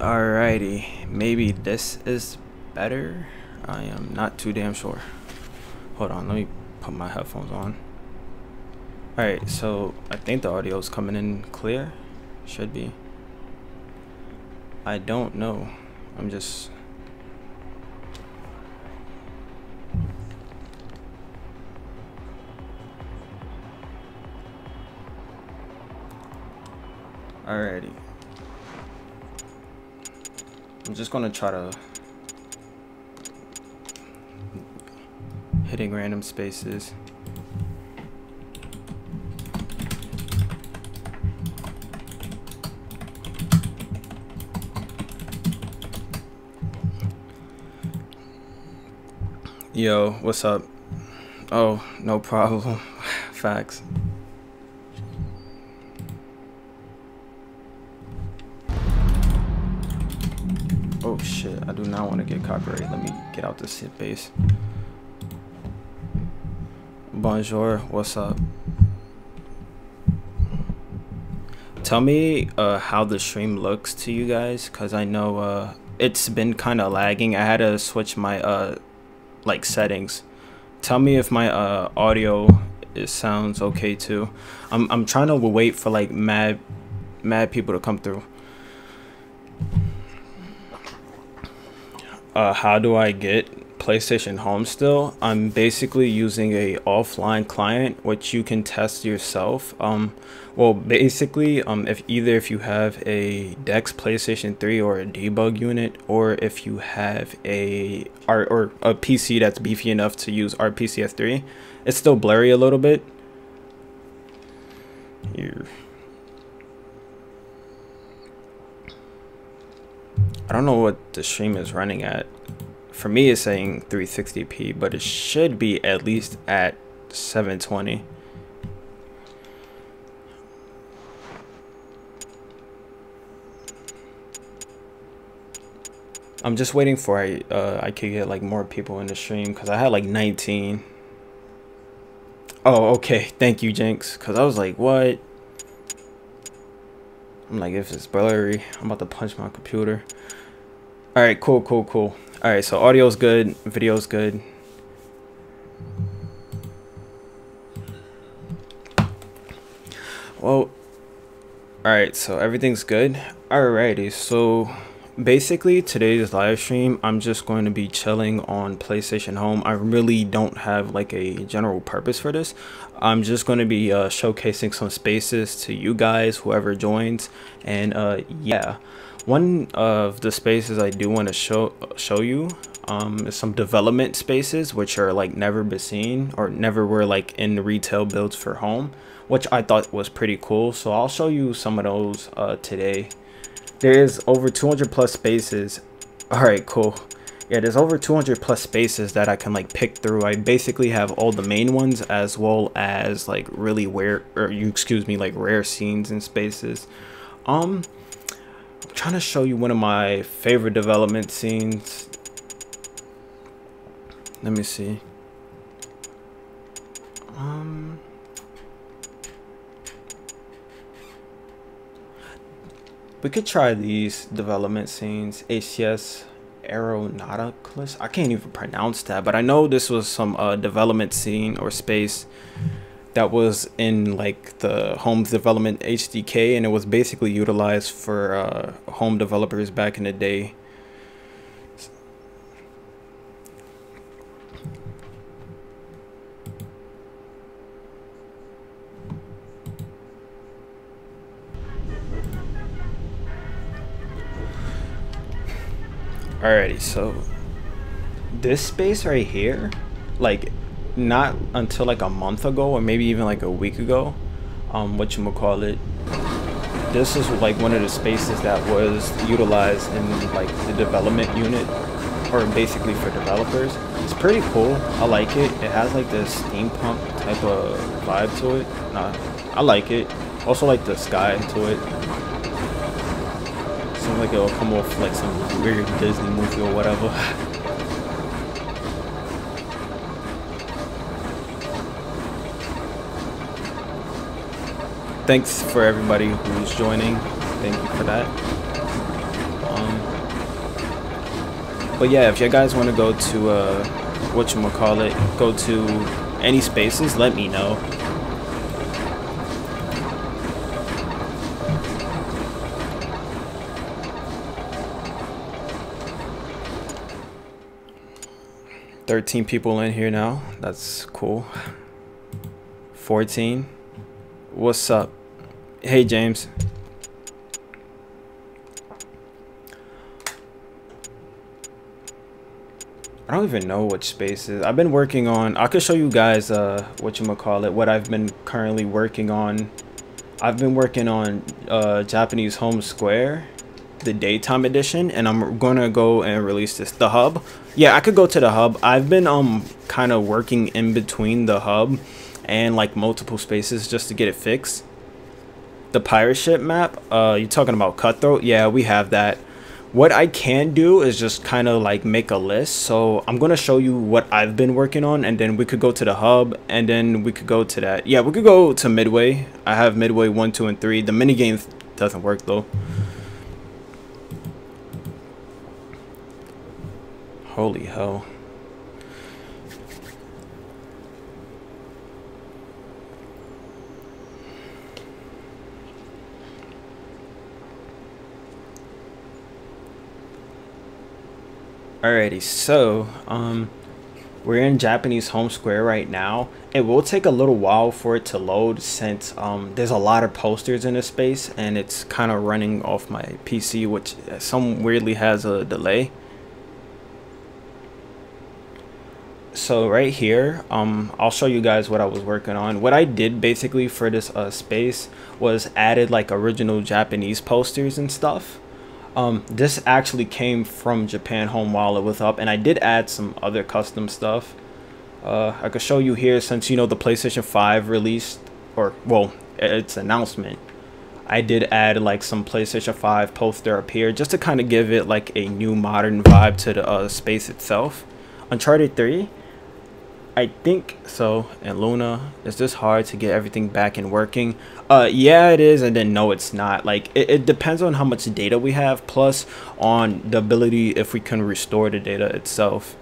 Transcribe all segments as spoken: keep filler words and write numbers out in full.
Alrighty, maybe this is better. I am not too damn sure. Hold on, let me put my headphones on. Alright, so I think the audio is coming in clear. Should be. I don't know. I'm just... Alrighty. I'm just gonna try to hitting random spaces. Yo, what's up? Oh, no problem. Facts. Oh shit, I do not want to get copyrighted. Let me get out this hit base. Bonjour, what's up? Tell me uh, how the stream looks to you guys, because I know uh, it's been kind of lagging. I had to switch my uh, like settings. Tell me if my uh, audio it sounds okay too. I'm, I'm trying to wait for like mad, mad people to come through. Uh, how do I get PlayStation Home still? I'm basically using a offline client, which you can test yourself. Um, well, basically, um, if either if you have a Dex PlayStation three or a debug unit, or if you have a or, or a P C that's beefy enough to use R P C S three, it's still blurry a little bit. Here. I don't know what the stream is running at. For me, it's saying three sixty p, but it should be at least at seven twenty. I'm just waiting for I uh, I could get like more people in the stream, because I had like nineteen. Oh, okay. Thank you, Jinx. Because I was like, what? I'm like, if it's blurry, I'm about to punch my computer. All right, cool, cool, cool. All right, so audio's good, video's good. Well, all right, so everything's good. Alrighty, so basically today's live stream, I'm just going to be chilling on PlayStation Home. I really don't have like a general purpose for this. I'm just going to be uh, showcasing some spaces to you guys, whoever joins, and uh, yeah. One of the spaces I do want to show show you um, is some development spaces, which are like never been seen or never were like in retail builds for home, which I thought was pretty cool. So I'll show you some of those uh, today. There is over two hundred plus spaces. All right, cool. Yeah, there's over two hundred plus spaces that I can like pick through. I basically have all the main ones as well as like really rare, or you excuse me, like rare scenes and spaces. Um. I'm trying to show you one of my favorite development scenes. Let me see. Um, we could try these development scenes. A C S Aeronauticalist. I can't even pronounce that, but I know this was some uh, development scene or space that was in like the home development H D K, and it was basically utilized for uh, home developers back in the day. Alrighty, so this space right here, like not until like a month ago or maybe even like a week ago, um what you call it, this is like one of the spaces that was utilized in like the development unit, or basically for developers. It's pretty cool. I like it. It has like this steampunk type of vibe to it. Nah, I like it. Also like the sky to it. Seems like it'll come off like some weird Disney movie or whatever. Thanks for everybody who's joining. Thank you for that. Um, but yeah, if you guys want to go to uh, whatchamacallit, go to any spaces, let me know. thirteen people in here now. That's cool. fourteen. What's up? Hey, James. I don't even know which spaces. I've been working on. I could show you guys uh, whatchamacallit, what I've been currently working on. I've been working on uh, Japanese Home Square, the daytime edition, and I'm gonna go and release this. The hub, yeah, I could go to the hub. I've been um kind of working in between the hub and like multiple spaces just to get it fixed. The pirate ship map, uh you're talking about Cutthroat? Yeah, we have that. What I can do is just kind of like make a list, so I'm gonna show you what I've been working on, and then we could go to the hub, and then we could go to that. Yeah, we could go to Midway. I have Midway one, two, and three. The minigame doesn't work though. Holy hell. Alrighty, so um we're in Japanese Home Square right now. It will take a little while for it to load since um there's a lot of posters in this space, and it's kind of running off my P C, which some weirdly has a delay. So right here, um I'll show you guys what I was working on. What I did basically for this uh space was added like original Japanese posters and stuff. Um this actually came from Japan Home while it was up, and I did add some other custom stuff. uh I could show you here, since you know the PlayStation five released, or well, its announcement, I did add like some PlayStation five poster up here just to kind of give it like a new modern vibe to the uh, space itself. Uncharted three, I think so. And Luna, is this hard to get everything back and working? Uh yeah, it is, and then no, it's not. Like it, it depends on how much data we have, plus on the ability if we can restore the data itself.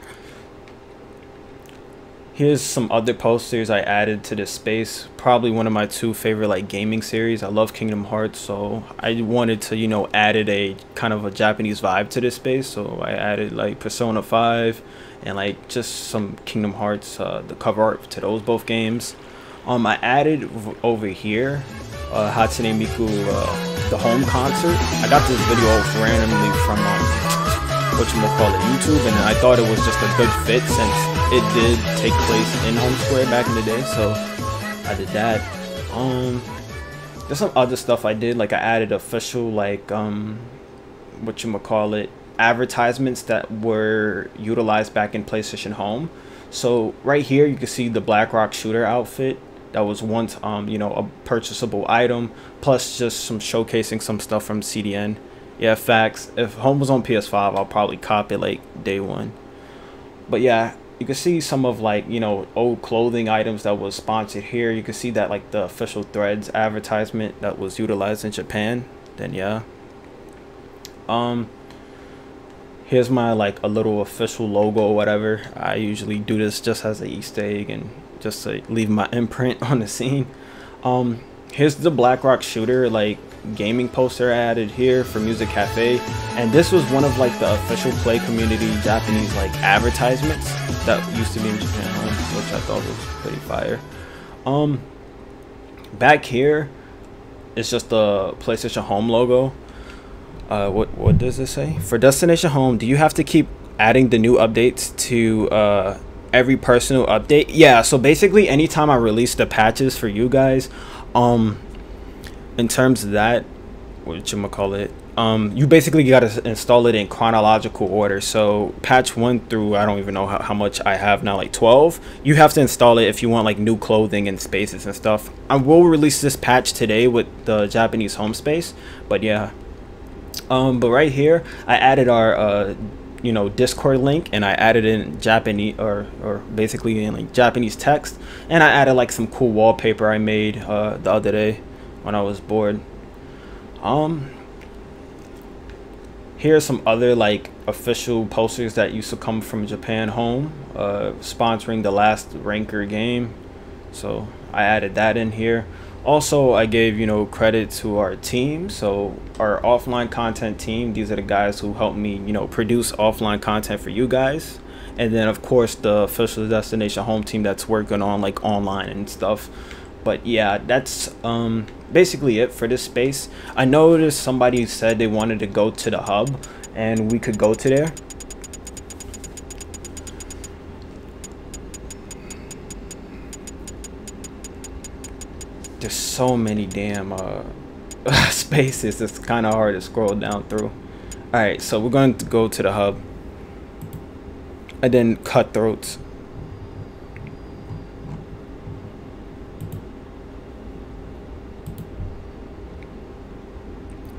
Here's some other posters I added to this space. Probably one of my two favorite like gaming series. I love Kingdom Hearts, so I wanted to, you know, added a kind of a Japanese vibe to this space. So I added like Persona five and like just some Kingdom Hearts, uh, the cover art to those both games. Um, I added over here uh, Hatsune Miku, uh, the home concert. I got this video randomly from um, whatchamacallit YouTube, and I thought it was just a good fit since it did take place in Home Square back in the day, so I did that. Um, there's some other stuff I did, like I added official like um, whatchamacallit, advertisements that were utilized back in PlayStation Home. So right here you can see the BlackRock shooter outfit that was once um you know a purchasable item, plus just some showcasing some stuff from C D N. Yeah, facts. If Home was on P S five, I'll probably cop it like day one. But yeah, you can see some of like, you know, old clothing items that was sponsored here. You can see that like the official Threads advertisement that was utilized in Japan. Then yeah, um here's my like a little official logo or whatever. I usually do this just as an Easter egg and just to leave my imprint on the scene. Um, here's the BlackRock shooter like gaming poster I added here for Music Cafe, and this was one of like the official Play Community Japanese like advertisements that used to be in Japan Home, which I thought was pretty fire. Um, back here, it's just the PlayStation Home logo. Uh, what what does it say? For Destination Home, do you have to keep adding the new updates to uh, every personal update? Yeah, so basically anytime I release the patches for you guys, um, in terms of that, whatchamacallit, um, you basically got to install it in chronological order. So patch one through, I don't even know how, how much I have now, like twelve. You have to install it if you want like new clothing and spaces and stuff. I will release this patch today with the Japanese Home space, but yeah. Um, but right here, I added our, uh, you know, Discord link, and I added in Japanese, or, or basically in like Japanese text, and I added like some cool wallpaper I made, uh, the other day when I was bored. Um, Here are some other like official posters that used to come from Japan Home, uh, sponsoring the last Ranker game. So I added that in here. Also, I gave, you know, credit to our team. So our offline content team, these are the guys who helped me, you know, produce offline content for you guys. And then, of course, the official Destination Home team that's working on like online and stuff. But yeah, that's um, basically it for this space. I noticed somebody said they wanted to go to the hub, and we could go to there. There's so many damn uh, spaces, it's kind of hard to scroll down through. All right, so we're going to go to the hub. And then Cutthroats.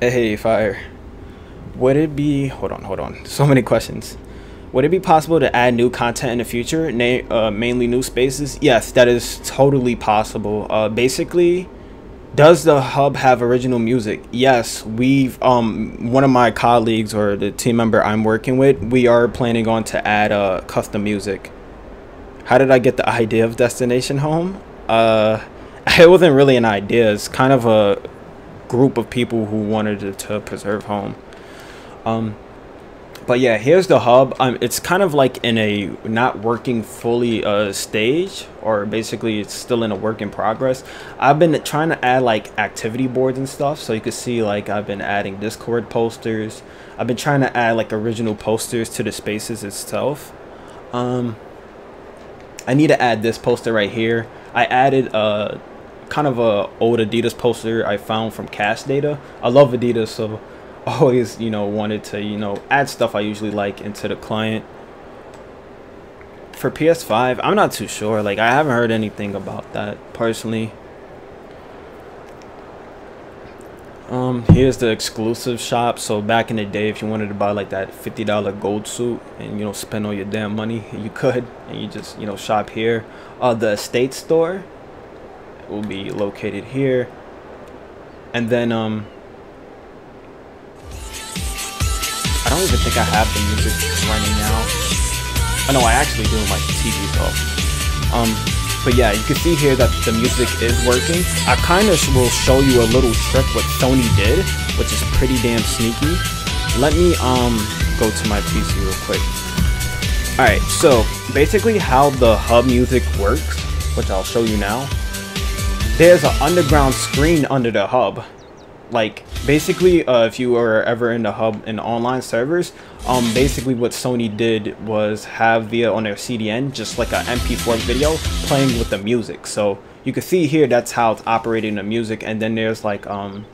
Hey, fire. Would it be... Hold on, hold on. So many questions. Would it be possible to add new content in the future? Na uh, mainly new spaces? Yes, that is totally possible. Uh, basically, does the hub have original music? Yes, we've... Um, one of my colleagues or the team member I'm working with, we are planning on to add uh, custom music. How did I get the idea of Destination Home? Uh, it wasn't really an idea. It's kind of a... group of people who wanted to, to preserve home. Um but yeah, here's the hub. Um it's kind of like in a not working fully uh stage, or basically it's still in a work in progress. I've been trying to add like activity boards and stuff, so you can see like I've been adding Discord posters. I've been trying to add like original posters to the spaces itself. um I need to add this poster right here. I added uh kind of a old Adidas poster I found from Cash Data. I love Adidas, so always, you know, wanted to, you know, add stuff I usually like into the client. For P S five, I'm not too sure. Like, I haven't heard anything about that personally. Um, here's the exclusive shop. So back in the day, if you wanted to buy like that fifty dollar gold suit and, you know, spend all your damn money, you could, and you just, you know, shop here. Uh, the estate store will be located here. And then um I don't even think I have the music running now. Oh no, I actually do. My T V's off. Um but yeah, you can see here that the music is working. I kind of will show you a little trick what Sony did, which is pretty damn sneaky. Let me um go to my P C real quick. All right, so basically how the hub music works, which I'll show you now. There's an underground screen under the hub. Like, basically, uh, if you are ever in the hub in online servers, um, basically what Sony did was have via on their C D N, just like an M P four video playing with the music. So you can see here, that's how it's operating the music. And then there's like, um,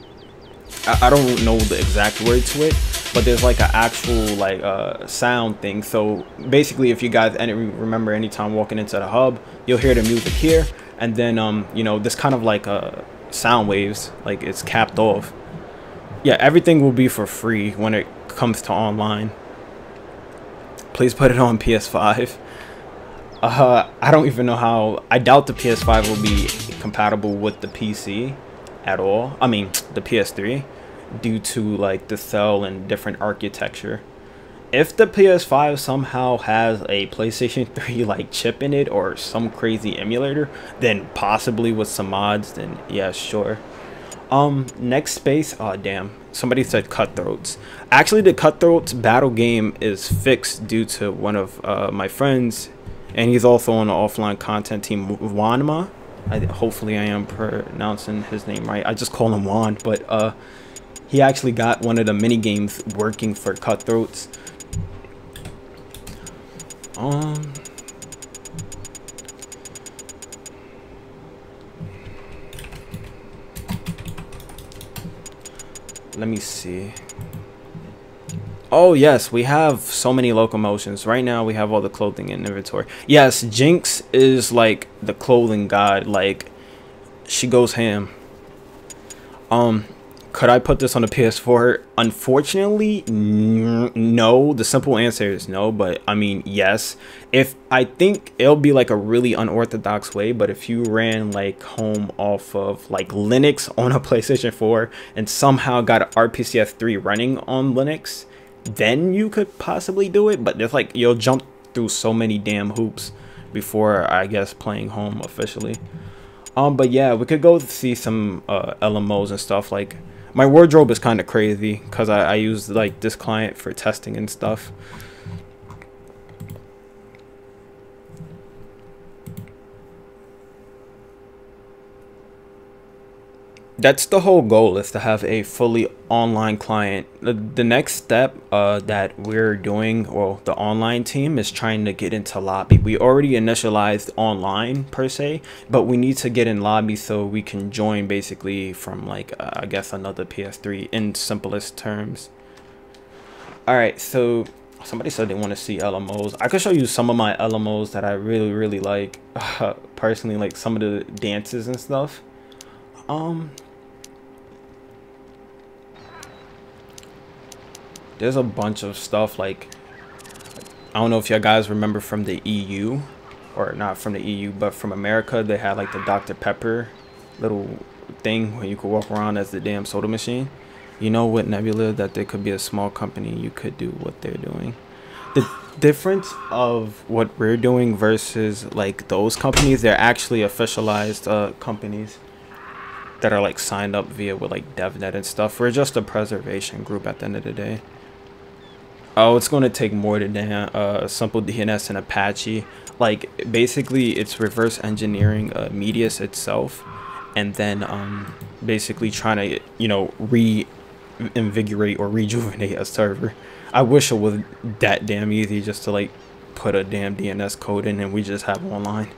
I, I don't know the exact word to it, but there's like an actual like uh, sound thing. So basically, if you guys any, remember anytime walking into the hub, you'll hear the music here. And then, um, you know, this kind of like uh, sound waves, like it's capped off. Yeah, everything will be for free when it comes to online. Please put it on P S five. Uh, I don't even know how. I doubt the P S five will be compatible with the P C at all. I mean, the P S three, due to like the cell and different architecture. If the P S five somehow has a PlayStation three like chip in it or some crazy emulator, then possibly with some mods, then yeah, sure. Um, next space. Oh damn! Somebody said Cutthroats. Actually, the Cutthroats battle game is fixed due to one of uh, my friends, and he's also on the offline content team, Juanma. I, hopefully, I am pronouncing his name right. I just call him Juan, but uh, he actually got one of the mini games working for Cutthroats. Um let me see. Oh yes, we have so many locomotions right now. We have all the clothing in inventory. Yes, Jinx is like the clothing god, like she goes ham. um Could I put this on the P S four? Unfortunately, no. The simple answer is no, but I mean, yes. If I think it'll be like a really unorthodox way, but if you ran like home off of like Linux on a PlayStation four and somehow got an R P C S three running on Linux, then you could possibly do it, but it's like you'll jump through so many damn hoops before I guess playing home officially. Um but yeah, we could go see some uh L M Os and stuff. Like my wardrobe is kind of crazy because I, I use like this client for testing and stuff. That's the whole goal, is to have a fully online client. The, the next step uh, that we're doing, well, the online team is trying to get into lobby. We already initialized online per se, but we need to get in lobby so we can join basically from like, uh, I guess, another P S three in simplest terms. All right, so somebody said they want to see L M Os. I could show you some of my L M Os that I really, really like uh, personally, like some of the dances and stuff. Um... There's a bunch of stuff. Like, I don't know if you guys remember from the E U, or not from the E U, but from America, they had like the Doctor Pepper little thing where you could walk around as the damn soda machine. You know, with Nebula, that there could be a small company, you could do what they're doing. The difference of what we're doing versus like those companies, they're actually officialized uh, companies that are like signed up via with like DevNet and stuff. We're just a preservation group at the end of the day. Oh, it's going to take more than uh, simple D N S and Apache. Like, basically, it's reverse engineering uh, Medius itself, and then um, basically trying to, you know, reinvigorate or rejuvenate a server. I wish it was that damn easy just to like put a damn D N S code in and we just have online.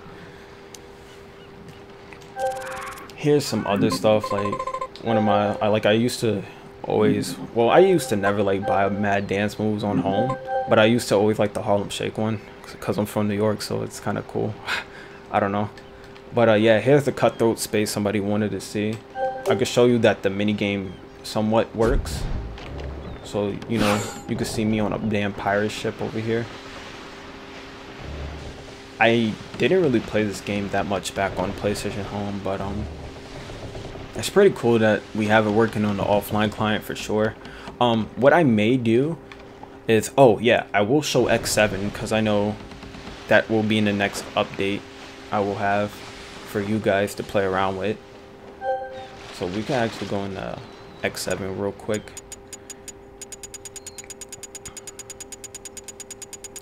Here's some other stuff. Like, one of my, I like I used to always, well, I used to never like buy mad dance moves on home, but I used to always like the Harlem Shake one because I'm from New York, so it's kind of cool. I don't know, but uh, yeah, here's the Cutthroat space somebody wanted to see. I could show you that the minigame somewhat works, so you know, you could see me on a damn pirate ship over here. I didn't really play this game that much back on PlayStation Home, but um it's pretty cool that we have it working on the offline client for sure. Um what I may do is, oh yeah, I will show X seven because I know that will be in the next update I will have for you guys to play around with. So we can actually go into X seven real quick.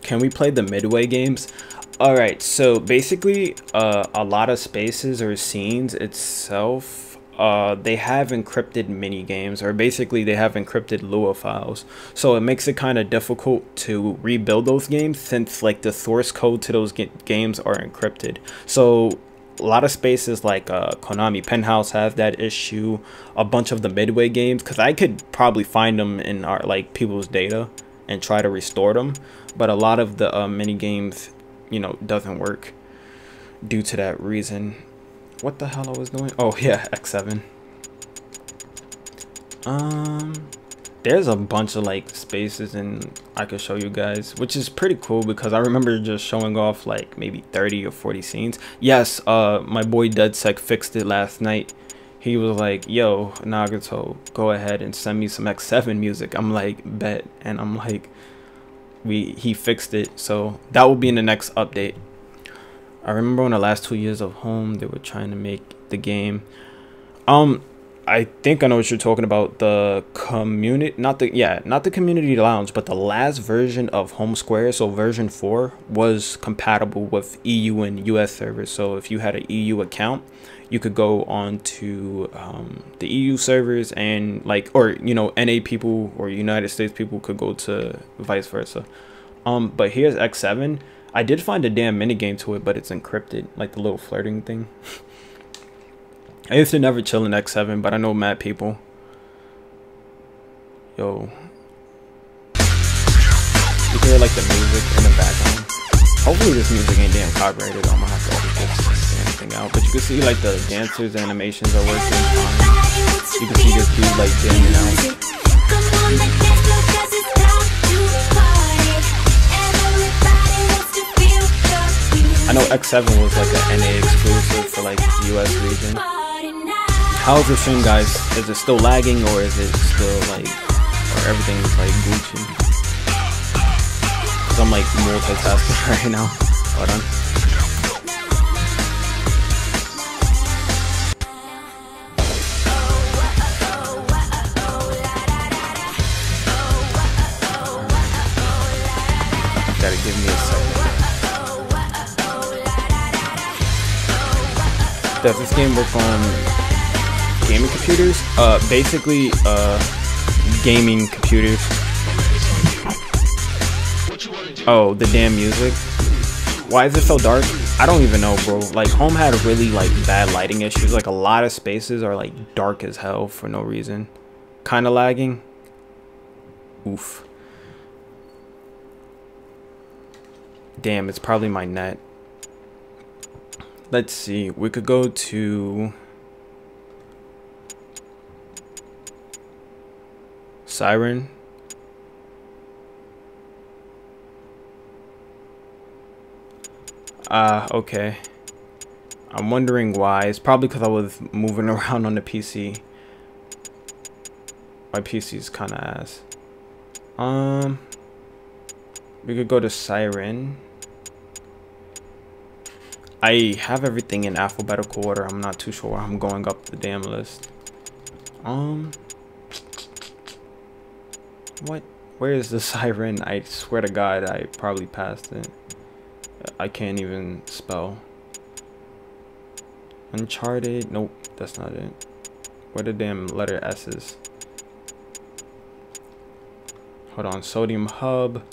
Can we play the Midway games? Alright, so basically uh, a lot of spaces or scenes itself, uh, they have encrypted mini games, or basically they have encrypted Lua files. So it makes it kind of difficult to rebuild those games since like the source code to those ga games are encrypted. So a lot of spaces like uh, Konami Penthouse have that issue, a bunch of the Midway games, because I could probably find them in our, like people's data and try to restore them. But a lot of the uh, mini games, you know, doesn't work due to that reason. What the hell I was doing? Oh yeah, X seven. Um there's a bunch of like spaces and I could show you guys, which is pretty cool because I remember just showing off like maybe thirty or forty scenes. Yes, uh my boy DeadSec fixed it last night. He was like, yo Nagato, go ahead and send me some X seven music. I'm like, bet. And I'm like, We, he fixed it, so that will be in the next update. I remember on the last two years of home they were trying to make the game. um I think I know what you're talking about. The community, not the yeah not the community lounge, but the last version of Home Square, so version four, was compatible with E U and U S servers. So if you had an E U account, you could go on to um, the E U servers, and like, or you know, N A people or United States people could go to vice versa. Um, but here's X seven. I did find a damn minigame to it, but it's encrypted, like the little flirting thing. I used to never chill in X seven, but I know mad people. Yo, you hear like the music in the background. Hopefully this music ain't damn copyrighted. I'm gonna have to edit this out, but you can see like the dancers' animations are working fine. You can see this dude like jamming out. I know X seven was like an N A exclusive for like the U S region. How is this thing, guys? Is it still lagging, or is it still like, or everything's like Gucci? because I'm like multitasking right now. Hold on. Gotta give me a second. Does this game work on gaming computers? Uh, basically, uh, gaming computers. Oh, the damn music. Why is it so dark? I don't even know, bro. Like, home had really, like, bad lighting issues. Like, a lot of spaces are, like, dark as hell for no reason. Kind of lagging. Oof. Damn, it's probably my net. Let's see. We could go to... Siren. Ah, uh, okay. I'm wondering why. It's probably because I was moving around on the P C. My P C's kind of ass. Um, we could go to Siren. I have everything in alphabetical order. I'm not too sure why I'm going up the damn list. Um, what? Where is the Siren? I swear to God, I probably passed it. I can't even spell. Uncharted. Nope, that's not it. Where the damn letter S is? Hold on. Sodium Hub.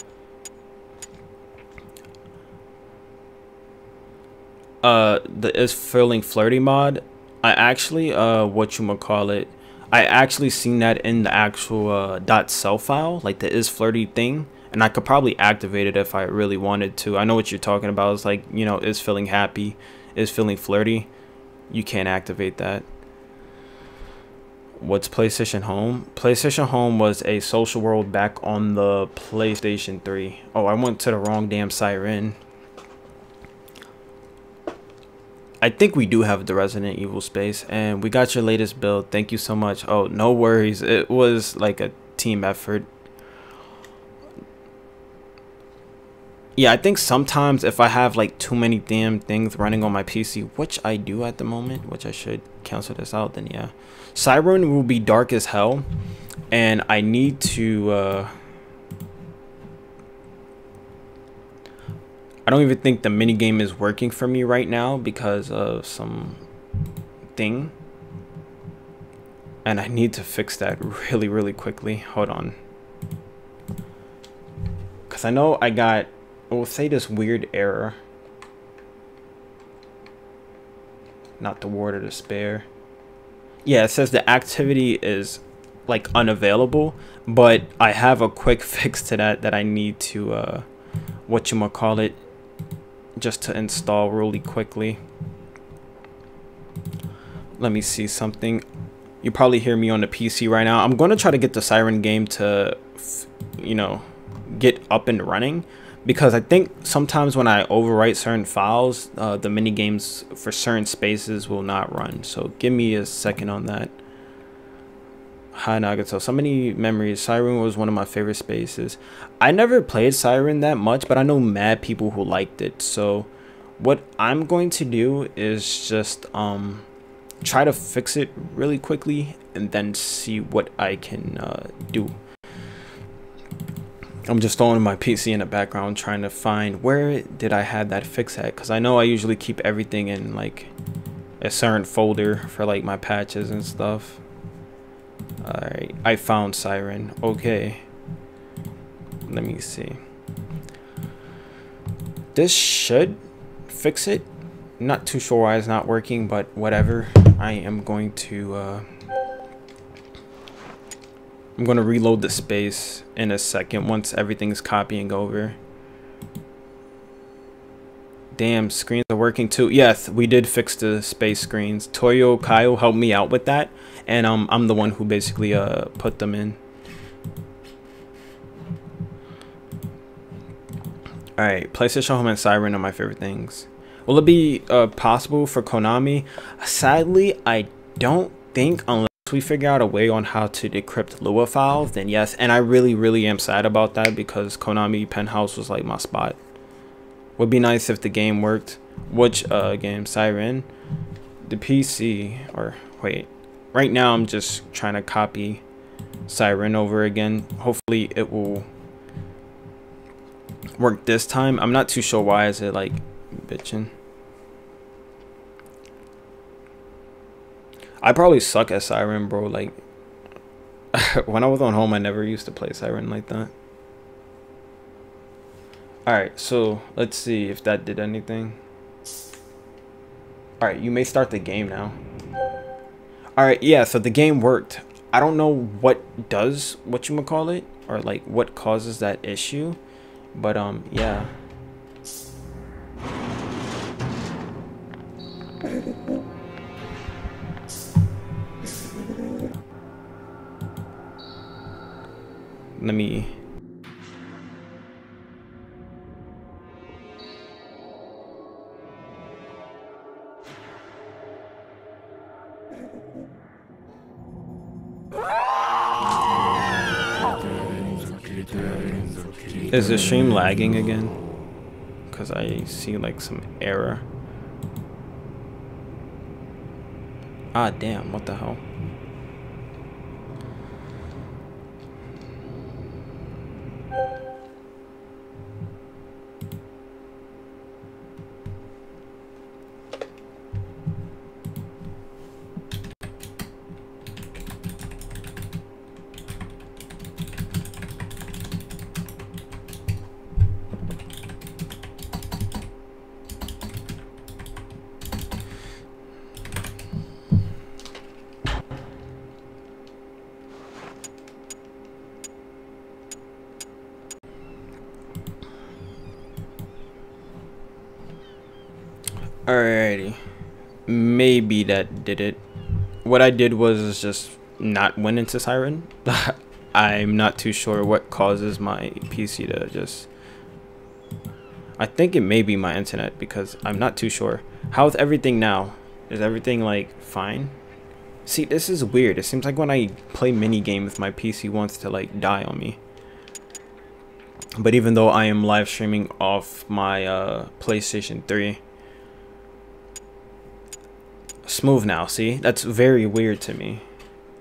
Uh, the is feeling flirty mod. I actually uh, what you call it? I actually seen that in the actual uh, dot cell file, like the is flirty thing. And I could probably activate it if I really wanted to. I know what you're talking about. It's like, you know, is feeling happy, is feeling flirty. You can't activate that. What's PlayStation Home? PlayStation Home was a social world back on the PlayStation three. Oh, I went to the wrong damn Siren. I think we do have the Resident Evil space. And we got your latest build. Thank you so much. Oh, no worries. It was like a team effort. Yeah, I think sometimes if I have like too many damn things running on my P C, which I do at the moment, which I should cancel this out, then yeah. Siren will be dark as hell, and I need to, uh... I don't even think the minigame is working for me right now because of some thing. And I need to fix that really, really quickly. Hold on. Because I know I got... We'll say this weird error. Not the word of despair. Yeah, it says the activity is like unavailable, but I have a quick fix to that that I need to uh whatchamacallit just to install really quickly. Let me see something. You probably hear me on the P C right now. I'm gonna try to get the Siren game to, you know, get up and running. Because I think sometimes when I overwrite certain files, uh, the minigames for certain spaces will not run. So give me a second on that. Hi, Nagato. So many memories. Siren was one of my favorite spaces. I never played Siren that much, but I know mad people who liked it. So what I'm going to do is just um, try to fix it really quickly and then see what I can uh, do. I'm just throwing my P C in the background trying to find where did I have that fix at, because I know I usually keep everything in like a certain folder for like my patches and stuff. Alright, I found Siren. Okay. Let me see. This should fix it. I'm not too sure why it's not working, but whatever. I am going to... Uh, I'm going to reload the space in a second once everything's copying over. Damn, screens are working too. Yes, we did fix the space screens. Toyo Kyle helped me out with that, and um, I'm the one who basically uh, put them in. Alright, PlayStation Home and Siren are my favorite things. Will it be uh, possible for Konami? Sadly, I don't think, unless we figure out a way on how to decrypt Lua files, then yes. And I really, really am sad about that because Konami Penthouse was like my spot. Would be nice if the game worked. Which uh, game? Siren? The P C, or wait. Right now I'm just trying to copy Siren over again. Hopefully it will work this time. I'm not too sure why is it like bitching. I probably suck at Siren, bro. Like when I was on home I never used to play Siren like that. Alright, so let's see if that did anything. Alright, you may start the game now. Alright, yeah, so the game worked. I don't know what does what you call it or like what causes that issue, but um yeah. Let me Is the stream lagging again? Because I see like some error. Ah, damn, what the hell? Alrighty, maybe that did it. What I did was just not went into Siren. I'm not too sure what causes my P C to just... I think it may be my internet because I'm not too sure. How's everything now? Is everything like fine? See, this is weird. It seems like when I play mini games, my P C wants to like die on me. But even though I am live streaming off my uh, PlayStation three, smooth now. See, that's very weird to me.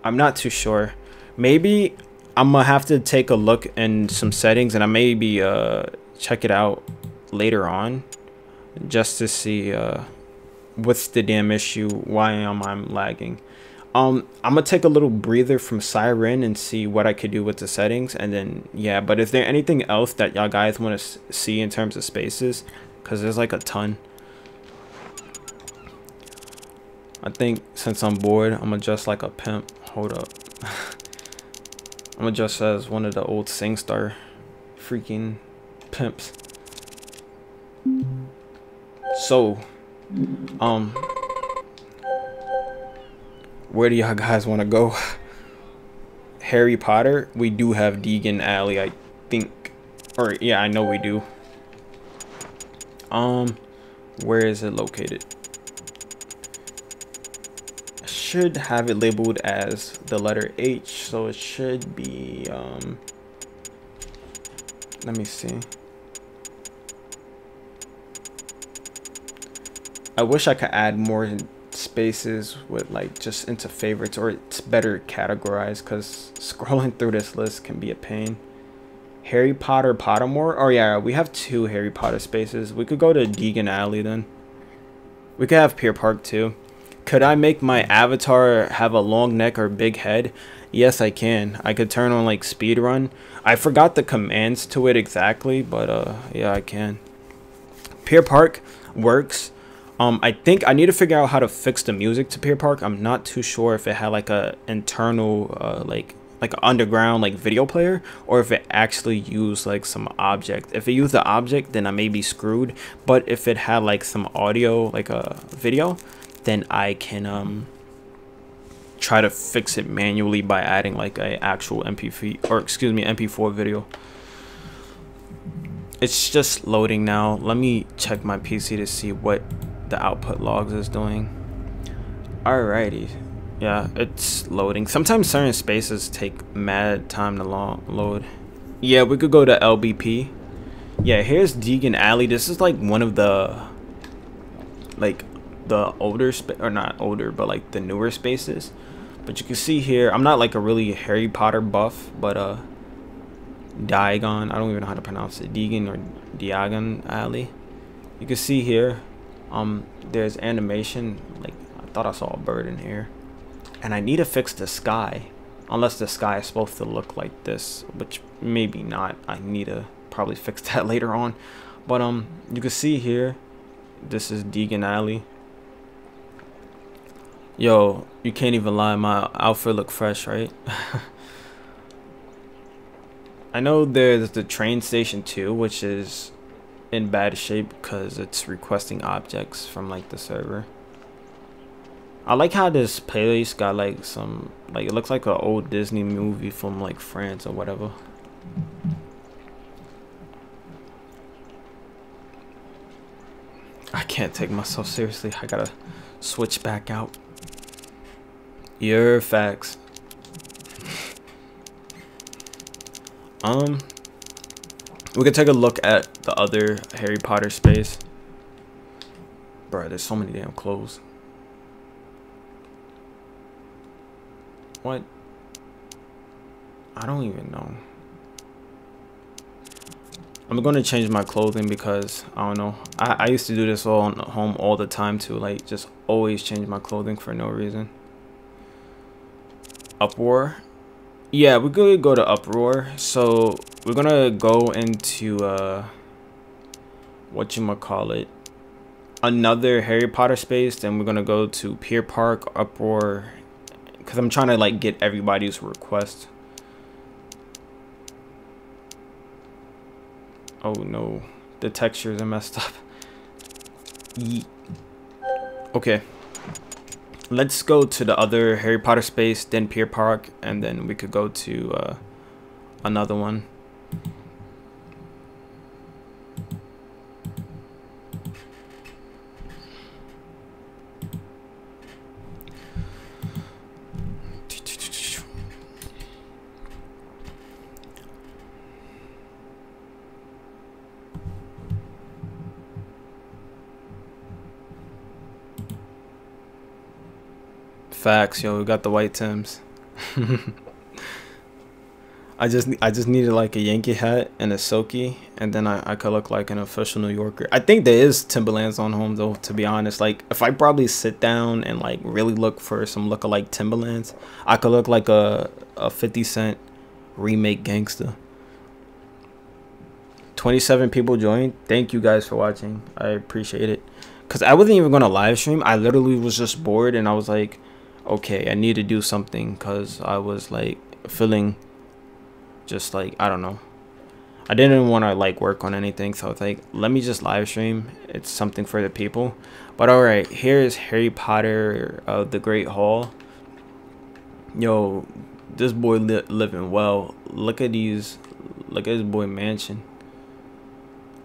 I'm not too sure. Maybe I'm gonna have to take a look in some settings and I maybe uh check it out later on just to see uh what's the damn issue, why am I lagging. um I'm gonna take a little breather from Siren and see what I could do with the settings, and then yeah. But is there anything else that y'all guys want to see in terms of spaces? Because there's like a ton. I think since I'm bored, I'm adjust like a pimp. Hold up. I'm adjust as one of the old SingStar freaking pimps. So, um, where do y'all guys want to go? Harry Potter? We do have Diagon Alley, I think. Or, yeah, I know we do. Um, where is it located? Should have it labeled as the letter H, so it should be um let me see. I wish I could add more spaces with like just into favorites, or it's better categorized, because scrolling through this list can be a pain. Harry Potter Pottermore. Oh yeah, we have two Harry Potter spaces. We could go to Diagon Alley then. We could have Pier Park too. Could I make my avatar have a long neck or big head? Yes, I can. I could turn on like speed run. I forgot the commands to it exactly, but uh, yeah, I can. Pier Park works. Um, I think I need to figure out how to fix the music to Pier Park. I'm not too sure if it had like a internal uh, like like an underground like video player, or if it actually used like some object. If it used the object, then I may be screwed. But if it had like some audio, like a video, then I can um try to fix it manually by adding like a actual M P three or excuse me M P four video. It's just loading now. Let me check my P C to see what the output logs is doing. Alrighty, Yeah, it's loading. Sometimes certain spaces take mad time to lo load. Yeah, we could go to L B P. Yeah, here's Diagon Alley. This is like one of the, like, the older, sp or not older, but like the newer spaces. But you can see here, I'm not like a really Harry Potter buff, but uh, Diagon, I don't even know how to pronounce it, Diagon or Diagon Alley. You can see here, um, there's animation. Like, I thought I saw a bird in here. And I need to fix the sky, unless the sky is supposed to look like this, which maybe not. I need to probably fix that later on. But um, you can see here, this is Diagon Alley. Yo, you can't even lie, my outfit look fresh, right? I know there's the train station too, which is in bad shape because it's requesting objects from like the server. I like how this place got like some, like it looks like an old Disney movie from like France or whatever. I can't take myself seriously. I gotta switch back out. Your facts. Um, we could take a look at the other Harry Potter space. Bro, there's so many damn clothes. What? I don't even know. I'm going to change my clothing because I don't know. I, I used to do this all on home all the time too. Like, just always change my clothing for no reason. Uproar. Yeah, we're going to go to Uproar. So we're going to go into uh, whatchamacallit, another Harry Potter space. Then we're going to go to Pier Park, Uproar, because I'm trying to like get everybody's request. Oh no, the textures are messed up. Ye okay, let's go to the other Harry Potter space, then Pier Park, and then we could go to uh, another one. Facts, yo, we got the white Timbs. I just I just needed like a Yankee hat and a silky, and then I, I could look like an official New Yorker. I think there is Timberlands on home though, to be honest. Like, if I probably sit down and like really look for some lookalike Timberlands, I could look like a, a fifty cent remake gangster. twenty-seven people joined. Thank you guys for watching. I appreciate it. Because I wasn't even going to live stream. I literally was just bored and I was like, okay, I need to do something, because I was like feeling just like, I don't know, I didn't want to like work on anything, so I was like, let me just live stream, it's something for the people. But all right, here is Harry Potter of uh, the Great Hall. Yo, this boy li living well. Look at these, look at this boy mansion.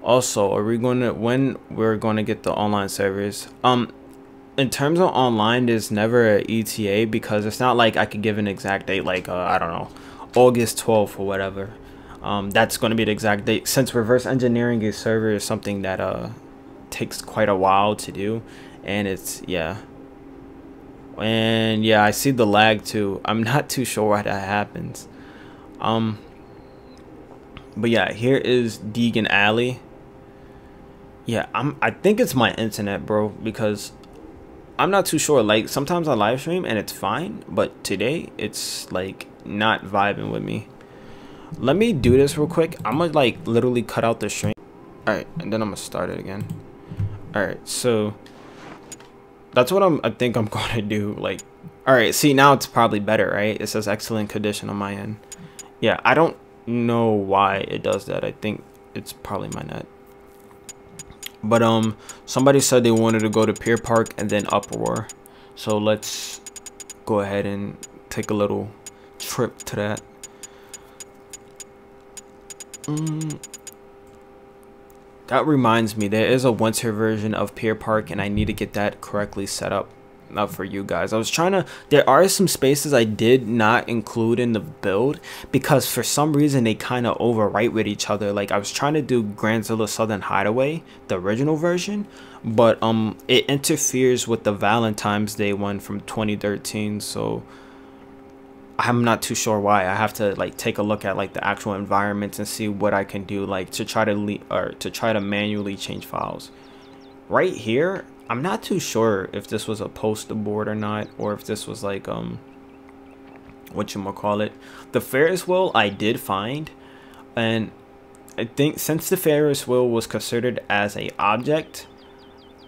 Also, are we going to, when we're going to get the online servers? um In terms of online, there's never an E T A because it's not like I could give an exact date, like, uh, I don't know, August twelfth or whatever. Um, that's going to be the exact date. Since reverse engineering a server is something that uh, takes quite a while to do. And it's, yeah. And, yeah, I see the lag, too. I'm not too sure why that happens. Um, but, yeah, here is Diagon Alley. Yeah, I'm, I think it's my internet, bro, because I'm not too sure. Like, sometimes I live stream and it's fine, but today it's like not vibing with me. Let me do this real quick. I'm gonna like literally cut out the stream. All right, and then I'm gonna start it again. All right, so that's what I'm, I think I'm gonna do. Like, all right, see, now it's probably better, right? It says excellent condition on my end. Yeah, I don't know why it does that. I think it's probably my net. But um, somebody said they wanted to go to Pier Park and then Uproar. So let's go ahead and take a little trip to that. Mm. That reminds me, there is a winter version of Pier Park and I need to get that correctly set up. up for you guys. I was trying to, there are some spaces I did not include in the build because for some reason they kind of overwrite with each other. Like I was trying to do Grandzilla Southern Hideaway, the original version, but um it interferes with the Valentine's Day one from twenty thirteen, so I'm not too sure why. I have to like take a look at like the actual environments and see what I can do, like to try to le or to try to manually change files. Right here, I'm not too sure if this was a poster board or not, or if this was like um whatchamacallit. The Ferris wheel I did find, and I think since the Ferris wheel was considered as a object,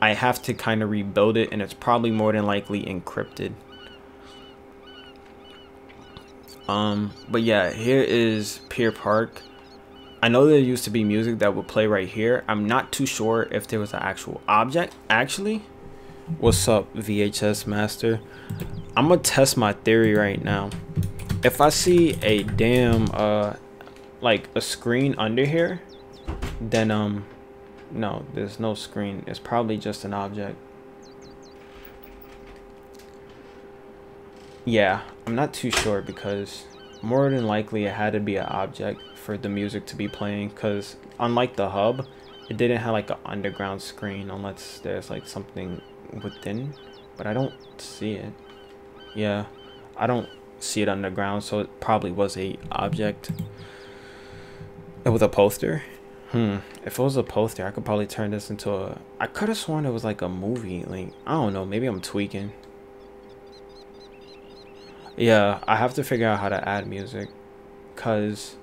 I have to kind of rebuild it, and it's probably more than likely encrypted. Um, but yeah, here is Pier Park. I know there used to be music that would play right here. I'm not too sure if there was an actual object. Actually, what's up, V H S Master? I'm gonna test my theory right now. If I see a damn, uh, like a screen under here, then, um, no, there's no screen. It's probably just an object. Yeah, I'm not too sure because more than likely it had to be an object for the music to be playing, because unlike the hub, it didn't have like an underground screen unless there's like something within, but I don't see it. Yeah, I don't see it underground, so it probably was a object. It was a poster? Hmm, if it was a poster, I could probably turn this into a... I could have sworn it was like a movie. Like, I don't know, maybe I'm tweaking. Yeah, I have to figure out how to add music, cause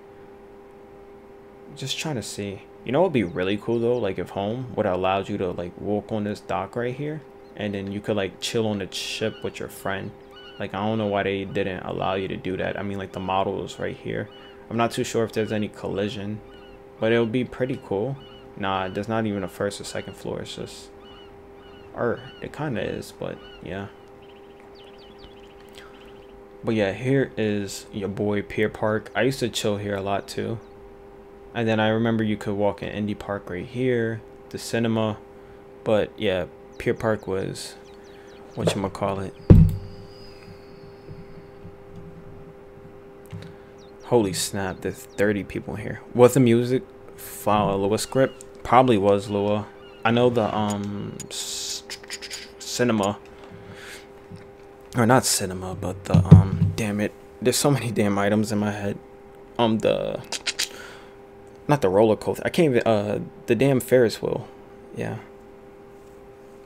just trying to see. You know what would be really cool though? Like if Home would allow you to like walk on this dock right here, and then you could like chill on the ship with your friend. Like I don't know why they didn't allow you to do that. I mean like the model is right here. I'm not too sure if there's any collision, but it would be pretty cool. Nah, there's not even a first or second floor. It's just, or it kind of is, but yeah. But yeah, here is your boy Pier Park. I used to chill here a lot too. And then I remember you could walk in Indy Park right here, the cinema. But yeah, Pier Park was whatchamacallit. Holy snap, there's thirty people here. Was the music follow Lua script? Probably was Lua. I know the um cinema. Or not cinema, but the, um, damn it. There's so many damn items in my head. Um, the, not the roller coaster. I can't even, uh, the damn Ferris wheel. Yeah.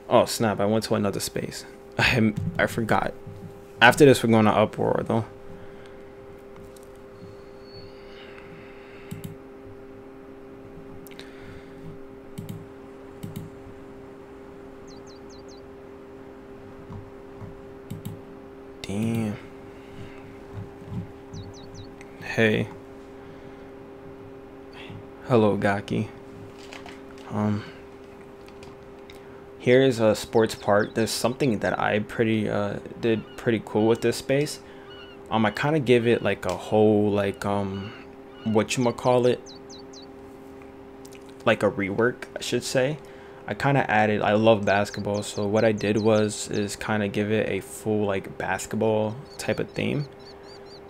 Oh, snap. I went to another space. I, I forgot. After this, we're going to Uproar, though. Damn. Hey. Hello, Gaki. Um. Here is a sports park. There's something that I pretty uh did pretty cool with this space. Um, I kind of give it like a whole like um, whatchamacallit, like a rework, I should say. I kind of added, I love basketball, so what I did was is kind of give it a full like basketball type of theme.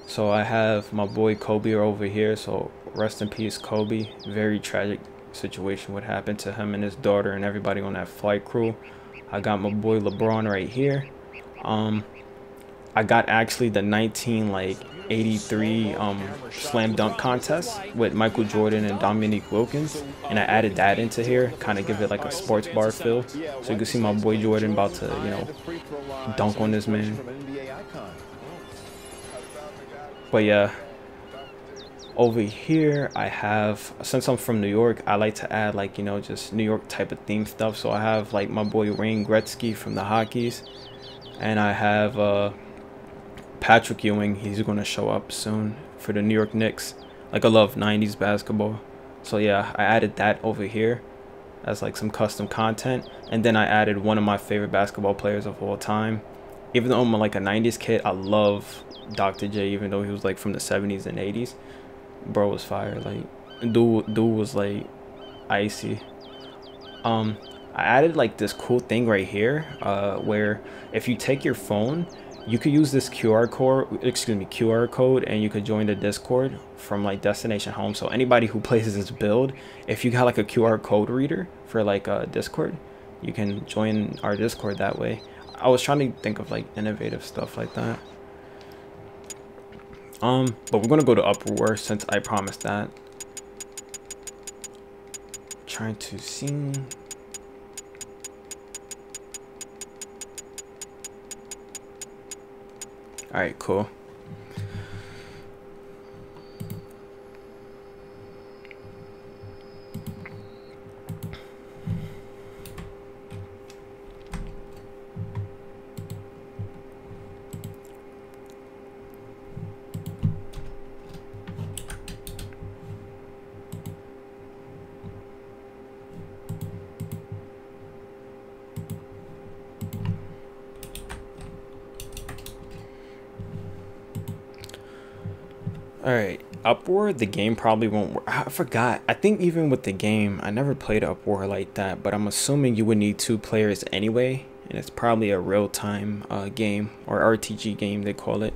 So I have my boy Kobe over here, so rest in peace Kobe. Very tragic situation what happened to him and his daughter and everybody on that flight crew. I got my boy LeBron right here. Um, I got actually the nineteen like eighty-three um, slam dunk contest with Michael Jordan and Dominique Wilkins, and I added that into here, kind of give it like a sports bar feel. So you can see my boy Jordan about to, you know, dunk on this man. But yeah, over here I have, since I'm from New York, I like to add like, you know, just New York type of theme stuff. So I have like my boy Wayne Gretzky from the Hokies, and I have uh Patrick Ewing. He's going to show up soon for the New York Knicks. Like I love nineties basketball, so yeah, I added that over here as like some custom content. And then I added one of my favorite basketball players of all time. Even though I'm like a nineties kid, I love Doctor J, even though he was like from the seventies and eighties. Bro was fire. Like dude, dude was like icy. Um, I added like this cool thing right here uh, where if you take your phone, you could use this Q R code, excuse me, Q R code, and you could join the Discord from like Destination Home. So anybody who plays this build, if you got like a Q R code reader for like a uh, Discord, you can join our Discord that way. I was trying to think of like innovative stuff like that. Um, but we're gonna go to Uproar since I promised that. I'm trying to see. All right, cool. Alright, Uproar, the game probably won't work. I forgot. I think even with the game, I never played Uproar like that, but I'm assuming you would need two players anyway, and it's probably a real-time uh, game, or R T G game, they call it.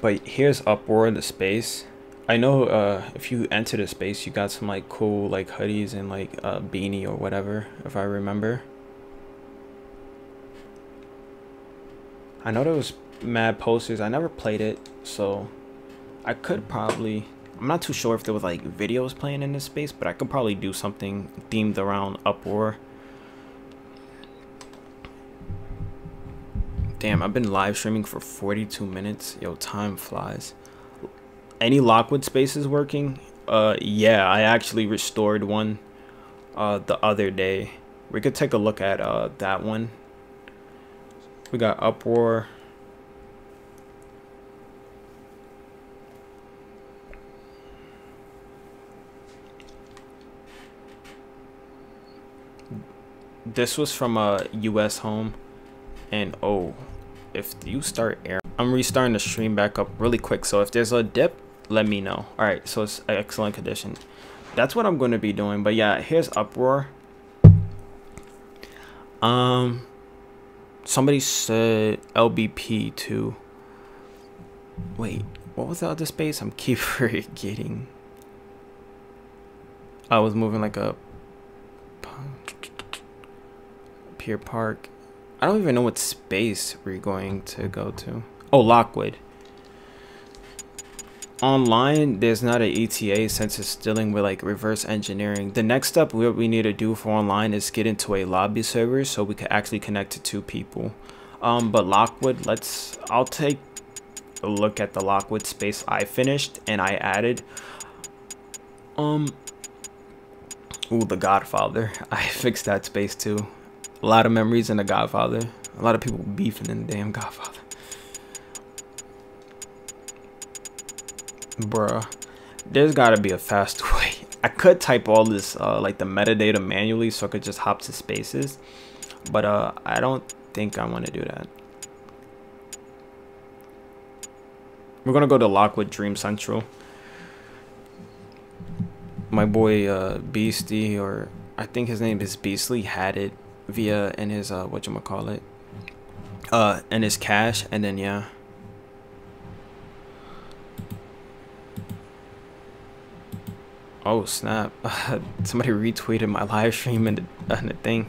But here's Uproar, the space. I know uh, if you enter the space, you got some like cool like hoodies and like a beanie or whatever, if I remember. I know there was mad posters. I never played it, so I could probably, I'm not too sure if there was like videos playing in this space, but I could probably do something themed around Uproar. Damn, I've been live streaming for forty-two minutes. Yo, time flies. Any Lockwood spaces working? Uh, yeah, I actually restored one uh, the other day. We could take a look at uh, that one. We got Uproar. This was from a U S home. And oh, if you start air, I'm restarting the stream back up really quick. So if there's a dip, let me know. All right, so it's excellent condition. That's what I'm going to be doing. But yeah, here's Uproar. Um, somebody said L B P too. Wait, what was the other space? I'm keep forgetting. I was moving like a Pier Park. I don't even know what space we're going to go to. Oh, Lockwood. Online, there's not an E T A since it's dealing with like reverse engineering. The next step what we need to do for online is get into a lobby server so we can actually connect to two people. Um, but Lockwood, let's, I'll take a look at the Lockwood space I finished and I added. Um, ooh, the Godfather. I fixed that space too. A lot of memories in the Godfather. A lot of people beefing in the damn Godfather. Bruh, there's gotta be a fast way. I could type all this, uh, like the metadata manually so I could just hop to spaces. But uh, I don't think I want to do that. We're gonna go to Lockwood Dream Central. My boy uh, Beastie, or I think his name is Beastly, had it via in his uh whatchamacallit uh and his cash, and then yeah, oh snap, somebody retweeted my live stream and the, and the thing.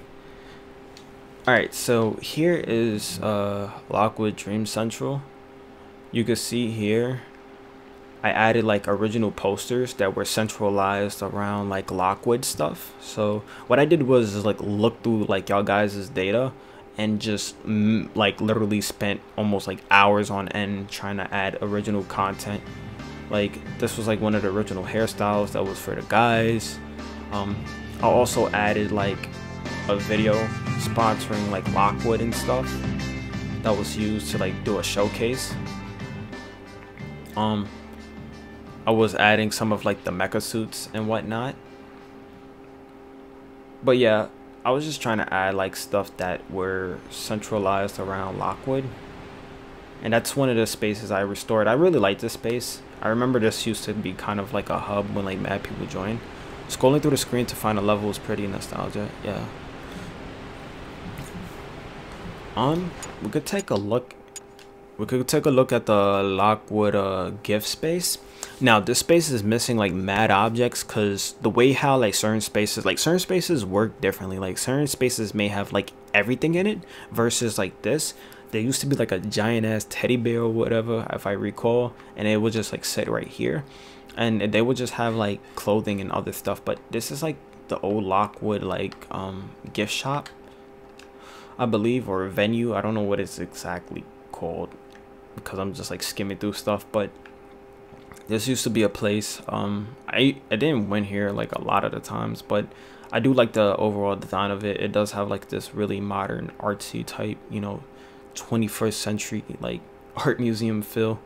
All right, so here is uh Lockwood Dream Central. You can see here I added like original posters that were centralized around like Lockwood stuff. So what I did was just, like look through like y'all guys' data and just mm, like literally spent almost like hours on end trying to add original content. Like this was like one of the original hairstyles that was for the guys. Um, I also added like a video sponsoring like Lockwood and stuff that was used to like do a showcase. Um. I was adding some of like the mecha suits and whatnot. But yeah, I was just trying to add like stuff that were centralized around Lockwood, and that's one of the spaces I restored. I really like this space. I remember this used to be kind of like a hub when like mad people join. Scrolling through the screen to find a level is pretty nostalgia. Yeah. Um, we could take a look. We could take a look at the Lockwood uh, gift space. Now this space is missing like mad objects, because the way how like certain spaces like certain spaces work differently. Like certain spaces may have like everything in it versus like this. There used to be like a giant ass teddy bear or whatever, if I recall, and it would just like sit right here. And they would just have like clothing and other stuff. But this is like the old Lockwood like um gift shop, I believe, or venue. I don't know what it's exactly called because I'm just like skimming through stuff. But this used to be a place. Um, I, I didn't win here like a lot of the times, but I do like the overall design of it. It does have like this really modern artsy type, you know, twenty-first century like art museum feel.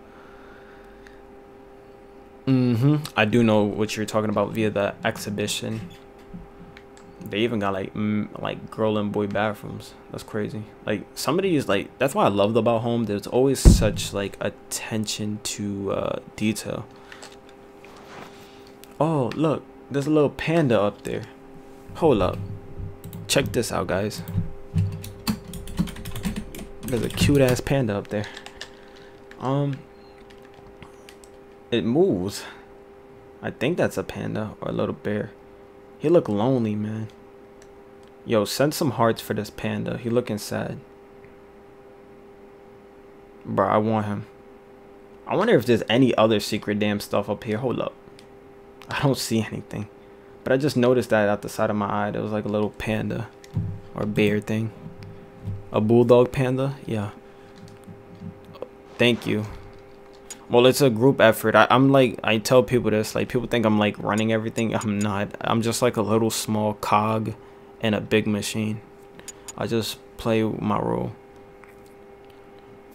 Mm-hmm. I do know what you're talking about via the exhibition. They even got like mm, like girl and boy bathrooms. That's crazy. Like somebody is like, that's what I loved about home. There's always such like attention to uh, detail. Oh look, there's a little panda up there. Hold up, check this out, guys. There's a cute ass panda up there. Um. It moves. I think that's a panda or a little bear. He look lonely, man. Yo, send some hearts for this panda. He looking sad. Bro, I want him. I wonder if there's any other secret damn stuff up here. Hold up. I don't see anything. But I just noticed that out the side of my eye. There was like a little panda or bear thing. A bulldog panda? Yeah. Thank you. Well, it's a group effort. I, I'm like, I tell people this, like people think I'm like running everything. I'm not. I'm just like a little small cog in a big machine. I just play my role.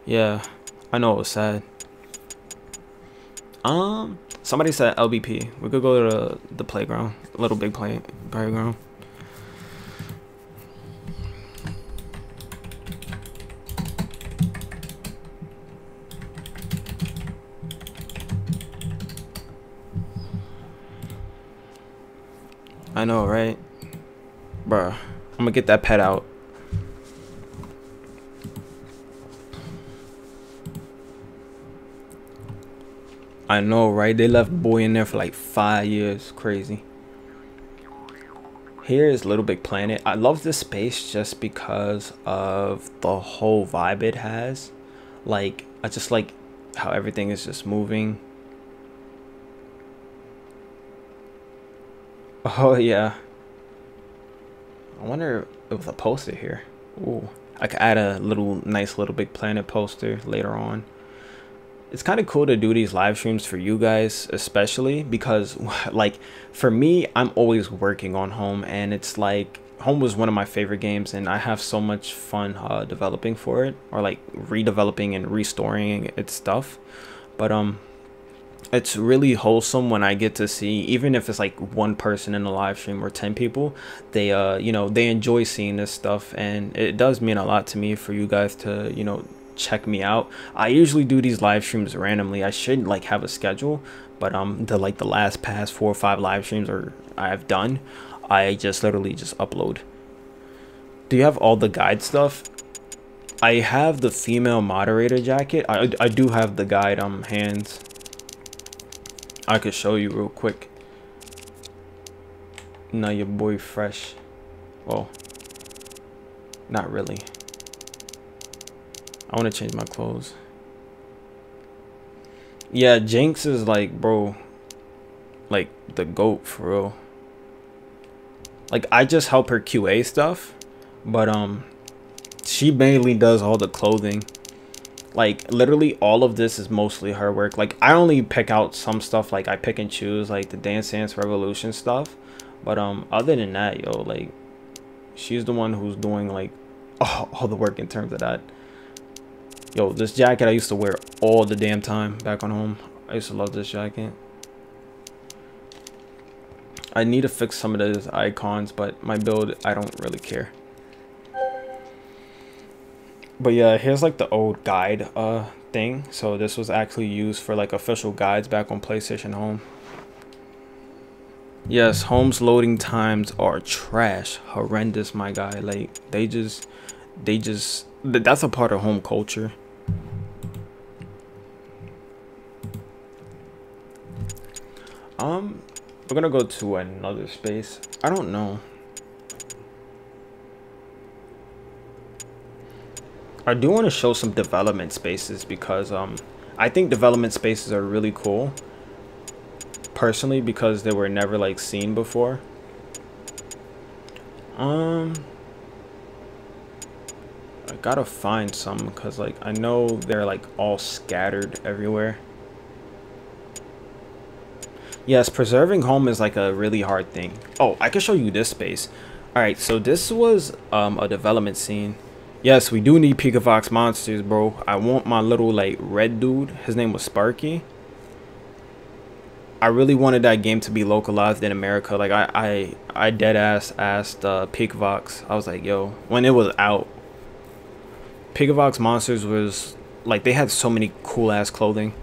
Yeah, I know it was sad. Um, somebody said L B P. We could go to the, the playground, Little Big play, playground. I know, right? Bruh, I'm gonna get that pet out. I know, right? They left boy in there for like five years. Crazy. Here is Little Big Planet. I love this space just because of the whole vibe it has. Like, I just like how everything is just moving. Oh yeah. I wonder if it was a poster here. Ooh, I could add a little nice Little Big Planet poster later on. It's kind of cool to do these live streams for you guys, especially because, like, for me, I'm always working on Home, and it's like Home was one of my favorite games, and I have so much fun uh, developing for it, or like redeveloping and restoring its stuff. But um. It's really wholesome when I get to see, even if it's like one person in the live stream or ten people, they uh you know, they enjoy seeing this stuff, and it does mean a lot to me for you guys to, you know, check me out. I usually do these live streams randomly. I should like have a schedule, but um the like the last past four or five live streams or I've done, I just literally just upload. Do you have all the guide stuff? I have the female moderator jacket. I I do have the guide um hands. I could show you real quick. Now your boy fresh. Well, not really. I want to change my clothes. Yeah, Jinx is like, bro, like the goat for real. Like I just help her Q A stuff, but um, she mainly does all the clothing. Like literally all of this is mostly her work. Like I only pick out some stuff, like I pick and choose like the Dance Dance Revolution stuff, but um other than that, yo, like she's the one who's doing like all, all the work in terms of that. Yo, this jacket I used to wear all the damn time back on Home. I used to love this jacket. I need to fix some of those icons, but my build, I don't really care. But yeah, here's like the old guide uh thing. So this was actually used for like official guides back on PlayStation Home. Yes, Home's loading times are trash, horrendous, my guy. Like they just, they just, that's a part of Home culture. Um, we're gonna go to another space. I don't know. I do want to show some development spaces because um, I think development spaces are really cool, personally, because they were never like seen before. Um, I gotta find some because like I know they're like all scattered everywhere. Yes, preserving home is like a really hard thing. Oh, I can show you this space. All right, so this was um, a development scene. Yes, we do need PikaVox Monsters, bro. I want my little like red dude. His name was Sparky. I really wanted that game to be localized in America. Like I, I, I dead ass asked uh, PikaVox. I was like, yo, when it was out, PikaVox Monsters was like they had so many cool ass clothing.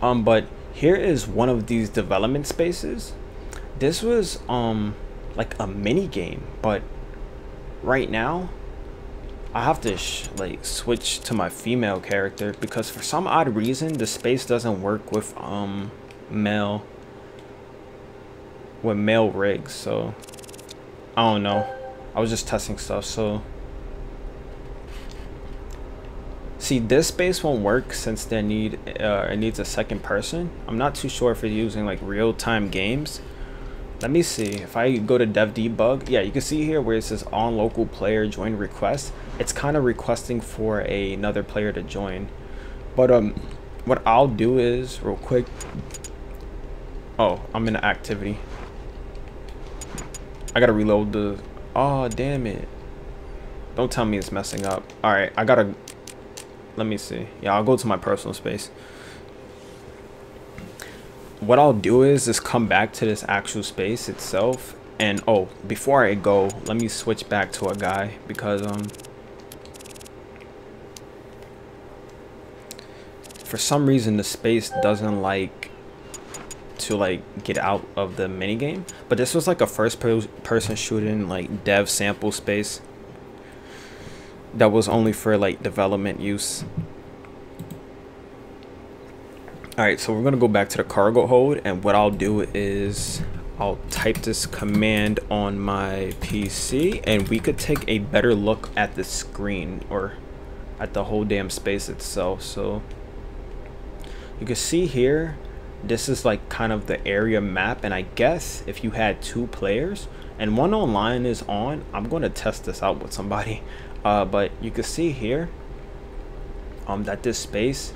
Um, but here is one of these development spaces. This was um like a mini game, but right now I have to sh like switch to my female character because for some odd reason the space doesn't work with um male with male rigs. So I don't know. I was just testing stuff. So see, this space won't work since they need uh, it needs a second person. I'm not too sure if it's using like real-time games. Let me see if I go to dev debug. Yeah, you can see here where it says on local player join request. It's kind of requesting for a, another player to join. But um, what I'll do is real quick. Oh, I'm in activity. I gotta reload the. Oh damn it! Don't tell me it's messing up. All right, I gotta. Let me see. Yeah, I'll go to my personal space. What I'll do is just come back to this actual space itself. And oh, before I go, let me switch back to a guy because um for some reason the space doesn't like to like get out of the minigame. But this was like a first per person shooting like dev sample space that was only for like development use. All right, so we're gonna go back to the cargo hold, and what I'll do is I'll type this command on my P C and we could take a better look at the screen or at the whole damn space itself. So you can see here, this is like kind of the area map, and I guess if you had two players and one online is on, I'm gonna test this out with somebody. Uh, but you can see here um, that this space,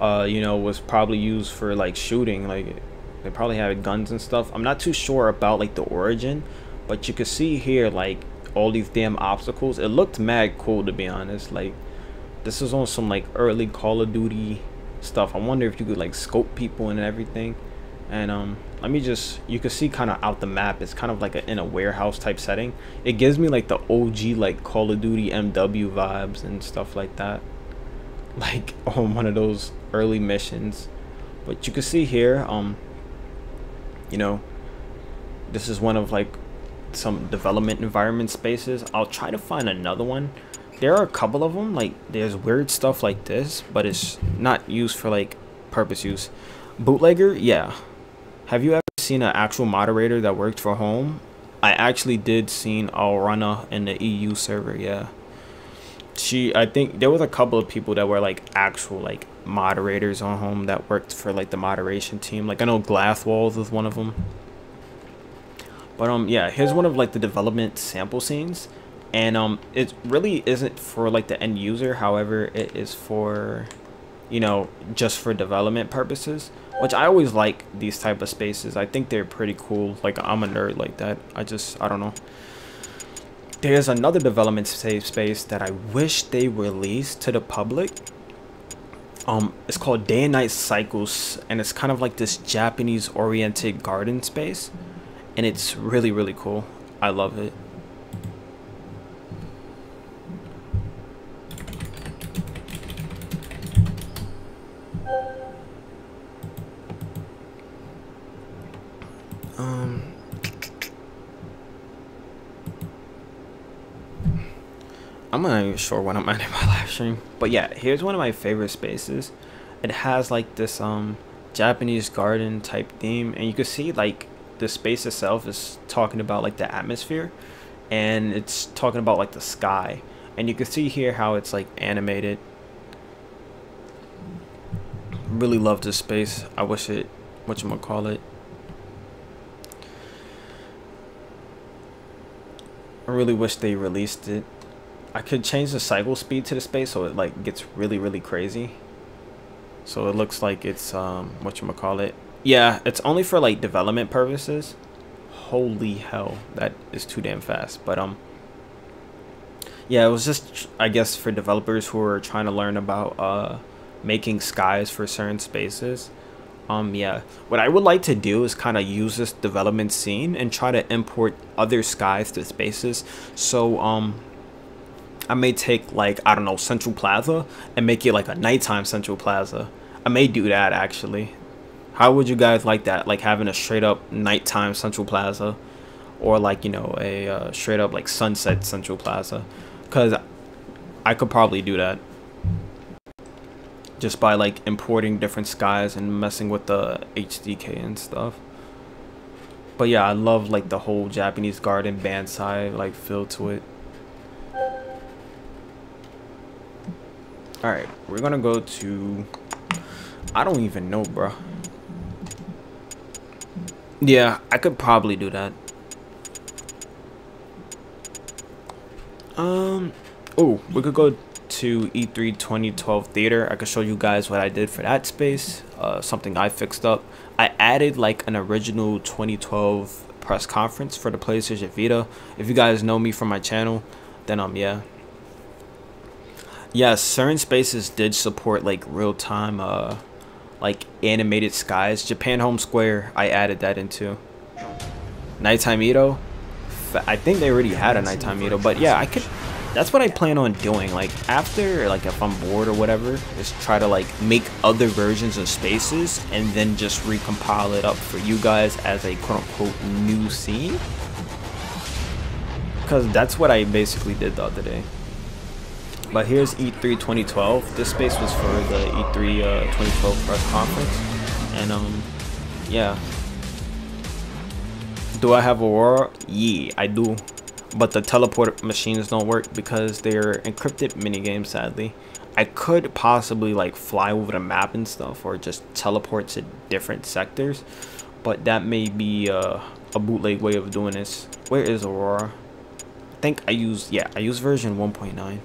uh, you know, was probably used for like shooting. Like they probably had guns and stuff. I'm not too sure about like the origin, but you can see here like all these damn obstacles. It looked mad cool, to be honest. Like this is on some like early Call of Duty stuff. I wonder if you could like scope people and everything. And um, let me just, you can see kind of out the map. It's kind of like a, in a warehouse type setting. It gives me like the O G like Call of Duty M W vibes and stuff like that. Like on one of those early missions. But you can see here, um, you know, this is one of like some development environment spaces. I'll try to find another one. There are a couple of them. Like there's weird stuff like this, but it's not used for like purpose use. Bootlegger, yeah. Have you ever seen an actual moderator that worked for Home? I actually did seen Aurora in the E U server, yeah. She, I think there was a couple of people that were like actual like moderators on Home that worked for like the moderation team. Like I know Glathwalls was one of them. But um, yeah, here's one of like the development sample scenes. And um, it really isn't for like the end user. However, it is for, you know, just for development purposes. Which I always like these type of spaces. I think they're pretty cool. Like I'm a nerd like that. I just, I don't know. There's another development safe space that I wish they released to the public. Um, it's called Day and Night Cycles, and it's kind of like this Japanese-oriented garden space, and it's really, really cool. I love it. Um, I'm not even sure when I'm ending my live stream, but yeah, here's one of my favorite spaces. It has like this um Japanese garden type theme, and you can see like the space itself is talking about like the atmosphere, and it's talking about like the sky, and you can see here how it's like animated. Really love this space. I wish it whatchamacallit. I really wish they released it. I could change the cycle speed to the space so it like gets really, really crazy. So it looks like it's um whatchamacallit. Yeah, it's only for like development purposes. Holy hell, that is too damn fast. But um yeah, it was just I guess for developers who are trying to learn about uh making skies for certain spaces. Um, yeah, what I would like to do is kind of use this development scene and try to import other skies to spaces. So, um, I may take like, I don't know, Central Plaza and make it like a nighttime Central Plaza. I may do that actually. How would you guys like that? Like having a straight up nighttime Central Plaza, or like, you know, a uh, straight up like sunset Central Plaza. Cause I could probably do that. Just by like importing different skies and messing with the H D K and stuff. But yeah, I love like the whole Japanese garden Bansai like feel to it. Alright, we're gonna go to... I don't even know, bro. Yeah, I could probably do that. Um, oh, we could go to E three twenty twelve theater. I could show you guys what I did for that space. Uh, something I fixed up. I added like an original twenty twelve press conference for the PlayStation Vita. If you guys know me from my channel, then um yeah. Yeah, certain spaces did support like real time uh like animated skies. Japan Home Square, I added that into. Nighttime Edo. I think they already had a nighttime Edo, but yeah, I could. That's what I plan on doing, like after, like if I'm bored or whatever, is try to like make other versions of spaces and then just recompile it up for you guys as a quote unquote new scene. Because that's what I basically did the other day. But here's E three twenty twelve. This space was for the E three uh, twenty twelve press conference. And um, yeah. Do I have Aurora? Yeah, I do. But the teleport machines don't work because they're encrypted minigames, sadly. I could possibly like fly over the map and stuff, or just teleport to different sectors, but that may be uh, a bootleg way of doing this. Where is Aurora? I think I use, yeah, I use version one point nine.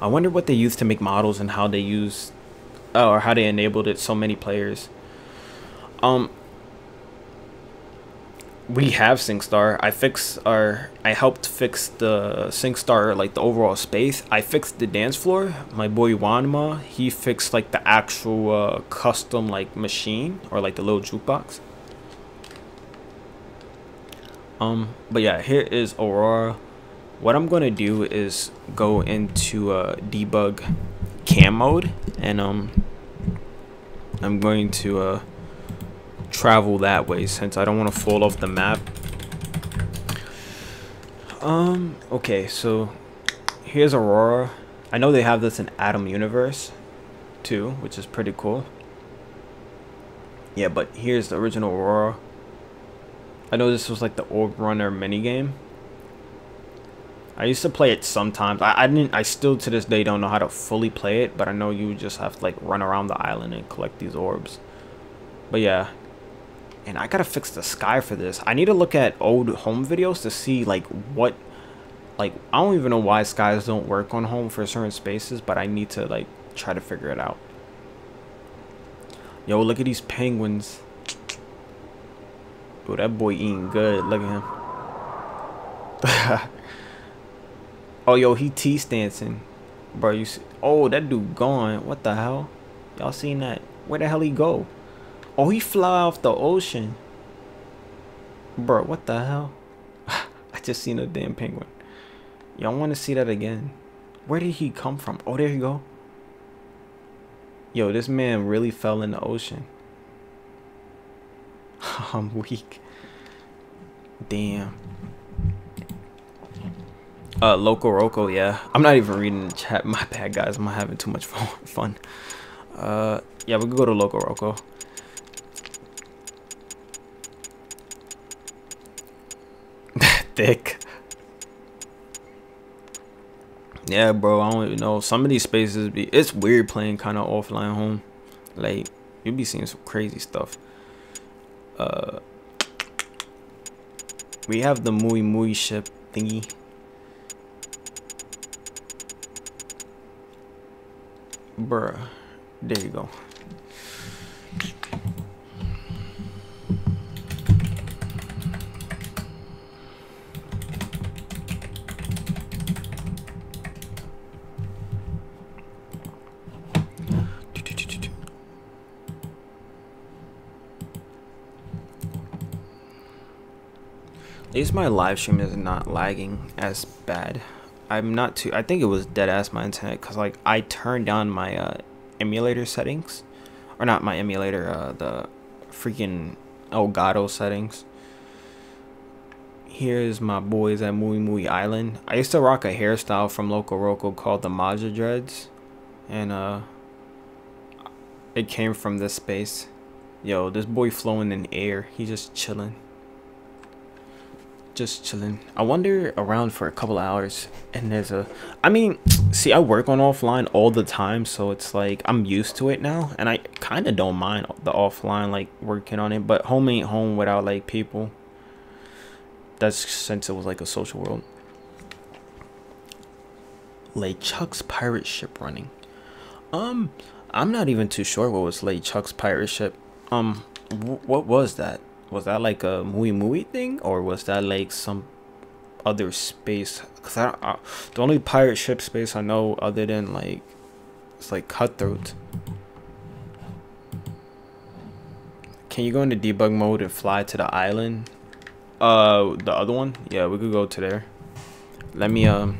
I wonder what they used to make models and how they use, uh, or how they enabled it so many players. Um. We have SingStar. I fixed our. I helped fix the SingStar, like the overall space. I fixed the dance floor. My boy Juanma, he fixed like the actual uh, custom like machine, or like the little jukebox. Um, but yeah, here is Aurora. What I'm gonna do is go into uh, debug cam mode, and um, I'm going to uh. travel that way since I don't want to fall off the map. Um okay, so here's Aurora. I know they have this in Atom Universe too, which is pretty cool. Yeah, but here's the original Aurora. I know this was like the Orb Runner minigame. I used to play it sometimes. I, I didn't I still to this day don't know how to fully play it, but I know you just have to like run around the island and collect these orbs. But yeah. And I gotta fix the sky for this. I need to look at old home videos to see like what, like I don't even know why skies don't work on home for certain spaces, but I need to like try to figure it out. Yo, look at these penguins. Yo, that boy eating good. Look at him. Oh, yo, he T-stancing. Bro, you see? Oh, that dude gone. What the hell? Y'all seen that? Where the hell he go? Oh, he fly off the ocean. Bro, what the hell? I just seen a damn penguin. Y'all want to see that again? Where did he come from? Oh, there you go. Yo, this man really fell in the ocean. I'm weak. Damn. Uh, Loco Roco, yeah. I'm not even reading the chat. My bad, guys. I'm not having too much fun. Uh, yeah, we can go to Loco Roco. Thick. Yeah, bro. I don't even know. Some of these spaces be. It's weird playing kind of offline home. Like, you'll be seeing some crazy stuff. Uh, we have the Mui Mui ship thingy. Bruh, there you go. At least my live stream is not lagging as bad. I'm not too. I think it was dead ass my internet, cause like I turned down my uh, emulator settings, or not my emulator, uh, the freaking Elgato settings. Here's my boys at Mui Mui Island. I used to rock a hairstyle from Loco Roco called the Maja Dreads, and uh, it came from this space. Yo, this boy flowing in air. He just chilling. Just chilling. I wander around for a couple of hours, and there's a. I mean, see, I work on offline all the time, so it's like I'm used to it now, and I kind of don't mind the offline, like working on it. But home ain't home without like people. That's since it was like a social world. Late Chuck's pirate ship running. Um, I'm not even too sure what was Late Chuck's pirate ship. Um, w what was that? Was that like a Mui Mui thing, or was that like some other space? Cause I, don't, I the only pirate ship space I know other than like it's like Cutthroats. Can you go into debug mode and fly to the island? Uh, the other one? Yeah, we could go to there. Let me um.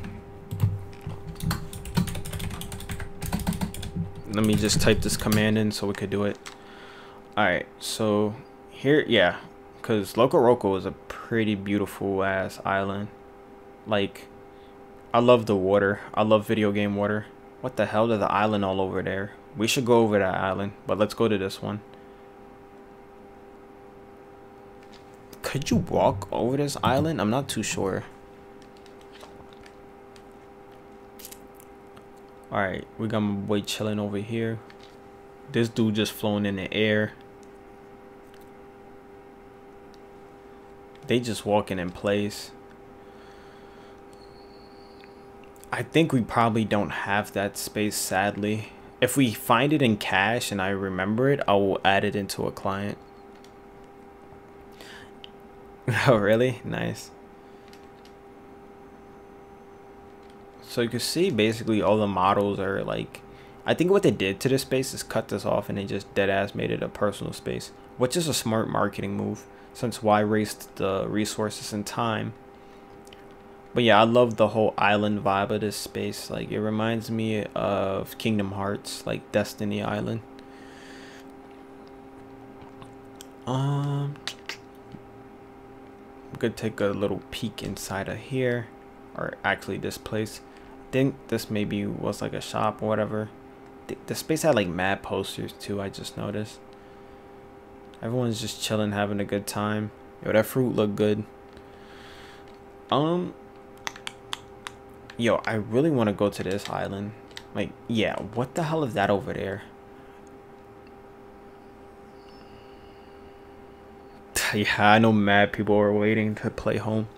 Let me just type this command in so we could do it. All right, so. Here, yeah, because Loco Roco is a pretty beautiful ass island. Like, I love the water. I love video game water. What the hell is the island all over there? We should go over that island, but let's go to this one. Could you walk over this island? I'm not too sure. All right, we got my boy chilling over here. This dude just flown in the air. They just walking in place. I think we probably don't have that space, sadly. If we find it in cache and I remember it, I will add it into a client. Oh, really? Nice. So you can see basically all the models are like... I think what they did to this space is cut this off and they just dead ass made it a personal space. Which is a smart marketing move. Since why waste the resources and time. But yeah, I love the whole island vibe of this space. Like, it reminds me of Kingdom Hearts, like Destiny Island. Um, we could take a little peek inside of here, or actually this place. I think this maybe was like a shop or whatever. The space had like mad posters too, I just noticed. Everyone's just chilling, having a good time. Yo, that fruit looked good. Um, yo, I really want to go to this island. Like, yeah, what the hell is that over there? Yeah, I know mad people are waiting to play Home.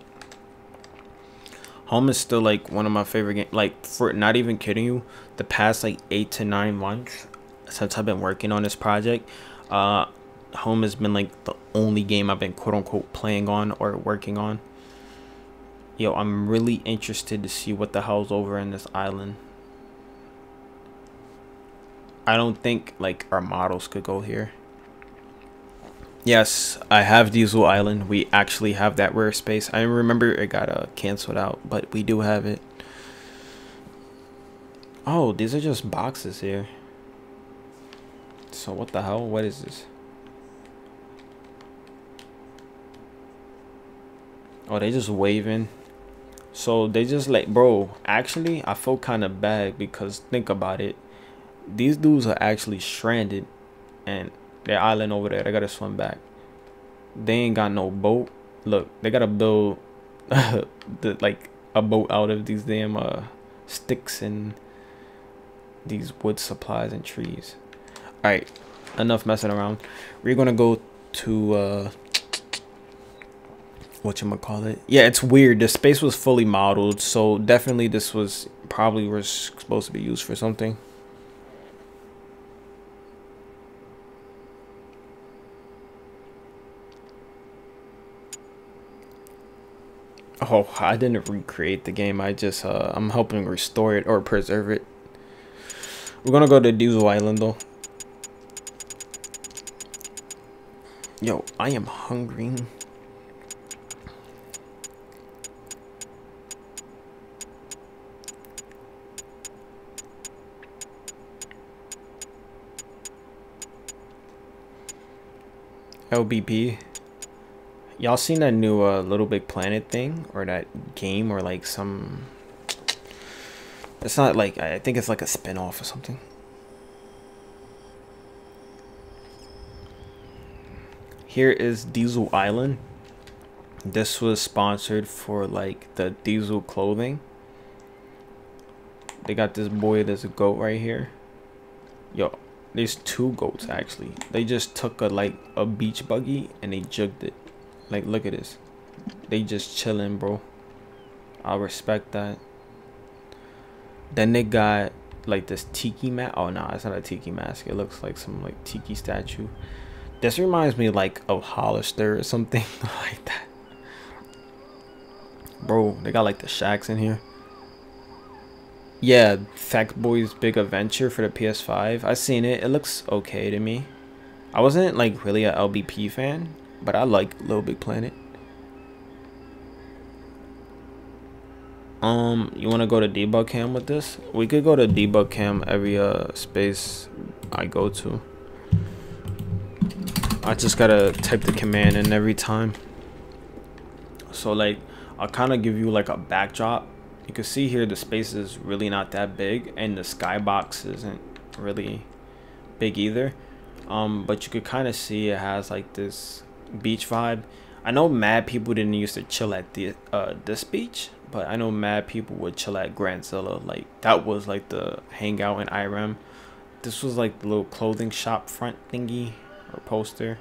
Home is still, like, one of my favorite games. Like, for not even kidding you, the past, like, eight to nine months since I've been working on this project, uh... Home has been like the only game I've been quote unquote playing on or working on. Yo, I'm really interested to see what the hell's over in this island. I don't think like our models could go here. Yes, I have Diesel Island. We actually have that rare space. I remember it got uh, canceled out, but we do have it. Oh, these are just boxes here. So what the hell? What is this? Oh, they just waving. So they just like, bro, actually, I feel kind of bad because think about it. These dudes are actually stranded and their island over there. They got to swim back. They ain't got no boat. Look, they got to build the, like a boat out of these damn uh, sticks and these wood supplies and trees. All right, enough messing around. We're going to go to... Uh, whatchamacallit. Yeah, it's weird. The space was fully modeled, so definitely this was probably was supposed to be used for something. Oh, I didn't recreate the game. I just uh I'm helping restore it or preserve it. We're gonna go to Diesel Island though. Yo, I am hungry. L B P, y'all seen that new uh, Little Big Planet thing or that game or like some, it's not like, I think it's like a spin-off or something. Here is Diesel Island. This was sponsored for like the Diesel clothing. They got this boy that's a goat right here. Yo, there's two goats actually. They just took a like a beach buggy and they jugged it. Like look at this. They just chilling, bro. I respect that. Then they got like this tiki mat. Oh no, nah, it's not a tiki mask. It looks like some like tiki statue. This reminds me like of Hollister or something like that. Bro, they got like the shacks in here. Yeah, Sackboy's Big Adventure for the P S five. I seen it. It looks okay to me. I wasn't like really a L B P fan, but I like Little Big Planet. Um, you want to go to debug cam with this? We could go to debug cam every uh space I go to. I just gotta type the command in every time. So like, I'll kind of give you like a backdrop. You can see here the space is really not that big and the skybox isn't really big either, um but you could kind of see it has like this beach vibe. I know mad people didn't used to chill at the uh this beach, but I know mad people would chill at Grandzilla. Like that was like the hangout in I R M. This was like the little clothing shop front thingy or poster.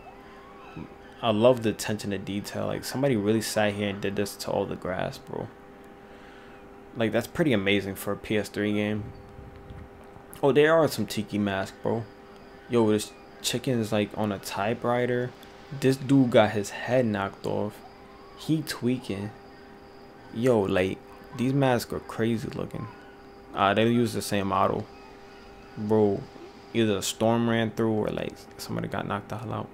I love the attention to detail. Like somebody really sat here and did this to all the grass, bro. Like, that's pretty amazing for a P S three game. Oh, there are some tiki masks, bro. Yo, this chicken is, like, on a typewriter. This dude got his head knocked off. He tweaking. Yo, like, these masks are crazy looking. Uh, they use the same model. Bro, either a storm ran through or, like, somebody got knocked the hell out.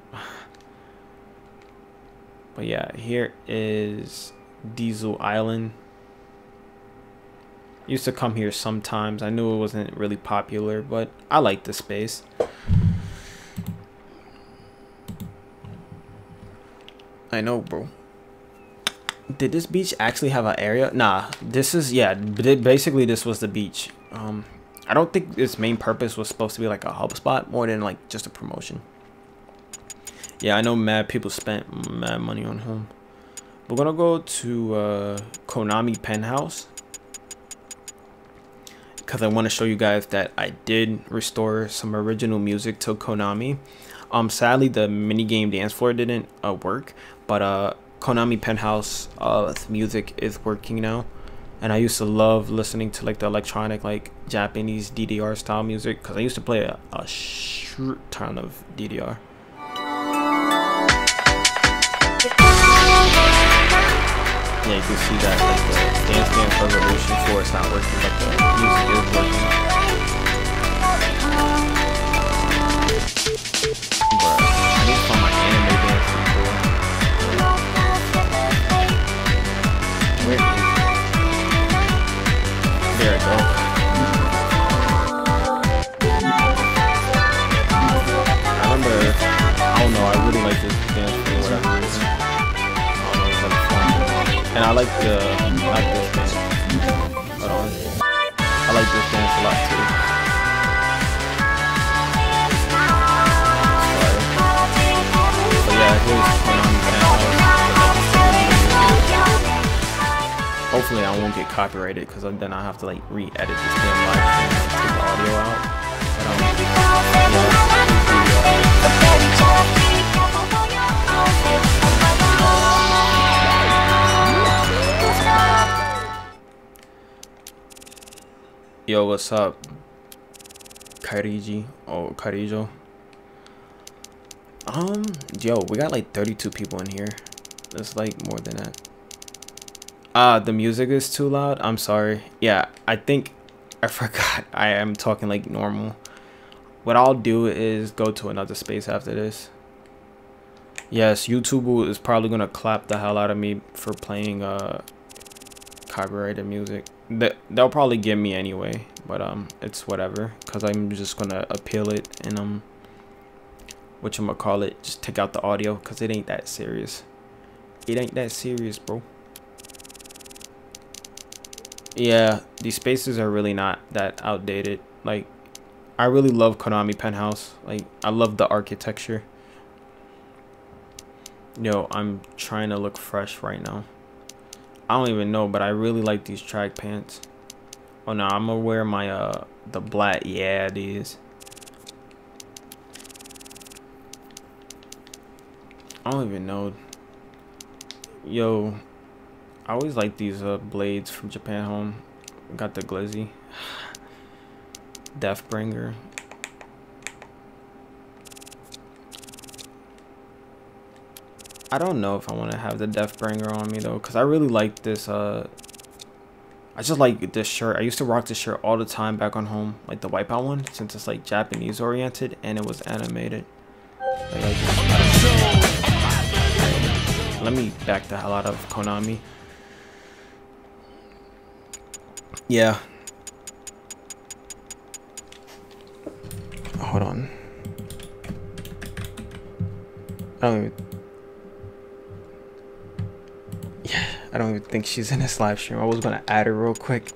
But, yeah, here is Diesel Island. Used to come here sometimes. I knew it wasn't really popular, but I like the space. I know, bro. Did this beach actually have an area? Nah, this is, yeah, basically this was the beach. Um, I don't think its main purpose was supposed to be like a hub spot more than like just a promotion. Yeah, I know mad people spent mad money on home. We're gonna go to uh, Konami Penthouse, because I want to show you guys that I did restore some original music to Konami. Um, sadly, the minigame dance floor didn't uh, work, but uh, Konami Penthouse uh, music is working now. And I used to love listening to like the electronic, like Japanese D D R style music, because I used to play a, a short ton of D D R. Yeah, you can see that like the dance dance resolution for it's not working, but the music is working. And I like the I like this dance. Hold on. I like this dance a lot too. Sorry. So yeah, here's Konami Penthouse. Hopefully I won't get copyrighted because then I have to like re-edit this damn live and take the audio out. But um yeah, yo, what's up, Kairiji or Kairijo? Um, yo, we got like thirty-two people in here. That's like more than that. Ah, uh, the music is too loud. I'm sorry. Yeah, I think I forgot. I am talking like normal. What I'll do is go to another space after this. Yes, YouTube is probably gonna clap the hell out of me for playing uh copyrighted music. That they'll probably give me anyway, but um it's whatever, because I'm just gonna appeal it and um whatchamacallit, just take out the audio, because it ain't that serious. It ain't that serious, bro. Yeah, these spaces are really not that outdated. Like, I really love Konami Penthouse. Like, I love the architecture. Yo, I'm trying to look fresh right now. I don't even know, but I really like these track pants. Oh no, I'm gonna wear my uh the black. Yeah, it is. I don't even know. Yo, I always like these uh blades from Japan Home. Got the glizzy. Deathbringer. I don't know if I want to have the Deathbringer on me though, because I really like this. Uh, I just like this shirt. I used to rock this shirt all the time back on home, like the Wipeout one, since it's like Japanese oriented and it was animated. Like, I just, let me back the hell out of Konami. Yeah. Hold on. I don't even. I don't even think she's in this live stream. I was gonna add her real quick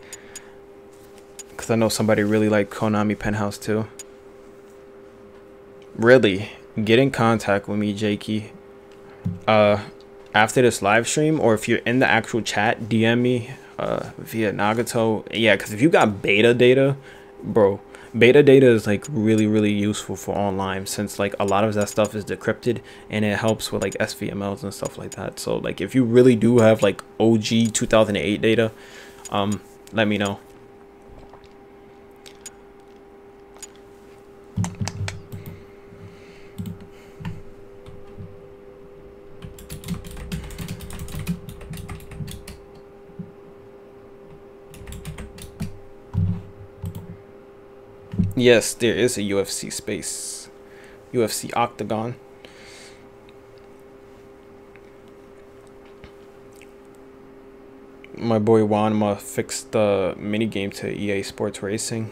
because I know somebody really liked Konami Penthouse too. Really, get in contact with me, Jakey. Uh, after this live stream, or if you're in the actual chat, D M me uh, via Nagato. Yeah, because if you got beta data, bro, beta data is like really, really useful for online, since like a lot of that stuff is decrypted and it helps with like S V M Ls and stuff like that. So like if you really do have like O G two thousand eight data, um, let me know. Yes, there is a U F C space, U F C Octagon. My boy Juanma fixed the minigame to E A Sports Racing,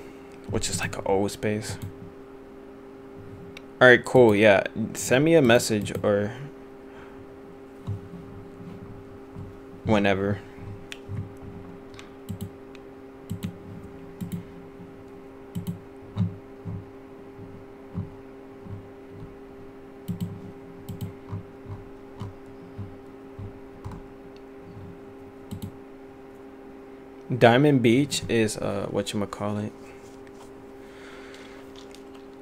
which is like an old space. All right, cool. Yeah, send me a message or whenever. Diamond Beach is uh whatchamacallit.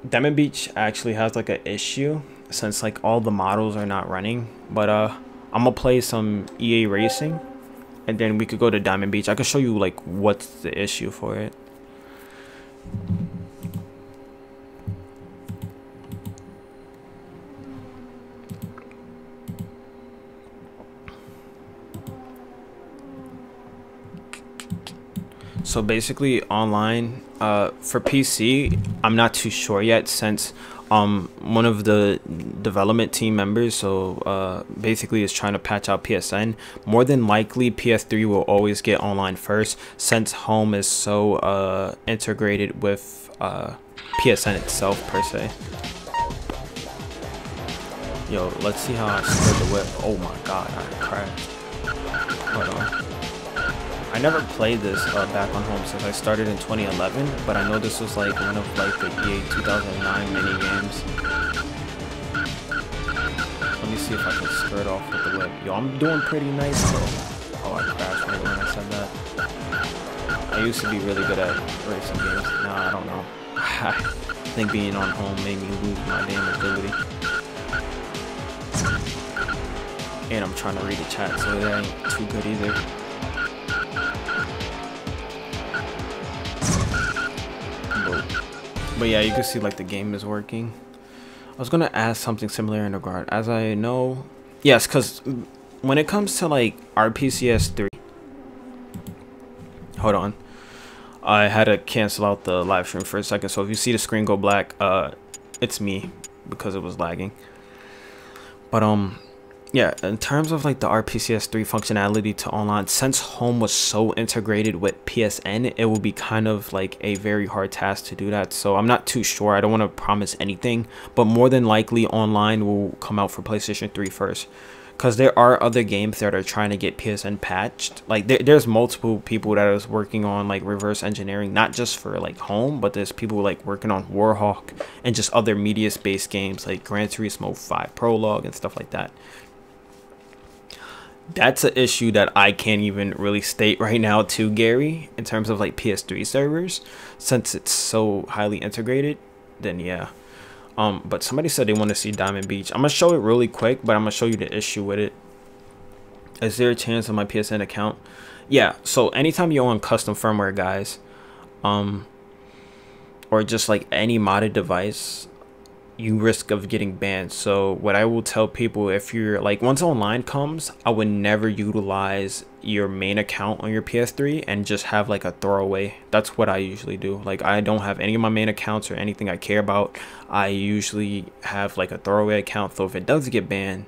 Diamond Beach actually has like an issue since like all the models are not running, but uh I'm gonna play some E A Racing and then we could go to Diamond Beach. I could show you like what's the issue for it. So basically online, uh, for P C, I'm not too sure yet, since um one of the development team members, so uh basically is trying to patch out P S N. More than likely P S three will always get online first, since Home is so uh integrated with uh P S N itself per se. Yo, let's see how I spread the whip. Oh my god, I crashed. Hold on. I never played this uh, back on Home since I started in twenty eleven, but I know this was like one of like the E A two thousand nine mini games. Let me see if I can skirt off with the whip. Yo, I'm doing pretty nice, bro. Oh, I crashed right when I said that. I used to be really good at racing games. Nah, I don't know. I think being on Home made me lose my damn ability. And I'm trying to read the chat, so that ain't too good either. But yeah, you can see like the game is working. I was gonna ask something similar in regard, as I know, yes, because when it comes to like R P C S three, hold on, I had to cancel out the live stream for a second, so if you see the screen go black, uh, it's me because it was lagging. But um, yeah, in terms of like the R P C S three functionality to online, since Home was so integrated with P S N, it will be kind of like a very hard task to do that. So I'm not too sure. I don't want to promise anything, but more than likely online will come out for PlayStation three first, because there are other games that are trying to get P S N patched. Like there, there's multiple people that is working on like reverse engineering, not just for like Home, but there's people like working on Warhawk and just other media based games like Gran Turismo five Prologue and stuff like that. That's an issue that I can't even really state right now to Gary in terms of like P S three servers, since it's so highly integrated. Then yeah, um but somebody said they want to see Diamond Beach. I'm gonna show it really quick, but I'm gonna show you the issue with it. Is there a chance on my P S N account? Yeah, so anytime you're on custom firmware, guys, um or just like any modded device, you risk of getting banned. So what I will tell people, if you're like, once online comes, I would never utilize your main account on your P S three and just have like a throwaway. That's what I usually do. Like I don't have any of my main accounts or anything I care about. I usually have like a throwaway account, so if it does get banned,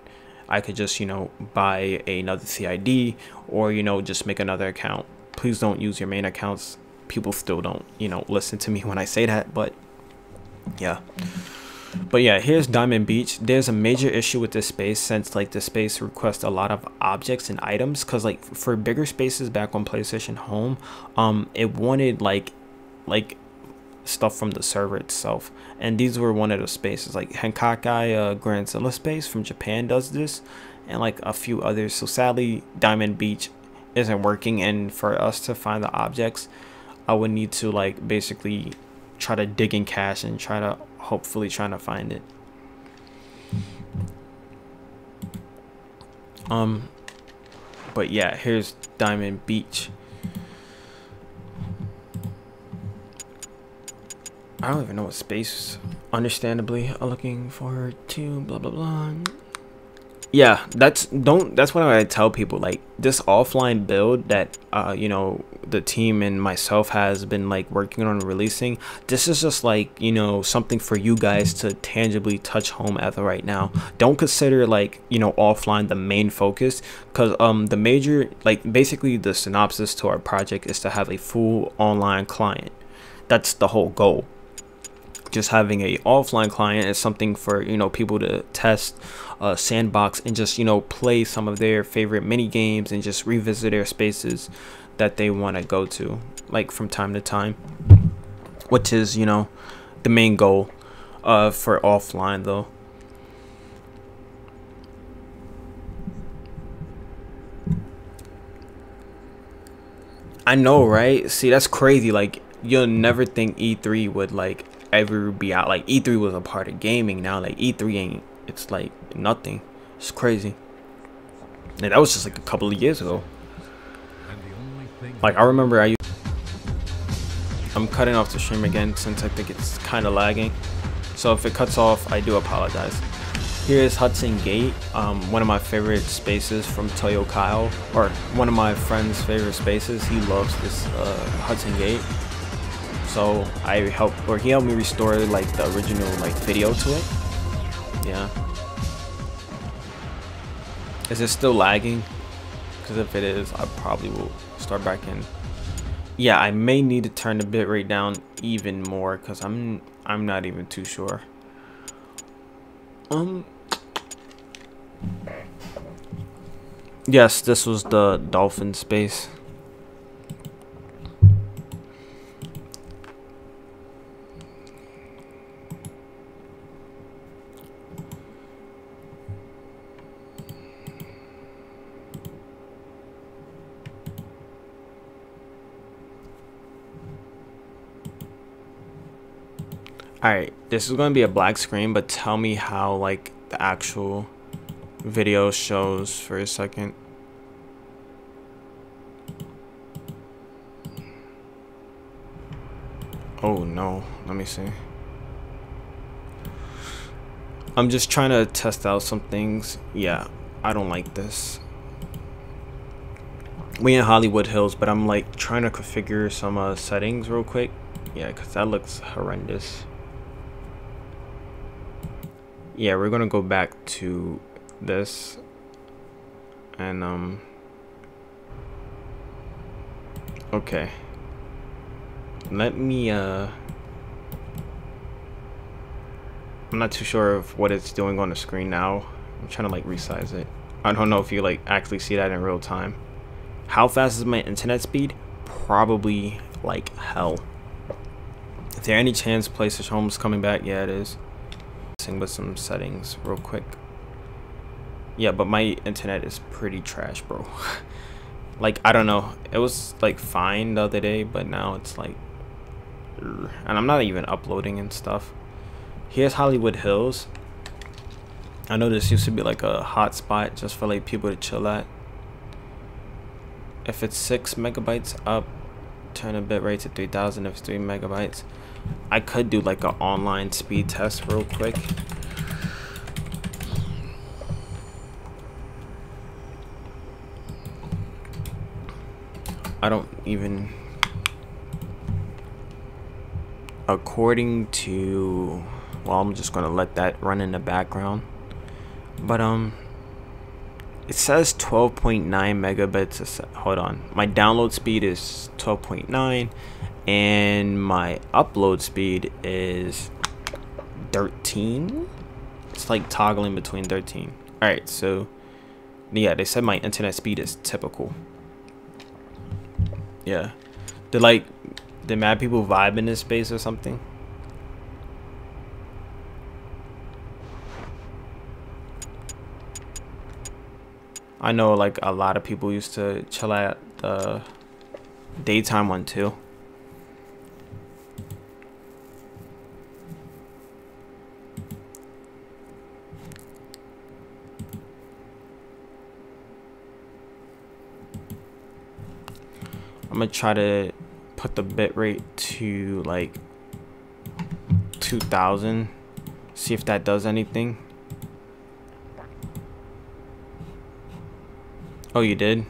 I could just, you know, buy another C I D or, you know, just make another account. Please don't use your main accounts. People still don't, you know, listen to me when I say that, but yeah. But yeah, here's Diamond Beach. There's a major issue with this space, since like the space requests a lot of objects and items, because like for bigger spaces back on PlayStation Home, um it wanted like like stuff from the server itself, and these were one of those spaces. Like Henkakai uh, Grandzilla space from Japan does this, and like a few others. So sadly Diamond Beach isn't working, and for us to find the objects, I would need to like basically try to dig in cache and try to hopefully trying to find it. Um but yeah, here's Diamond Beach. I don't even know what space understandably are looking for to blah blah blah. Yeah, that's don't that's what I tell people. Like this offline build that uh you know the team and myself has been like working on releasing, this is just like, you know, something for you guys to tangibly touch Home as of right now. Don't consider like, you know, offline the main focus, because um the major, like basically the synopsis to our project is to have a full online client. That's the whole goal. Just having a offline client is something for, you know, people to test, uh, sandbox, and just, you know, play some of their favorite mini games and just revisit their spaces that they want to go to like from time to time, which is, you know, the main goal uh for offline though. I know, right? See, that's crazy. Like you'll never think E three would like ever be out. Like E three was a part of gaming. Now like E three ain't, it's like nothing. It's crazy. And that was just like a couple of years ago. Like I remember I I'm cutting off the stream again, since I think it's kind of lagging, so if it cuts off I do apologize. Here is Hudson Gate, um, one of my favorite spaces from Toyo Kyle, or one of my friend's favorite spaces. He loves this uh, Hudson Gate. so I helped, or he helped me restore like the original like video to it. Yeah. Is it still lagging? Because if it is, I probably will start back in. Yeah, I may need to turn the bitrate down even more because I'm I'm not even too sure. Um. Yes, this was the dolphin space. Alright, this is going to be a black screen, but tell me how, like, the actual video shows for a second. Oh, no. Let me see. I'm just trying to test out some things. Yeah, I don't like this. We in Hollywood Hills, but I'm, like, trying to configure some uh, settings real quick. Yeah, because that looks horrendous. Yeah, we're gonna go back to this and um okay, let me uh I'm not too sure of what it's doing on the screen now. I'm trying to like resize it. I don't know if you like actually see that in real time. How fast is my internet speed? Probably like hell. Is there any chance PlayStation Home is coming back? Yeah, it is. With some settings real quick. Yeah, but my internet is pretty trash, bro. Like, I don't know, it was like fine the other day, but now it's like ugh. And I'm not even uploading and stuff. Here's Hollywood Hills. I know this used to be like a hot spot just for like people to chill at. If it's six megabytes up, turn the bitrate to three thousand. If it's three megabytes, I could do like an online speed test real quick. I don't even, according to, well, I'm just gonna let that run in the background, but um it says twelve point nine megabits a second. Hold on, my download speed is twelve point nine and my upload speed is thirteen. It's like toggling between thirteen. All right, so yeah, they said my internet speed is typical. Yeah, they're like, did mad people vibe in this space or something? I know like a lot of people used to chill at the daytime one too. I'm gonna try to put the bitrate to like two thousand, see if that does anything. Oh, you did?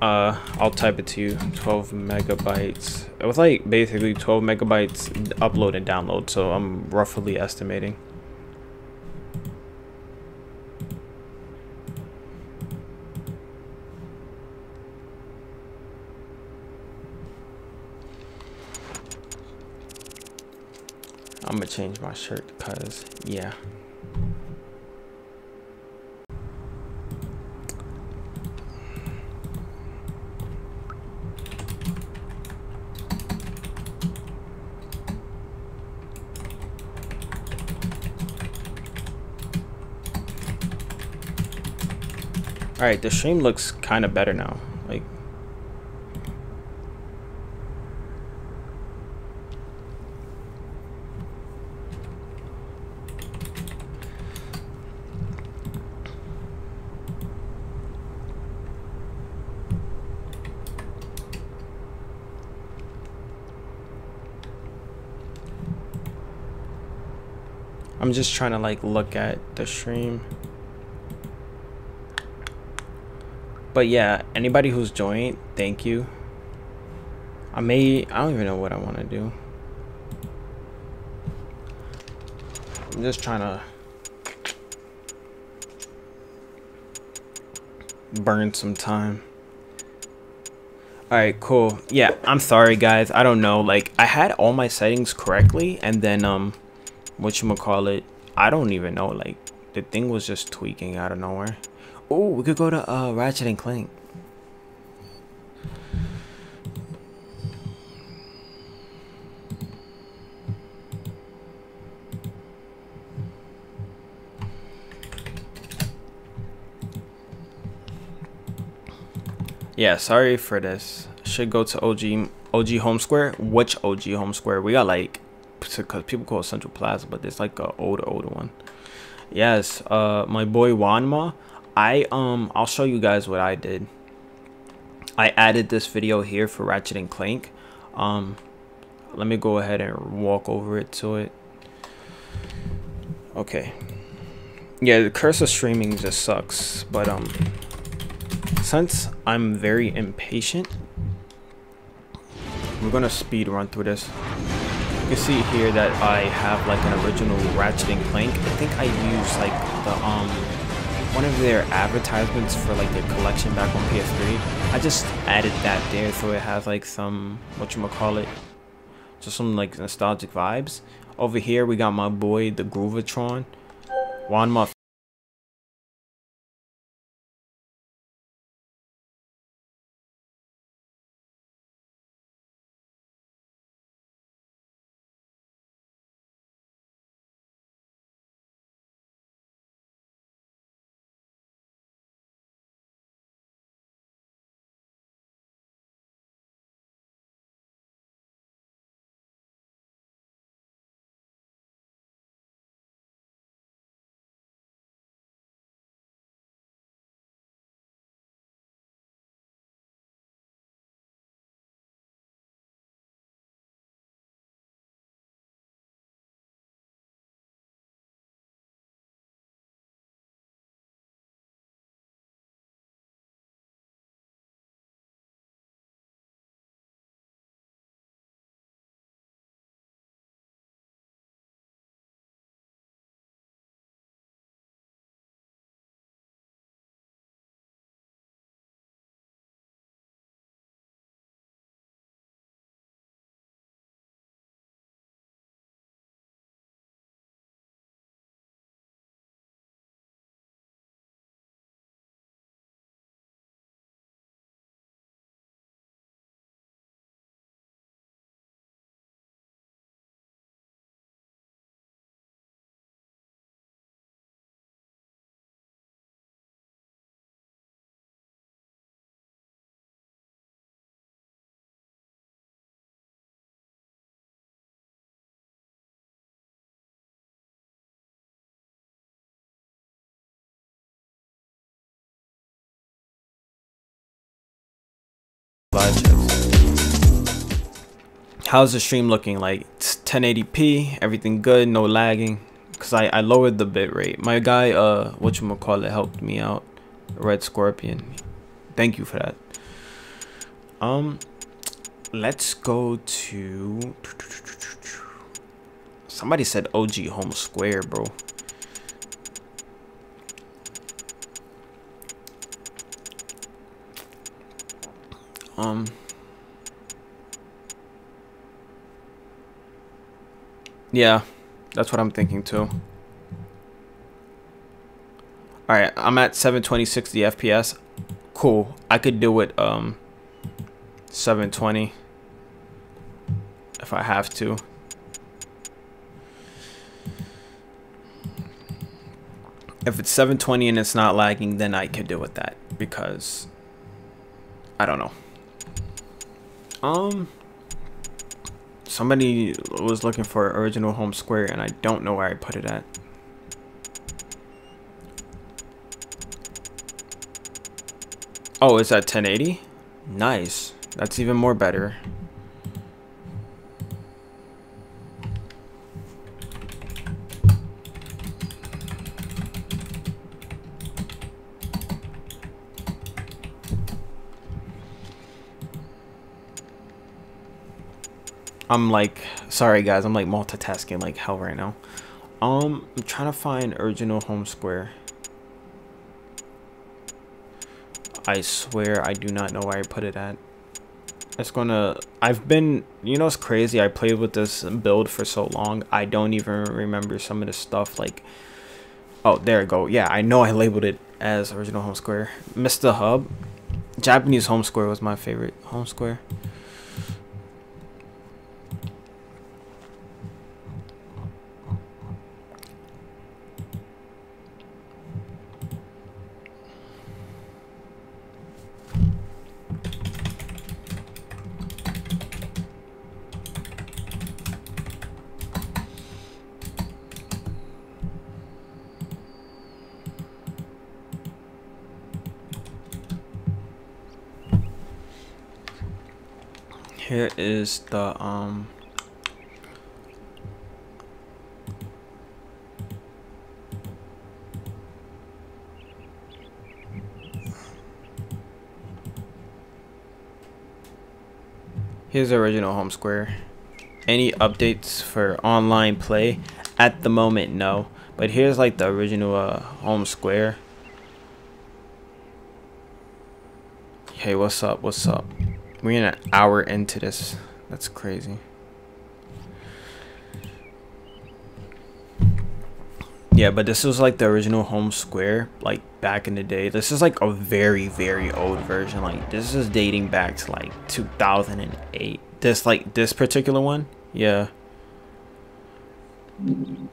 Uh, I'll type it to you. twelve megabytes. It was like basically twelve megabytes upload and download, so I'm roughly estimating. I'm gonna change my shirt because, yeah. All right, the stream looks kind of better now. Like, I'm just trying to like look at the stream. But yeah, anybody who's joined, thank you. I may, I don't even know what I want to do. I'm just trying to burn some time. All right, cool. Yeah, I'm sorry guys. I don't know. Like, I had all my settings correctly, and then um, whatchamacallit, I don't even know. Like, the thing was just tweaking out of nowhere. Oh, we could go to uh, Ratchet and Clank. Yeah, sorry for this. Should go to O G O G Home Square. Which O G Home Square? We got like, because people call it Central Plaza, but it's like an older, older one. Yes, uh, my boy Juanma. I um I'll show you guys what I did. I added this video here for Ratchet and Clank. Um let me go ahead and walk over it to it. Okay. Yeah, the curse of streaming just sucks, but um since I'm very impatient, I'm gonna speed run through this. You can see here that I have like an original Ratchet and Clank. I think I used like the um one of their advertisements for like their collection back on P S three. I just added that there so it has like some, whatchamacallit, just some like nostalgic vibes. Over here we got my boy the Groovatron, Juanma. How's the stream looking? Like, it's ten eighty p, everything good, no lagging, because I, I lowered the bit rate. My guy, uh, whatchamacallit, helped me out, Red Scorpion. Thank you for that. Um, let's go to... Somebody said O G Home Square, bro. Um... Yeah, that's what I'm thinking too. Alright, I'm at seven twenty sixty F P S. Cool. I could do it um seven twenty if I have to. If it's seven twenty and it's not lagging, then I could deal with that, because I don't know. Um Somebody was looking for original home square, and I don't know where I put it at. Oh, it's at ten eighty? Nice. That's even more better. I'm like, sorry guys, I'm like multitasking like hell right now. Um, I'm trying to find original home square. I swear I do not know where I put it at. It's gonna, I've been, you know, it's crazy. I played with this build for so long. I don't even remember some of the stuff like, oh, there we go. Yeah, I know I labeled it as original home square. Mister Hub. Japanese home square was my favorite home square. Here is the um here's the original home square. Any updates for online play? At the moment, no. But here's like the original uh, home square. Hey, what's up? What's up? We're an hour into this. That's crazy. Yeah, but this was like the original home square, like back in the day. This is like a very, very old version. Like this is dating back to like two thousand eight. This like this particular one, yeah. You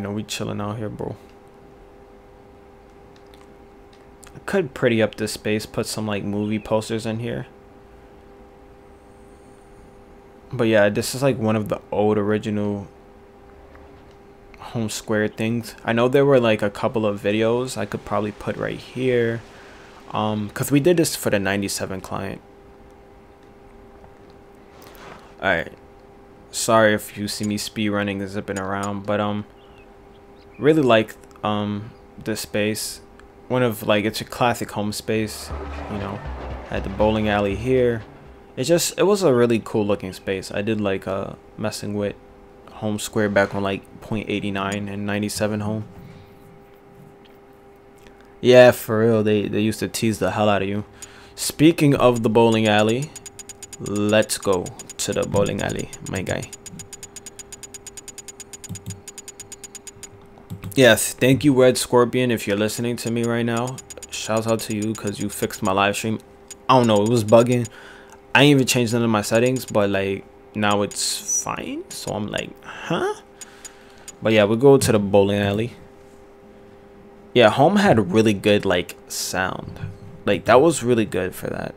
know, we chilling out here, bro. I could pretty up this space, put some like movie posters in here. But yeah, this is like one of the old original home square things. I know there were like a couple of videos I could probably put right here. Um, because we did this for the ninety-seven client. Alright. Sorry if you see me speed running and zipping around, but um really like um this space. One of like, it's a classic home space, you know. Had the bowling alley here. It just, it was a really cool looking space. I did like uh messing with home square back on like point eight nine and ninety-seven home. Yeah, for real, they they used to tease the hell out of you. Speaking of the bowling alley, let's go to the bowling alley, my guy. Yes, thank you, Red Scorpion, if you're listening to me right now. Shout out to you because you fixed my live stream. I don't know, it was bugging. I ain't even changed none of my settings, but like now it's fine. So I'm like, huh? But yeah, we'll go to the bowling alley. Yeah, home had really good like sound. Like that was really good for that.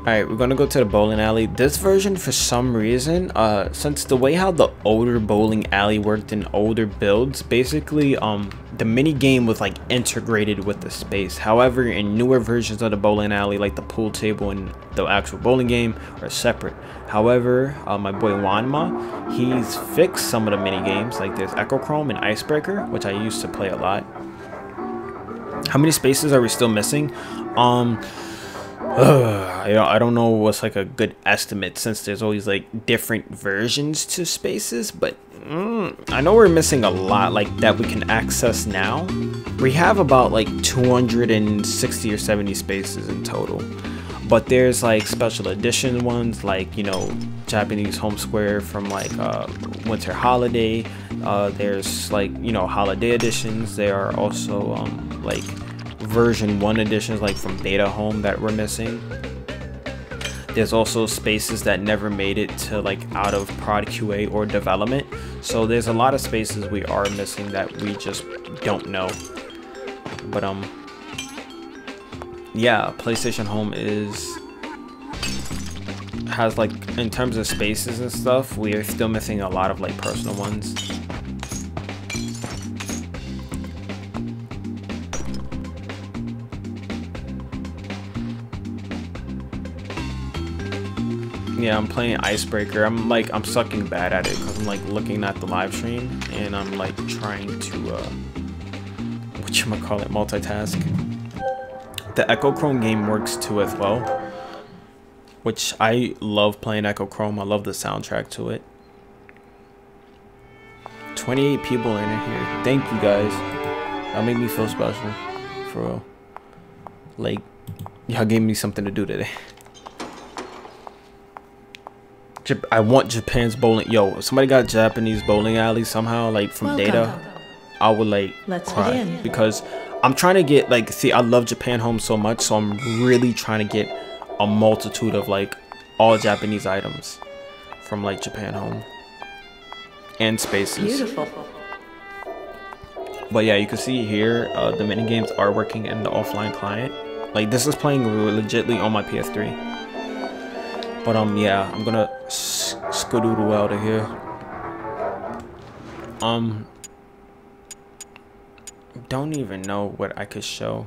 Alright, we're gonna go to the bowling alley. This version, for some reason, uh, since the way how the older bowling alley worked in older builds, basically, um, the mini game was like integrated with the space. However, in newer versions of the bowling alley, like the pool table and the actual bowling game are separate. However, uh, my boy Juanma, he's fixed some of the mini games. Like there's Echochrome and Icebreaker, which I used to play a lot. How many spaces are we still missing? Um. Ugh, I don't know what's like a good estimate since there's always like different versions to spaces, but mm, I know we're missing a lot like that we can access now. We have about like two hundred sixty or seventy spaces in total, but there's like special edition ones like, you know, Japanese home square from like uh, winter holiday. Uh, there's like, you know, holiday editions. There are also um, like version one editions like from beta home that we're missing. There's also spaces that never made it to like out of prod Q A or development, so there's a lot of spaces we are missing that we just don't know. But um yeah, PlayStation Home is has like, in terms of spaces and stuff, we are still missing a lot of like personal ones. yeah, I'm playing Icebreaker. I'm like, I'm sucking bad at it because I'm like looking at the live stream and I'm like trying to, uh, whatchamacallit, multitask. The Echochrome game works too as well, which I love playing Echochrome. I love the soundtrack to it. twenty-eight people in here. Thank you guys. That made me feel special, for real. Like, y'all gave me something to do today. I want Japan's bowling. Yo, if somebody got Japanese bowling alley somehow, like from Welcome. data, I would like Let's cry begin. because I'm trying to get like, see, I love Japan Home so much, so I'm really trying to get a multitude of like all Japanese items from like Japan Home and spaces. Beautiful. But yeah, you can see here uh, the mini games are working in the offline client. Like this is playing legitly on my P S three. But um, yeah, I'm gonna skadoodle out of here. Um, don't even know what I could show.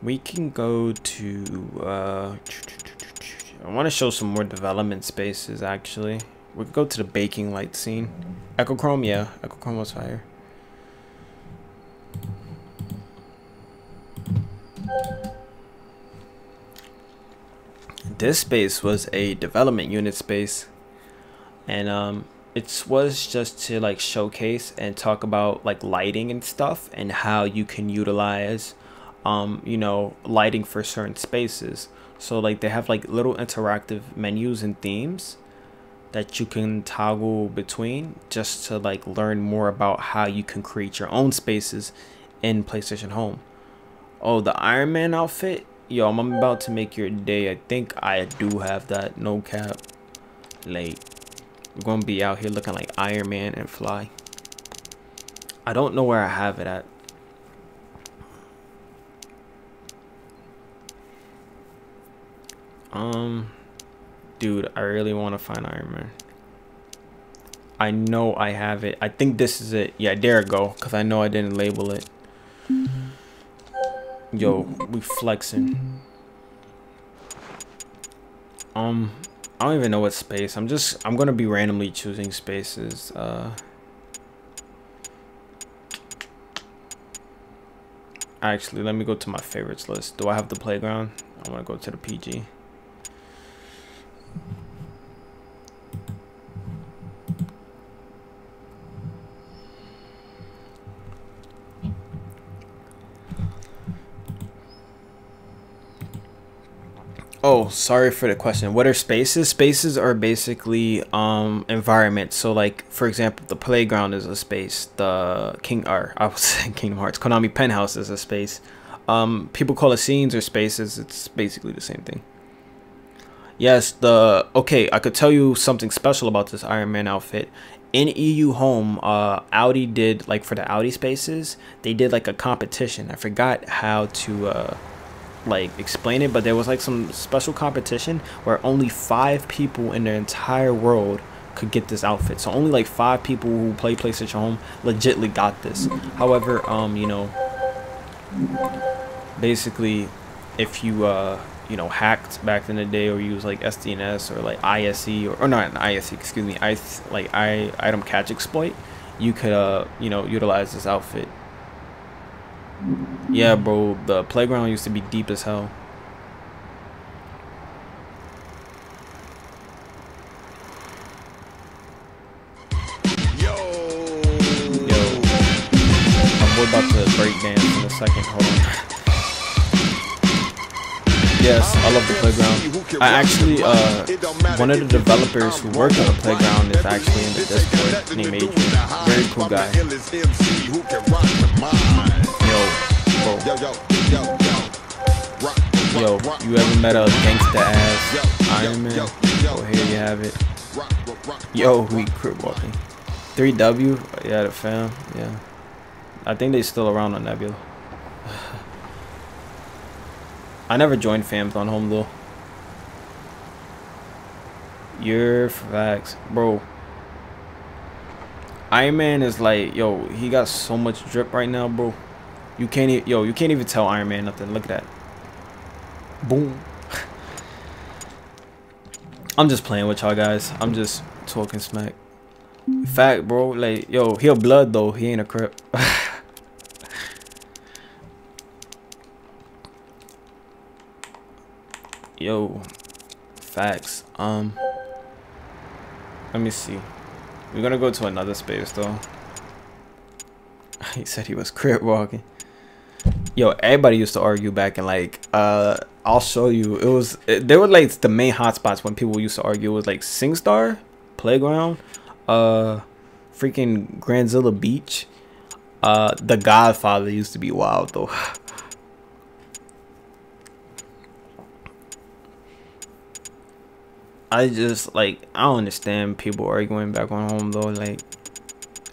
We can go to. Uh, I want to show some more development spaces. Actually, we could go to the baking light scene. Echochrome, yeah, Echochrome was fire. This space was a development unit space, and um, it was just to like showcase and talk about like lighting and stuff and how you can utilize, um, you know, lighting for certain spaces. So like they have like little interactive menus and themes that you can toggle between just to like learn more about how you can create your own spaces in PlayStation Home. Oh, the Iron Man outfit. Yo, I'm about to make your day. I think I do have that, no cap. Like, we're gonna be out here looking like Iron Man and fly. I don't know where I have it at. Um, dude, I really want to find Iron Man. I know I have it. I think this is it. Yeah, there it go. Cause I know I didn't label it. Yo, we flexing. Um, I don't even know what space. I'm just, I'm gonna be randomly choosing spaces. Uh, actually, let me go to my favorites list. Do I have the playground? I want to go to the P G. Oh, sorry for the question. What are spaces? Spaces are basically um, environments. So, like, for example, the playground is a space. The King, or I was saying Kingdom Hearts, Konami Penthouse is a space. Um, people call it scenes or spaces. It's basically the same thing. Yes, the okay. I could tell you something special about this Iron Man outfit. In E U Home, uh, Audi did like for the Audi spaces. They did like a competition. I forgot how to. Uh, like explain it, but there was like some special competition where only five people in the entire world could get this outfit. So only like five people who play PlayStation Home legitly got this. However, um you know, basically if you uh you know hacked back in the day or use like S D N S or like I S E or, or not an I S E, excuse me, I like I item catch exploit, you could uh you know utilize this outfit. Yeah, bro, the playground used to be deep as hell. Yo, yo, I'm about to break dance in a second. Hold on. Yes, I love the playground. I actually, uh, one of the developers who worked on the playground is actually in the Discord, named Adrian. Very cool guy. Yo, yo, yo, yo, yo, you ever met a gangsta ass Iron Man? Oh, here you have it. Yo, we crib walking. three W, yeah, the fam, yeah. I think they still around on Nebula. I never joined fams on Home though. Your facts, bro. Iron Man is like, yo, he got so much drip right now, bro. You can't even, yo, you can't even tell Iron Man nothing. Look at that. Boom. I'm just playing with y'all guys. I'm just talking smack. Fact, bro. Like, yo, he a blood though. He ain't a crip. Yo, facts. Um, let me see. We're gonna go to another space though. He said he was crip walking. Yo, everybody used to argue back in like, uh, I'll show you. It was, it, they were like the main hotspots when people used to argue. It was like SingStar, Playground, uh, freaking Grandzilla Beach. Uh, the Godfather used to be wild though. I just like, I don't understand people arguing back on home though. Like,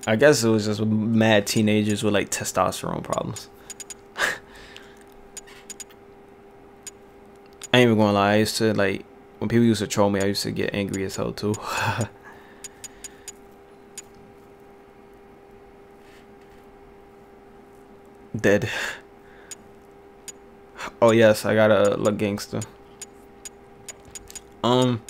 I guess it was just mad teenagers with like testosterone problems. I ain't even gonna lie, I used to like, when people used to troll me, I used to get angry as hell too. Dead. Oh yes, I gotta look gangster. Um,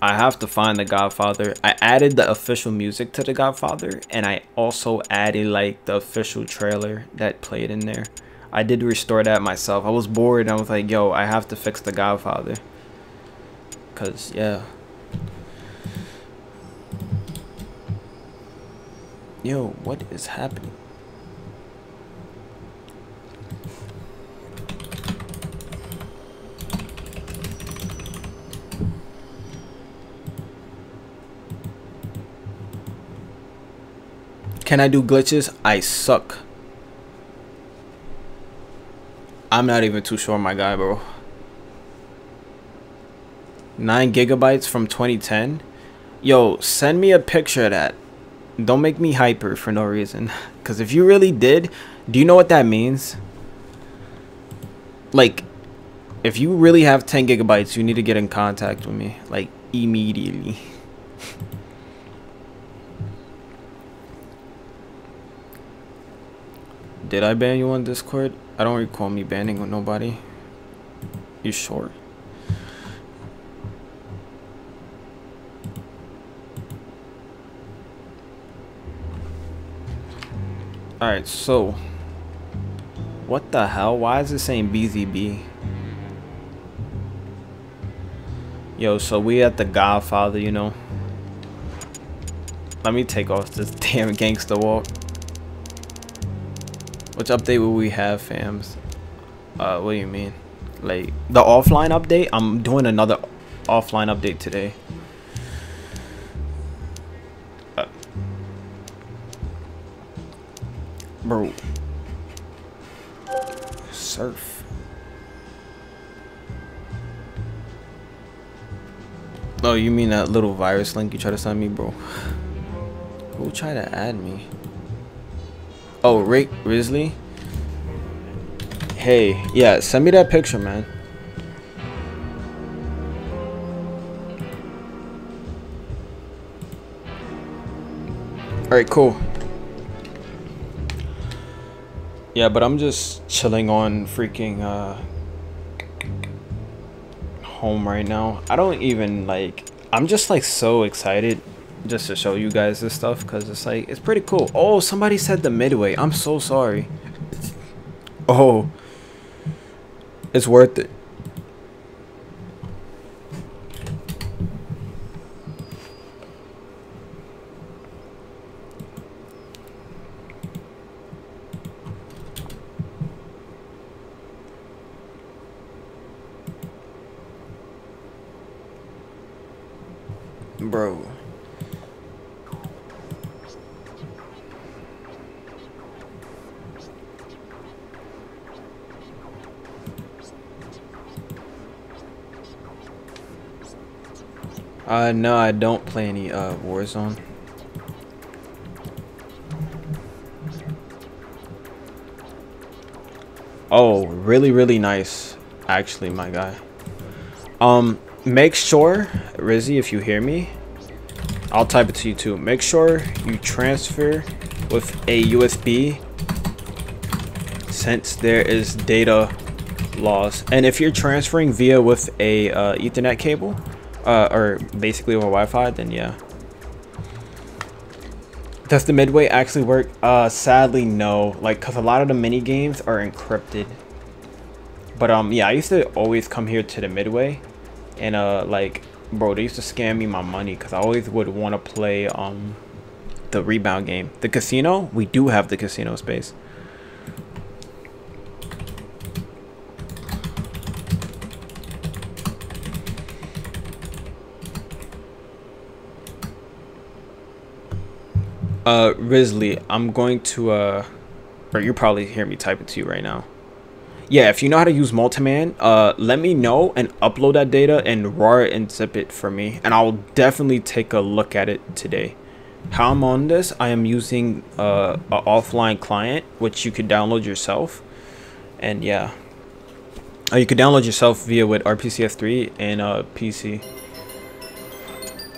I have to find the Godfather. I added the official music to the Godfather, and I also added like the official trailer that played in there. I did restore that myself. I was bored and I was like, yo, I have to fix the Godfather. Cause yeah. Yo, what is happening? Can I do glitches? I suck. I'm not even too sure, my guy, bro. Nine gigabytes from twenty ten. Yo, send me a picture of that. Don't make me hyper for no reason. Because if you really did, do you know what that means? Like, if you really have ten gigabytes, you need to get in contact with me. Like, immediately. Did I ban you on Discord? I don't recall me banning with nobody. You sure? Alright, so. What the hell? Why is it saying B Z B? Yo, so we at the Godfather, you know. Let me take off this damn gangster walk. Which update will we have, fams? Uh, what do you mean? Like, the offline update? I'm doing another offline update today. Uh, bro. Surf. Oh, you mean that little virus link you try to send me, bro? Who tried to add me? Oh, Rick Risley. Hey, yeah, send me that picture, man. All right, cool. Yeah, but I'm just chilling on freaking uh, home right now. I don't even like, I'm just like so excited just to show you guys this stuff, because it's like, it's pretty cool. Oh, somebody said the Midway. I'm so sorry. Oh, it's worth it. Bro. Uh, no, I don't play any, uh, Warzone. Oh, really, really nice, actually, my guy. Um, make sure, Rizzy, if you hear me, I'll type it to you too. Make sure you transfer with a U S B, since there is data loss. And if you're transferring via with a, uh, Ethernet cable, uh, or basically over Wi-Fi, then yeah. Does the Midway actually work? Uh, sadly, no. Like, cause a lot of the mini games are encrypted. But um, yeah, I used to always come here to the Midway, and uh, like, bro, they used to scam me my money, cause I always would want to play um, the rebound game. The casino, we do have the casino space. Uh, Risley, I'm going to, uh, or you probably hear me typing to you right now. Yeah, if you know how to use Multiman, uh, let me know and upload that data and raw it and zip it for me. And I'll definitely take a look at it today. How I'm on this, I am using, uh, an offline client, which you could download yourself. And yeah, uh, you could download yourself via with R P C S three and, uh, P C.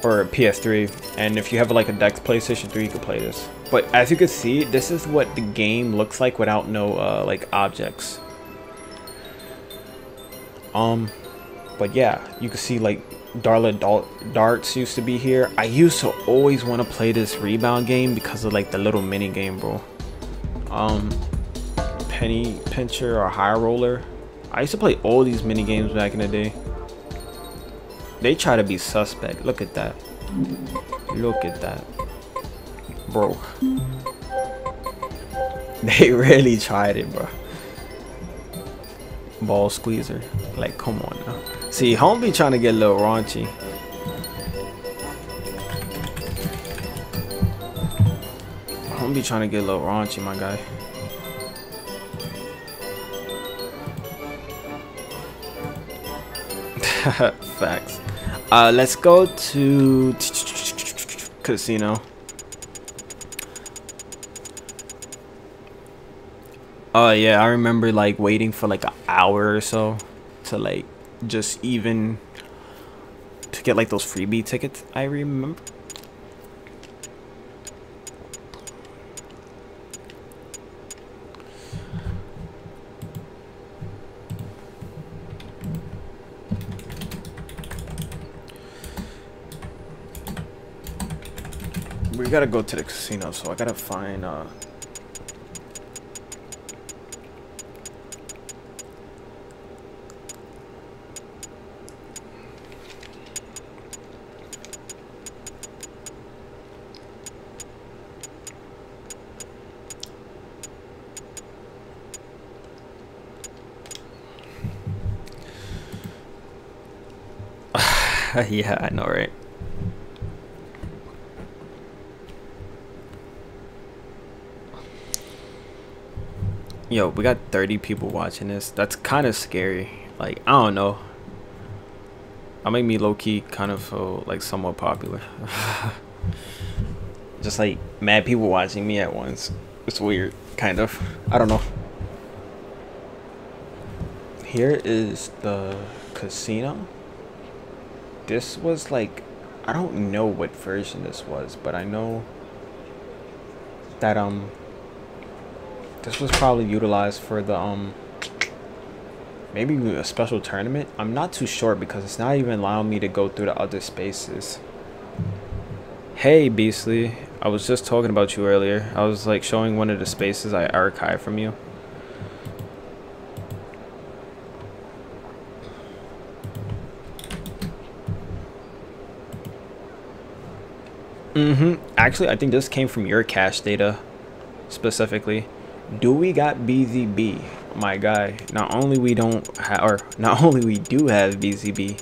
Or P S three, and if you have like a Dex PlayStation three, you can play this. But as you can see, this is what the game looks like without no uh, like objects. Um, but yeah, you can see like Darla Dal Darts used to be here. I used to always want to play this rebound game because of like the little mini game, bro. Um, Penny Pincher or High Roller. I used to play all these mini games back in the day. They try to be suspect. Look at that. Look at that. Bro. They really tried it, bro. Ball squeezer. Like, come on now. See, home be trying to get a little raunchy. Home be trying to get a little raunchy, my guy. Facts. Uh, let's go to casino. Oh, uh, yeah, I remember like waiting for like an hour or so to like just even to get like those freebie tickets. I remember. We gotta go to the casino, so I gotta find uh yeah, I know, right? Yo, we got thirty people watching this. That's kind of scary. Like, I don't know. I make me low-key kind of feel like somewhat popular. Just like mad people watching me at once. It's weird, kind of. I don't know. Here is the casino. This was like, I don't know what version this was, but I know that um this was probably utilized for the, um, maybe a special tournament. I'm not too sure because it's not even allowing me to go through the other spaces. Hey, Beastly. I was just talking about you earlier. I was, like, showing one of the spaces I archived from you. Mm-hmm. Actually, I think this came from your cache data specifically. Do we got B Z B, my guy? Not only we don't have, or not only we do have B Z B,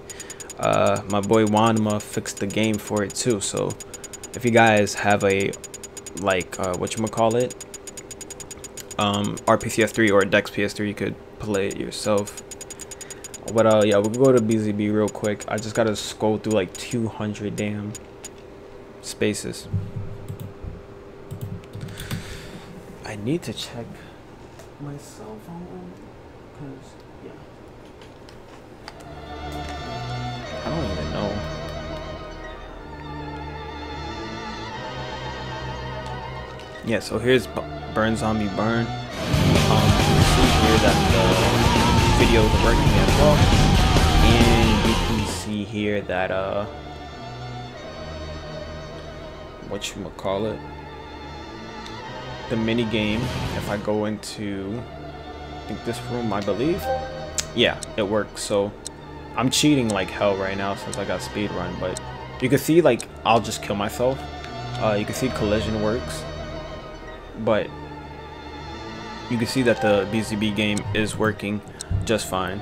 uh, my boy Juanma fixed the game for it too. So if you guys have a like uh, whatchamacallit, um, R P C S three or Dex P S three, you could play it yourself. But uh, yeah, we'll go to B Z B real quick. I just gotta scroll through like two hundred damn spaces. I need to check my cell phone because, yeah. I don't even know. Yeah, so here's B Burn Zombie Burn. Um, you can see here that the videos are working as well. And you can see here that uh whatchamacallit, the mini game, if I go into I think this room, I believe, yeah, it works. So I'm cheating like hell right now since I got speedrun, but you can see like I'll just kill myself. Uh, you can see collision works, but you can see that the B Z B game is working just fine.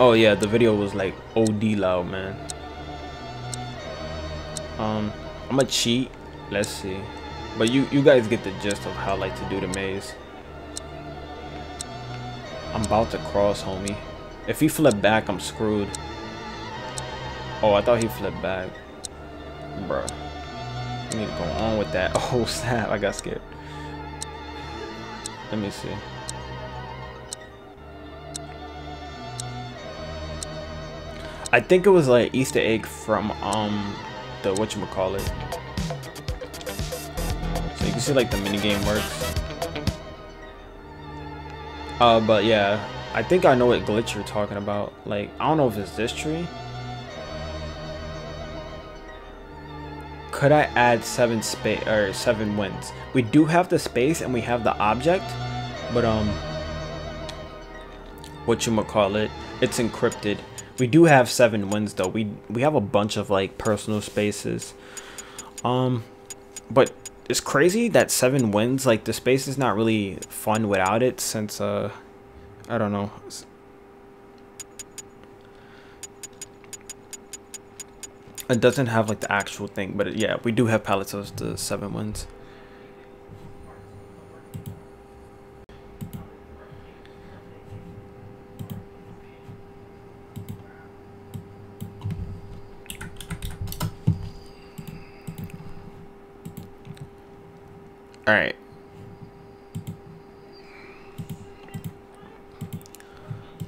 Oh yeah, the video was like O D loud, man. Um, I'm gonna cheat. Let's see. But you, you guys get the gist of how I like to do the maze. I'm about to cross, homie. If he flip back, I'm screwed. Oh, I thought he flipped back. Bruh. I need to go on with that. Oh, snap. I got scared. Let me see. I think it was like Easter egg from um the whatchamacallit. So you can see like the minigame works. Uh but yeah, I think I know what glitch you're talking about. Like I don't know if it's this tree. Could I add seven space or seven wins? We do have the space and we have the object, but um whatchamacallit, it's encrypted. We do have seven wins though. We we have a bunch of like personal spaces. Um but it's crazy that seven wins, like the space is not really fun without it, since uh I don't know. It doesn't have like the actual thing, but it, yeah, we do have pallets of the seven wins. All right.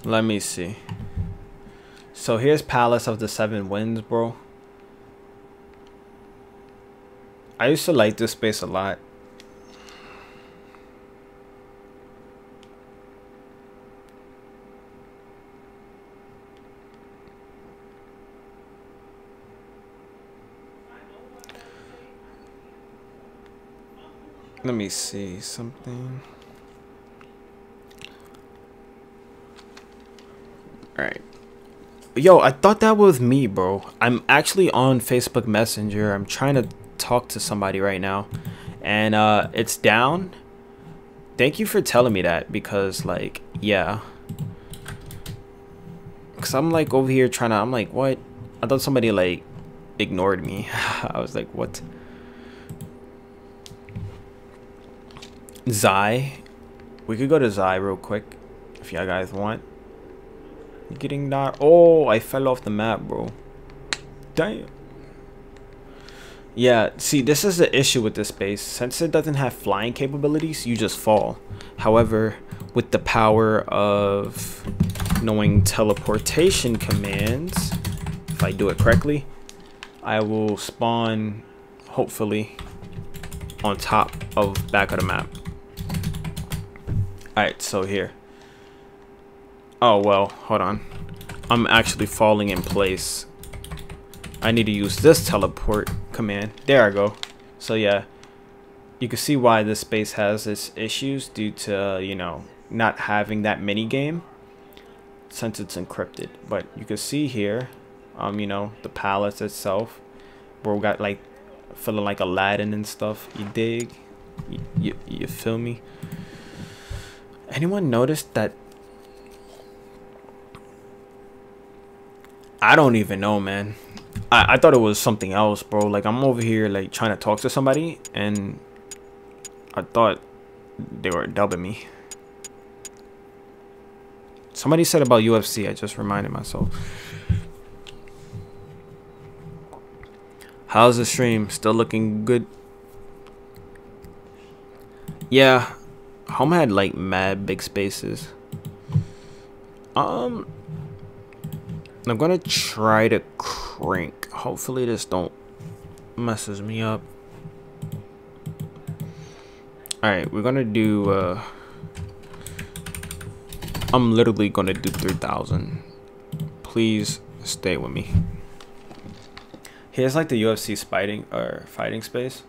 Let me see. So here's Palace of the Seven Winds, bro. I used to like this space a lot. Let me see something. All right. Yo, I thought that was me, bro. I'm actually on Facebook Messenger. I'm trying to talk to somebody right now. And uh, it's down. Thank you for telling me that, because like, yeah. Because I'm like over here trying to, I'm like, what? I thought somebody like ignored me. I was like, what? Zai, we could go to Zai real quick if y'all guys want. You're getting that? Oh, I fell off the map, bro. Damn. Yeah, see, this is the issue with this space. Since it doesn't have flying capabilities, you just fall. However, with the power of knowing teleportation commands, if I do it correctly, I will spawn, hopefully, on top of back of the map. Alright, so here. Oh, well, hold on. I'm actually falling in place. I need to use this teleport command. There I go. So, yeah. You can see why this space has its issues due to, you know, not having that mini game since it's encrypted. But you can see here, um, you know, the palace itself, where we got, like, feeling like Aladdin and stuff. You dig? You, you, you feel me? Anyone notice that? I don't even know, man. I, I thought it was something else, bro. Like, I'm over here, like, trying to talk to somebody, and I thought they were dubbing me. Somebody said about U F C. I just reminded myself. How's the stream? Still looking good? Yeah. Home had like mad big spaces. Um, I'm gonna try to crank. Hopefully this don't messes me up. All right, we're gonna do uh, I'm literally gonna do three thousand. Please stay with me. Here's like the U F C fighting or fighting space.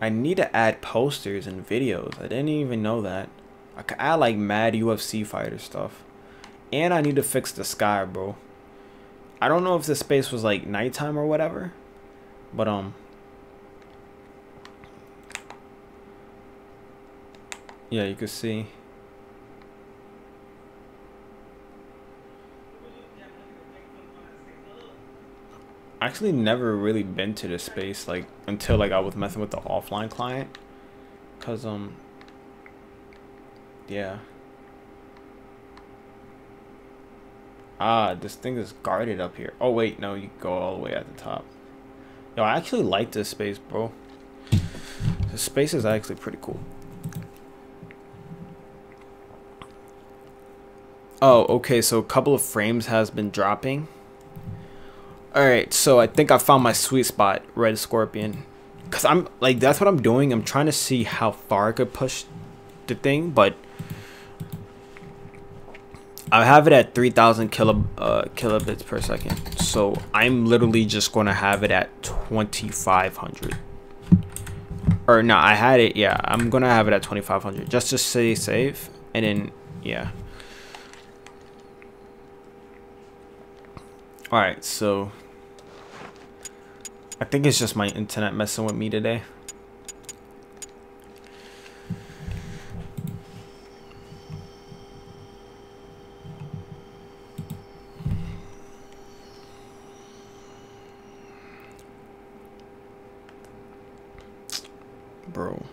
I need to add posters and videos. I didn't even know that. I could add like mad U F C fighter stuff. And I need to fix the sky, bro. I don't know if this space was like nighttime or whatever, but um yeah, you can see. I actually never really been to this space like until like I was messing with the offline client, cause um yeah. Ah, this thing is guarded up here. Oh wait, no, you go all the way at the top. Yo, I actually like this space, bro. The space is actually pretty cool. Oh, okay, so a couple of frames has been dropping. Alright, so I think I found my sweet spot, Red Scorpion. Because I'm, like, that's what I'm doing. I'm trying to see how far I could push the thing, but I have it at three thousand kilo, uh, kilobits per second. So I'm literally just going to have it at twenty-five hundred. Or no, I had it. Yeah, I'm going to have it at twenty-five hundred just to say save. And then, yeah. All right, so I think it's just my internet messing with me today. Bro.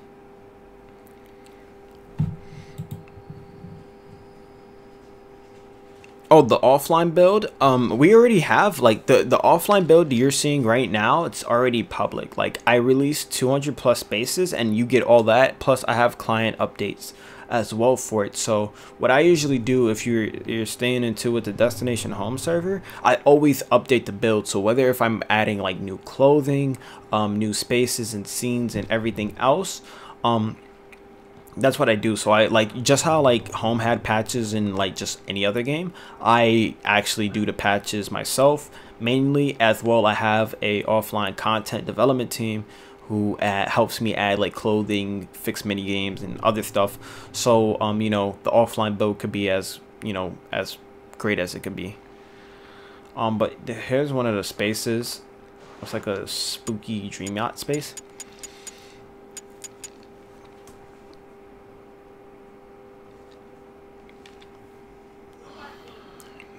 Oh, the offline build, um we already have like the the offline build you're seeing right now. It's already public. Like I released two hundred plus spaces and you get all that, plus I have client updates as well for it. So what I usually do, if you're you're staying into with the Destination Home server, I always update the build. So whether if I'm adding like new clothing, um new spaces and scenes and everything else, um that's what I do. So I like, just how like Home had patches in like just any other game, I actually do the patches myself mainly. As well, I have a offline content development team who uh, helps me add like clothing, fix mini games and other stuff. So um you know, the offline build could be as, you know, as great as it could be. Um but here's one of the spaces. It's like a spooky dream yacht space.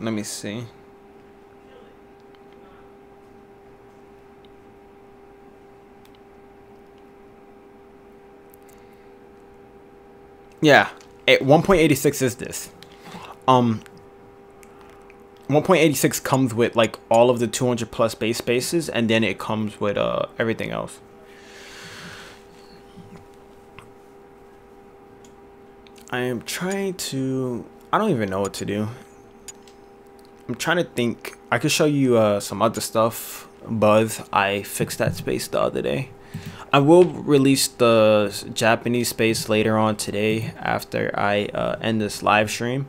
Let me see. Yeah, at one point eight six is this. Um, one point eight six comes with like all of the two hundred plus base spaces, and then it comes with uh everything else. I am trying to. I don't even know what to do. I'm trying to think. I could show you uh, some other stuff. Buzz, I fixed that space the other day. I will release the Japanese space later on today after I uh, end this live stream,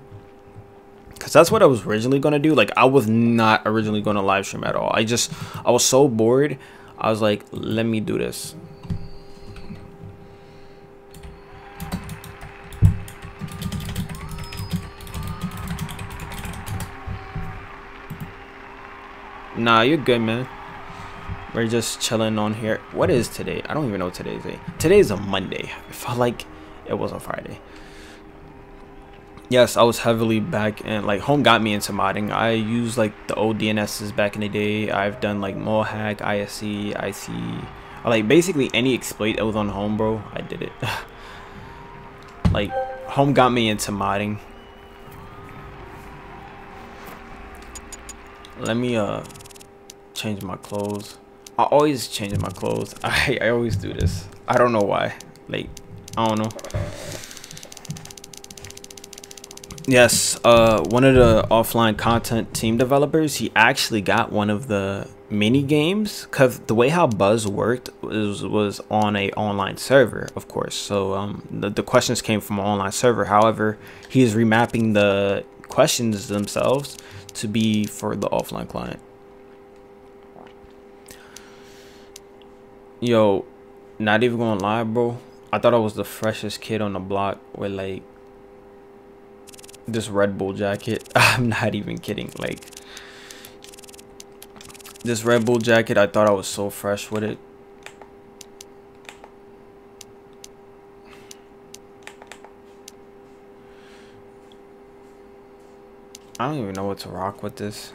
because that's what I was originally going to do. Like, I was not originally going to live stream at all. I just, I was so bored. I was like, let me do this. Nah, you're good, man. We're just chilling on here. What is today? I don't even know what today's day. Today's a Monday. It felt like it was a Friday. Yes, I was heavily back and like Home got me into modding. I used like the old D N Ss back in the day. I've done like Mohawk, I S C, I C, like basically any exploit that was on Home, bro. I did it. Like Home got me into modding. Let me uh change my clothes. I always change my clothes. I, I always do this. I don't know why. Like, I don't know. Yes, uh, one of the offline content team developers, he actually got one of the mini games, because the way how Buzz worked was, was on a online server, of course. So um, the, the questions came from an online server. However, he is remapping the questions themselves to be for the offline client. Yo, not even gonna lie, bro. I thought I was the freshest kid on the block with like this Red Bull jacket. I'm not even kidding. Like this Red Bull jacket, I thought I was so fresh with it. I don't even know what to rock with this.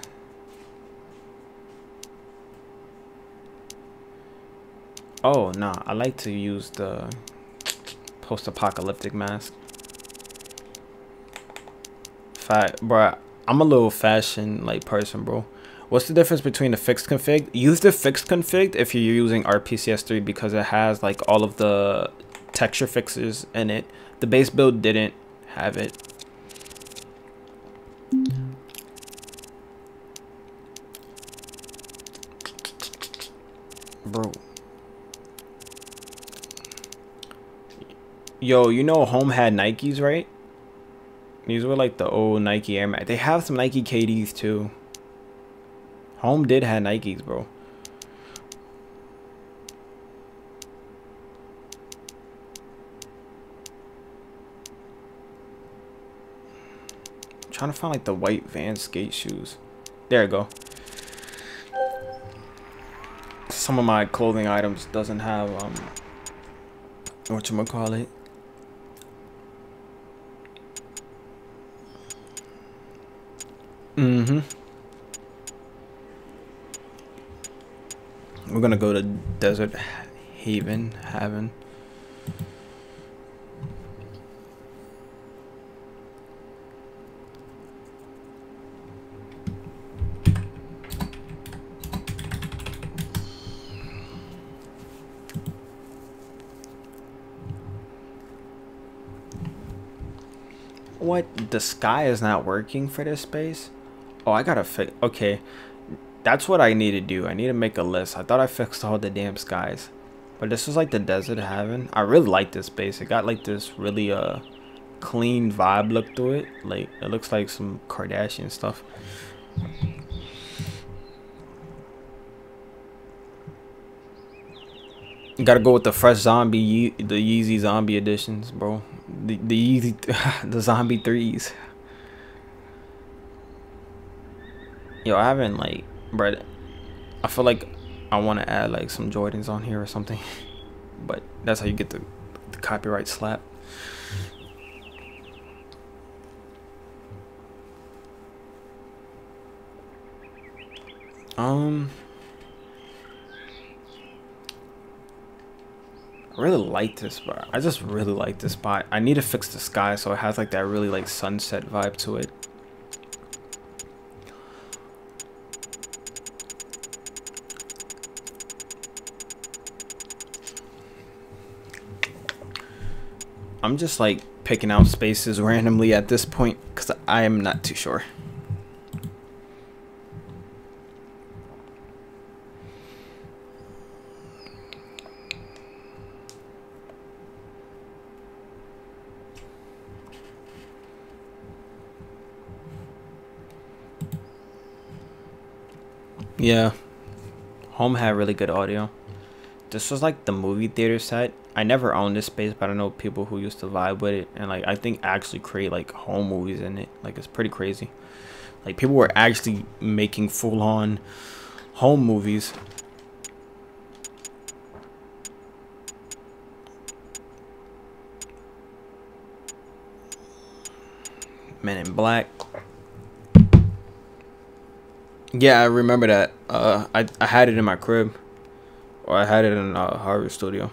Oh, nah, I like to use the post-apocalyptic mask. Fat, bro, I'm a little fashion like person, bro. What's the difference between the fixed config? Use the fixed config if you're using R P C S three because it has like all of the texture fixes in it. The base build didn't have it. Bro. Yo, you know Home had Nikes, right? These were like the old Nike Air Max. They have some Nike K Ds too. Home did have Nikes, bro. I'm trying to find like the white Van skate shoes. There you go. Some of my clothing items doesn't have um whatchamacallit. Mm-hmm. We're gonna go to Desert Haven, Haven. What? The sky is not working for this space? Oh, I gotta fix. Okay. That's what I need to do. I need to make a list. I thought I fixed all the damn skies. But this was like the Desert Haven. I really like this space. It got like this really uh clean vibe look to it. Like it looks like some Kardashian stuff. You gotta go with the fresh zombie, Ye the Yeezy zombie editions, bro. The, the Yeezy, the zombie threes. Yo, I haven't like... But I feel like I want to add like some Jordans on here or something, but that's how you get the, the copyright slap. Um, I really like this spot. I just really like this spot. I need to fix the sky so it has like that really like sunset vibe to it. I'm just like picking out spaces randomly at this point because I am not too sure. Yeah, Home had really good audio. This was like the movie theater set. I never owned this space, but I know people who used to vibe with it, and like I think actually create like home movies in it. Like it's pretty crazy. Like people were actually making full-on home movies. Men in Black. Yeah, I remember that. Uh, I I had it in my crib, or I had it in a Harvard studio.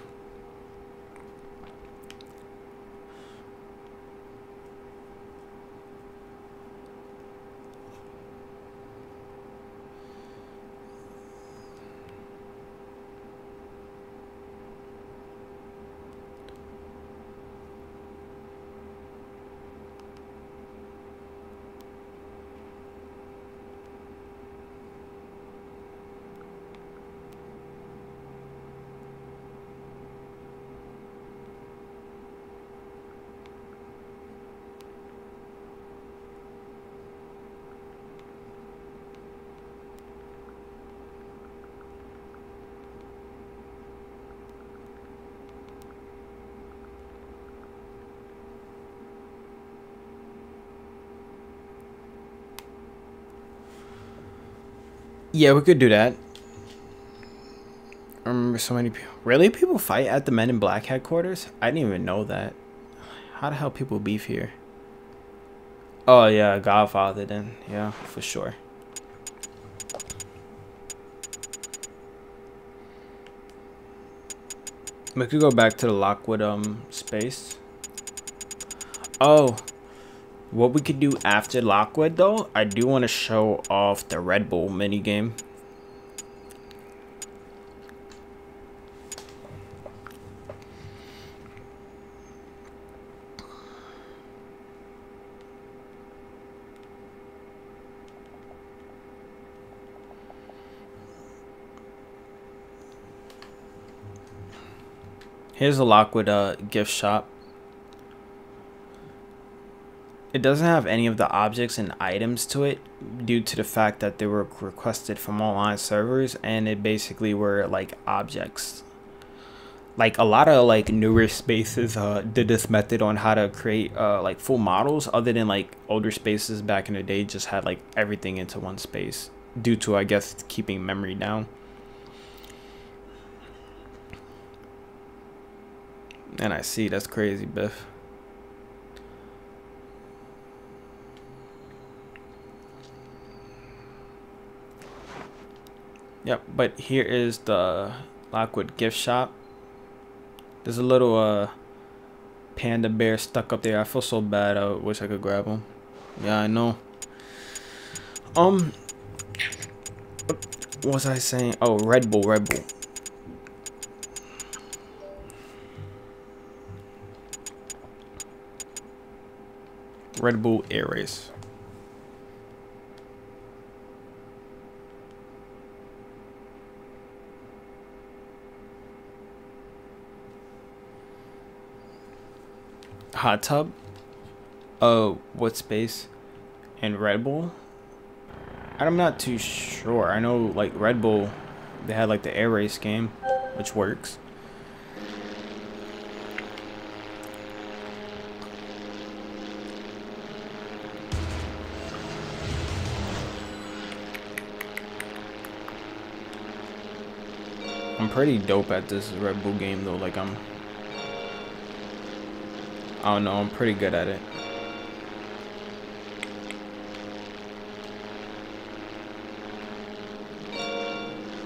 Yeah, we could do that. I remember so many people. Really? People fight at the Men in Black headquarters? I didn't even know that. How the hell people beef here? Oh, yeah, Godfather then. Yeah, for sure. We could go back to the Lockwood um space. Oh, what we could do after Lockwood though, I do want to show off the Red Bull minigame. Here's a Lockwood uh, gift shop. It doesn't have any of the objects and items to it due to the fact that they were requested from online servers, and it basically were like objects. Like a lot of like newer spaces uh, did this method on how to create uh, like full models, other than like older spaces back in the day just had like everything into one space due to, I guess, keeping memory down. And I see, that's crazy, Biff. Yep, but here is the Lockwood gift shop. There's a little uh, panda bear stuck up there. I feel so bad. I wish I could grab him. Yeah, I know. Um, what was I saying? Oh, Red Bull, Red Bull. Red Bull Air Race. Hot tub? Oh, what space? And Red Bull? I'm not too sure. I know like Red Bull, they had like the Air Race game, which works. I'm pretty dope at this Red Bull game though, like I'm, I don't know, I'm pretty good at it.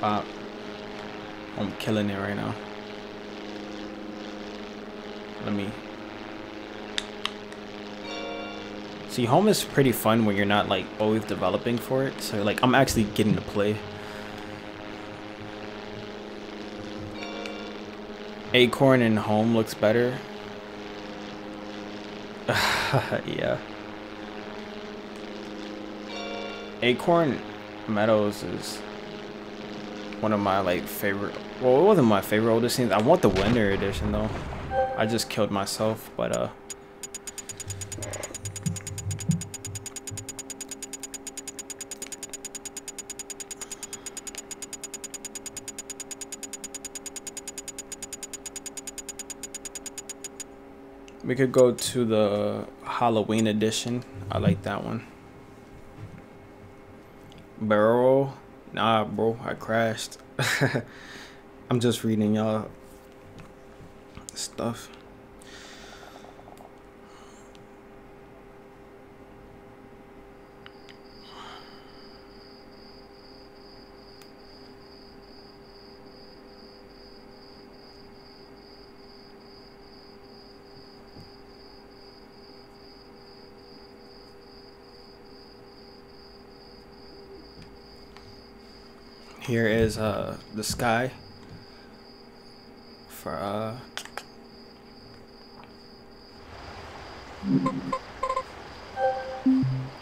Bop. I'm killing it right now. Let me. See, home is pretty fun when you're not like always developing for it, so like I'm actually getting to play. Acorn and Home looks better. Yeah. Acorn Meadows is one of my like favorite. Well, it wasn't my favorite older scenes. I want the winter edition though. I just killed myself, but uh. We could go to the Halloween edition. I like that one. Barrel? Nah, bro. I crashed. I'm just reading y'all stuff. Here is uh, the sky for uh, I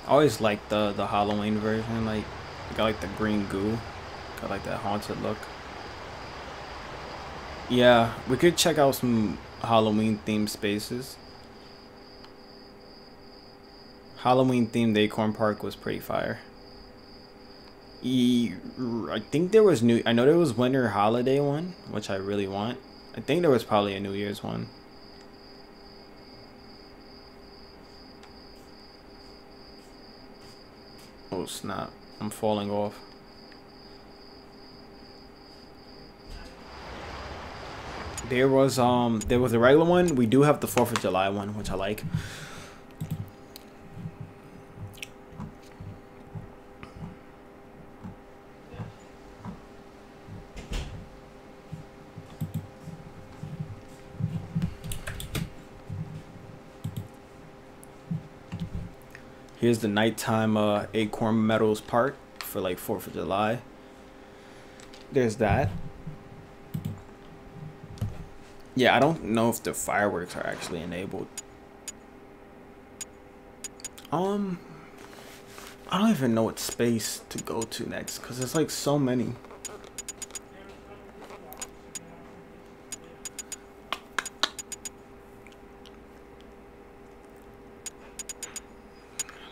always like the the Halloween version. Like got like the green goo, got like that haunted look. Yeah, we could check out some Halloween themed spaces. Halloween themed Acorn Park was pretty fire. I think there was new. I know there was winter holiday one, which I really want. I think there was probably a New Year's one. Oh snap! I'm falling off. There was um there was a regular one. We do have the fourth of July one, which I like. Here's the nighttime uh, Acorn Meadows part for like fourth of July. There's that. Yeah, I don't know if the fireworks are actually enabled. Um, I don't even know what space to go to next because there's like so many.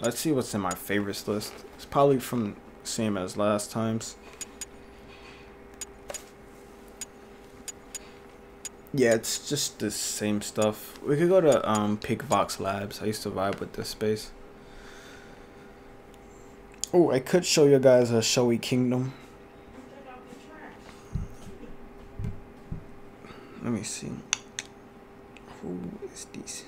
Let's see what's in my favorites list. It's probably from same as last time's. Yeah, it's just the same stuff. We could go to um, PikaVox Labs. I used to vibe with this space. Oh, I could show you guys a showy kingdom. Let me see. Who is this?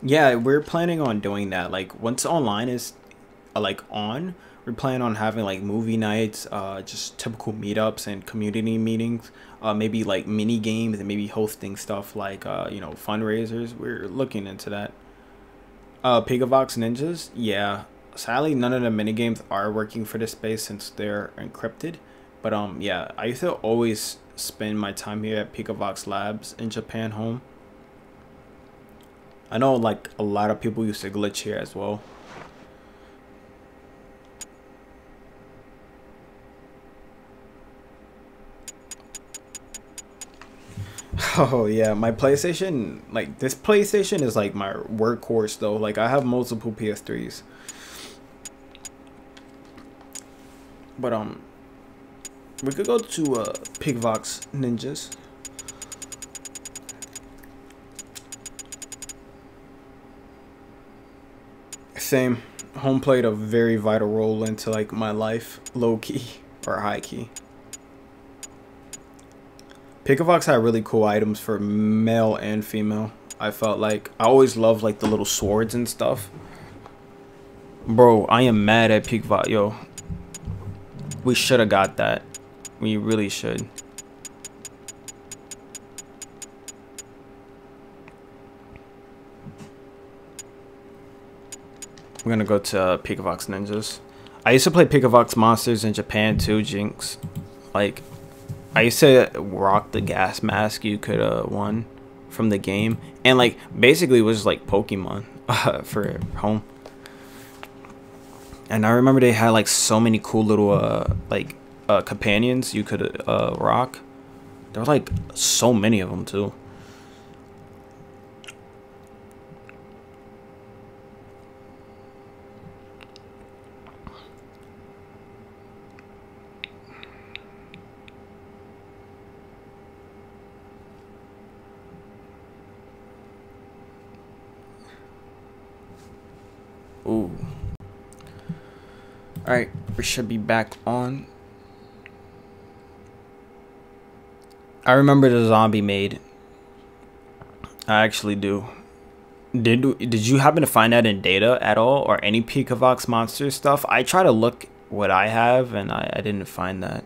Yeah, we're planning on doing that. Like once online is uh, like on, we're planning on having like movie nights, uh, just typical meetups and community meetings, uh, maybe like mini games and maybe hosting stuff like uh, you know, fundraisers. We're looking into that. Uh, PikaVox Ninjas, yeah. Sadly, none of the mini games are working for this space since they're encrypted. But um, yeah, I used to always spend my time here at PikaVox Labs in Japan Home. I know like a lot of people used to glitch here as well. Oh yeah, my PlayStation, like this PlayStation is like my workhorse though. Like I have multiple P S threes. But um, we could go to uh, PikaVox Ninjas. Same. Home played a very vital role into like my life, low key or high key. PikaVox had really cool items for male and female. I felt like I always loved like the little swords and stuff. Bro, I am mad at PikaVox. Yo, we should have got that. We really should. We're gonna go to uh, PikaVox Ninjas. I used to play PikaVox Monsters in Japan too, Jinx. Like, I used to rock the gas mask you could uh won from the game, and like basically it was like Pokemon uh, for home. And I remember they had like so many cool little uh like uh companions you could uh rock. There were like so many of them too. Ooh. Alright, we should be back on. I remember the zombie maid. I actually do. Did did you happen to find that in data at all or any PikaVox Monster stuff? I try to look what I have and I, I didn't find that.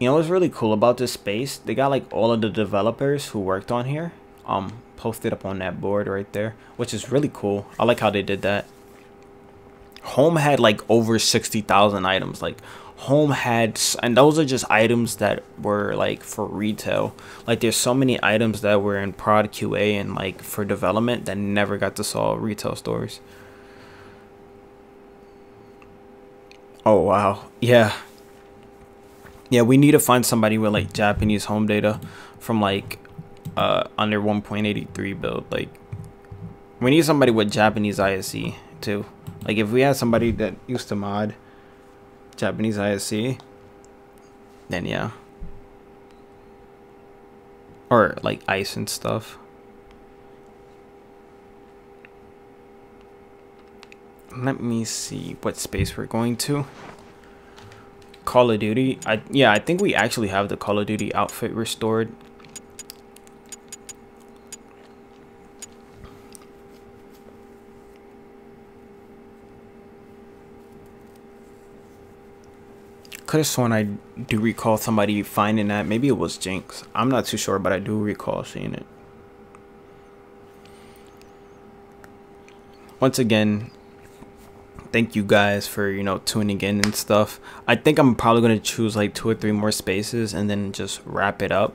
You know what's really cool about this space? They got like all of the developers who worked on here. Um posted up on that board right there, which is really cool. I like how they did that. Home had like over sixty thousand items. Like Home had, and those are just items that were like for retail. Like there's so many items that were in prod Q A and like for development that never got to sell retail stores. Oh wow, yeah. Yeah, we need to find somebody with like Japanese home data from like Uh, under one point eight three build. Like we need somebody with Japanese I S C too. Like if we had somebody that used to mod Japanese I S C, then yeah, or like ice and stuff. let me see what space we're going to. Call of Duty. I yeah, I think we actually have the Call of Duty outfit restored. Could have sworn I do recall somebody finding that. Maybe it was Jinx. I'm not too sure, but I do recall seeing it. Once again, thank you guys for, you know, tuning in and stuff. I think I'm probably going to choose like two or three more spaces and then just wrap it up,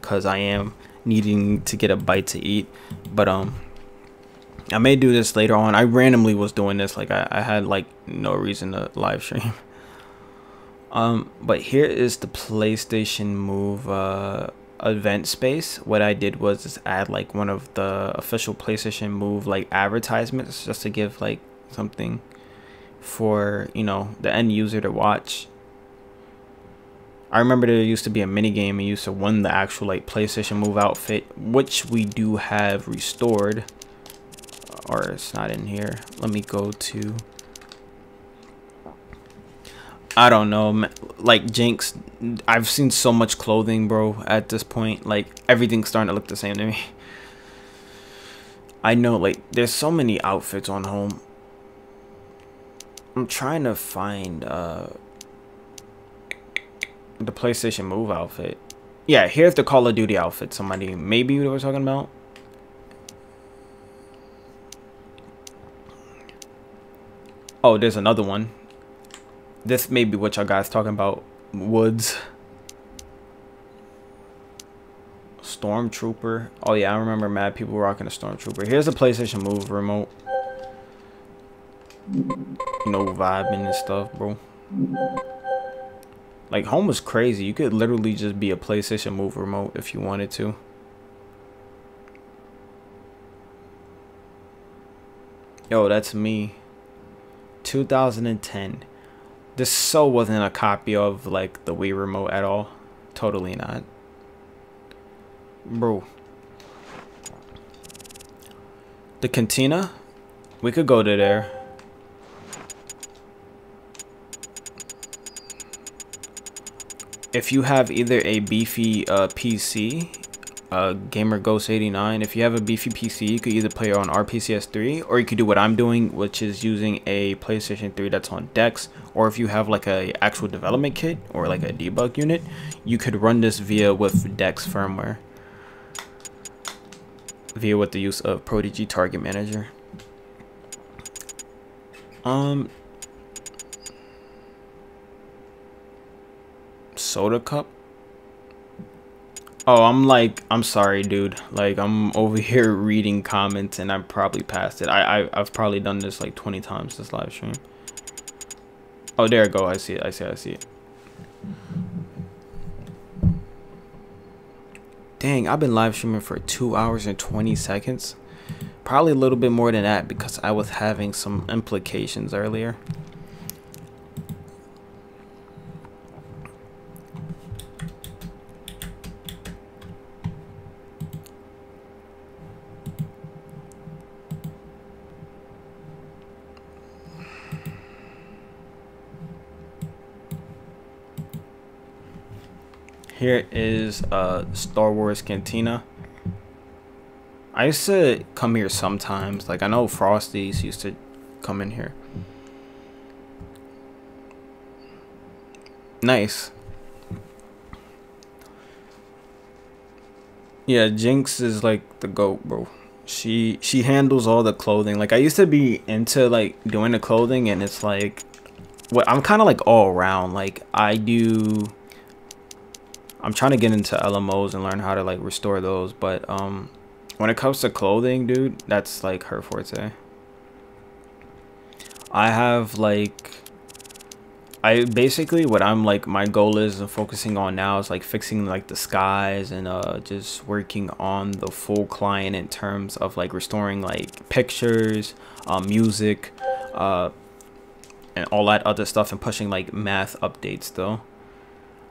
because I am needing to get a bite to eat. But um I may do this later on. I randomly was doing this, like I, I had like no reason to live stream. Um but here is the PlayStation Move uh event space. What I did was just add like one of the official PlayStation Move like advertisements, just to give like something for, you know, the end user to watch. I remember there used to be a mini game and used to win the actual like PlayStation Move outfit, which we do have restored, or it's not in here. Let me go to, I don't know, like Jinx. I've seen so much clothing, bro, at this point. Like everything's starting to look the same to me. I know, like there's so many outfits on Home. I'm trying to find uh the PlayStation Move outfit. Yeah, here's the Call of Duty outfit somebody maybe we were talking about. Oh, there's another one. This may be what y'all guys talking about. Woods. Stormtrooper. Oh yeah, I remember mad people rocking a Stormtrooper. Here's the PlayStation Move remote. You know, vibing and stuff, bro. Like Home was crazy. You could literally just be a PlayStation Move remote if you wanted to. Yo, that's me. two thousand ten. This so wasn't a copy of like the Wii remote at all. Totally not, bro. The cantina, we could go to there. If you have either a beefy uh, P C, uh, Gamer Ghost eighty-nine. If you have a beefy P C, you could either play on R P C S three, or you could do what I'm doing, which is using a PlayStation three that's on DeX. Or if you have like a actual development kit or like a debug unit, you could run this via with DeX firmware, via with the use of Prodigy Target Manager. Um. Soda cup. Oh, I'm like, I'm sorry, dude. Like, I'm over here reading comments and I probably passed it. I, I I've probably done this like twenty times this live stream. Oh, there it go. I see it. I see it. I see it. Dang, I've been live streaming for two hours and twenty seconds. Probably a little bit more than that, because I was having some implications earlier. Here is uh, Star Wars Cantina. I used to come here sometimes. Like, I know Frosties used to come in here. Nice. Yeah, Jinx is like the GOAT, bro. She she handles all the clothing. Like, I used to be into like doing the clothing, and it's like, what, I'm kind of like all around. Like, I do. I'm trying to get into L M Os and learn how to like restore those, but um when it comes to clothing, dude, that's like her forte. I have like I basically what I'm like my goal is and focusing on now is like fixing like the skies and uh just working on the full client in terms of like restoring like pictures, uh, music, uh and all that other stuff, and pushing like math updates though.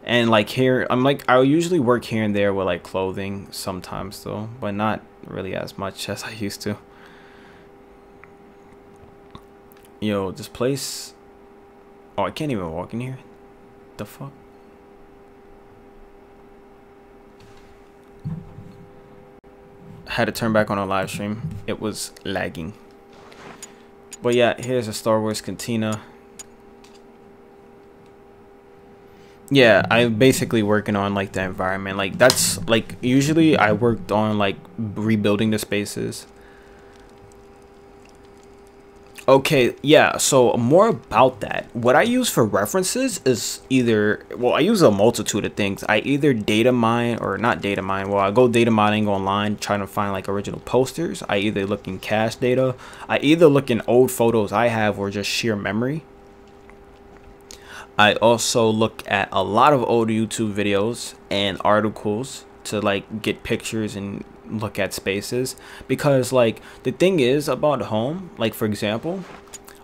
And like here, I'm like, I'll usually work here and there with like clothing sometimes though, but not really as much as I used to. Yo, this place. Oh, I can't even walk in here. The fuck? Had to turn back on a live stream. It was lagging. But yeah, here's a Star Wars cantina. Yeah, I'm basically working on like the environment. Like that's like usually I worked on like rebuilding the spaces. Okay, yeah, so more about that. What I use for references is either, well, I use a multitude of things. I either data mine or not data mine. Well, I go data mining online, trying to find like original posters. I either look in cache data. I either look in old photos I have or just sheer memory. I also look at a lot of old YouTube videos and articles to like get pictures and look at spaces, because like the thing is about home, like for example,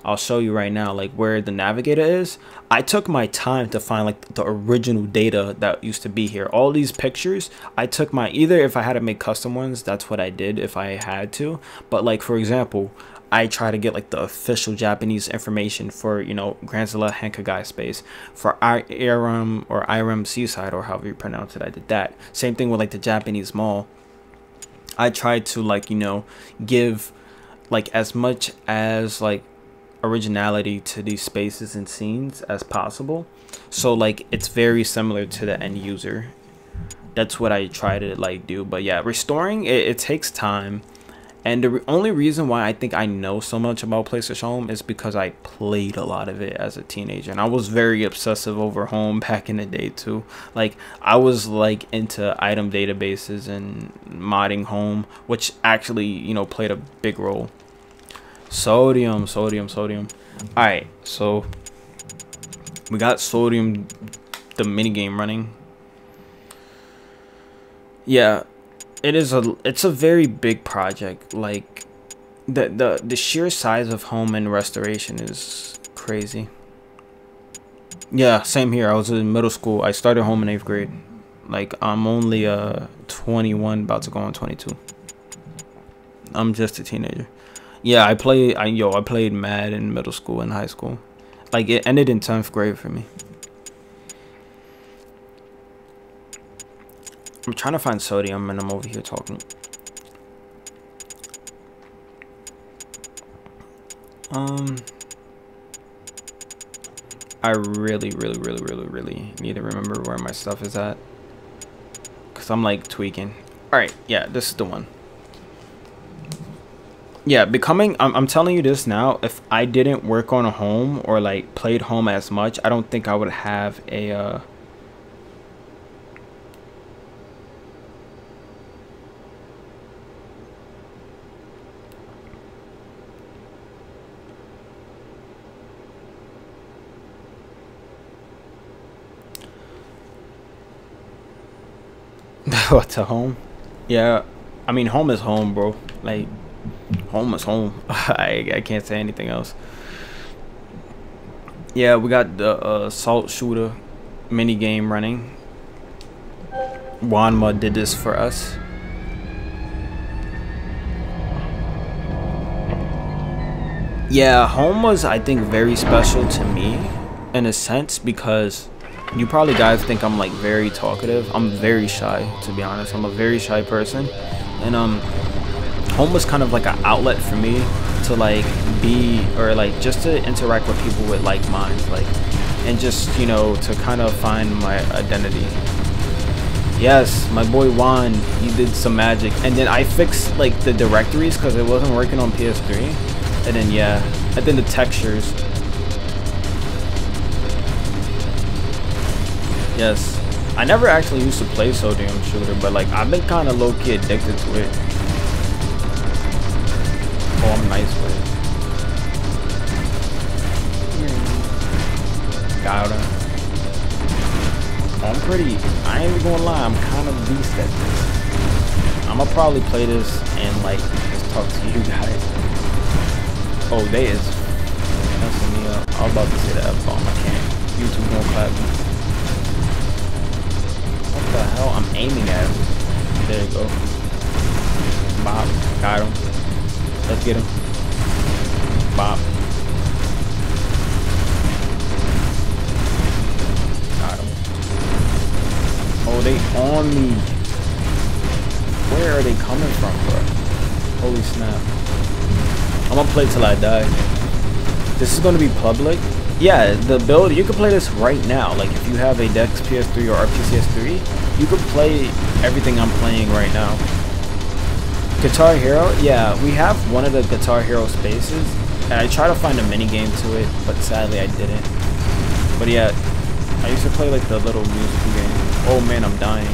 I'll show you right now like where the navigator is. I took my time to find like the original data that used to be here. All these pictures I took my, either if I had to make custom ones, that's what I did if I had to, but like for example, I try to get like the official Japanese information for, you know, Grandzilla Hankagai space, for Irem or Irem Seaside or however you pronounce it. I did that same thing with like the Japanese mall. I tried to like, you know, give like as much as like originality to these spaces and scenes as possible. So like it's very similar to the end user. That's what I try to like do. But yeah, restoring it, it takes time. And the re only reason why I think I know so much about PlayStation Home is because I played a lot of it as a teenager. And I was very obsessive over home back in the day too. Like I was like into item databases and modding home, which actually, you know, played a big role. Sodium, sodium, sodium. All right, so we got Sodium, the minigame running. Yeah. It is a it's a very big project. Like the the the sheer size of home and restoration is crazy. Yeah, same here. I was in middle school. I started home in eighth grade. Like I'm only uh twenty-one, about to go on twenty-two. I'm just a teenager. Yeah, I play. I yo, I played mad in middle school and high school. Like it ended in tenth grade for me. I'm trying to find Sodium and I'm over here talking. Um, I really, really, really, really, really need to remember where my stuff is at, because I'm like tweaking. All right. Yeah, this is the one. Yeah, becoming, I'm, I'm telling you this now, if I didn't work on a home or like played home as much, I don't think I would have a, uh, to home. Yeah, I mean home is home, bro. Like home is home. I, I can't say anything else. Yeah, we got the uh, salt shooter mini game running. Juanma did this for us. Yeah, home was I think very special to me in a sense, because you probably guys think I'm like very talkative. I'm very shy, to be honest. I'm a very shy person, and um home was kind of like an outlet for me to like be, or like just to interact with people with like minds, like, and just, you know, to kind of find my identity. Yes, my boy Juan, he did some magic. And then I fixed like the directories because it wasn't working on P S three, and then yeah, and then the textures. Yes, I never actually used to play Sodium Shooter, but like I've been kind of low-key addicted to it. Oh, I'm nice with it. Got him. Oh, I'm pretty, I ain't even gonna lie, I'm kind of beast at this. I'ma probably play this and like just talk to you guys. Oh, they is messing me up. I was about to say the F-bomb, I can't. YouTube won't clap me. What the hell? I'm aiming at him. There you go. Bop. Got him. Let's get him. Bop. on me. Where are they coming from, bro? Holy snap. I'm gonna play till I die. This is gonna be public. Yeah, the build, you can play this right now. Like, if you have a Dex P S three or R P C S three, you can play everything I'm playing right now. Guitar Hero, yeah, we have one of the Guitar Hero spaces, and I try to find a mini game to it, but sadly I didn't. But yeah, I used to play like the little musical game. Oh man, I'm dying.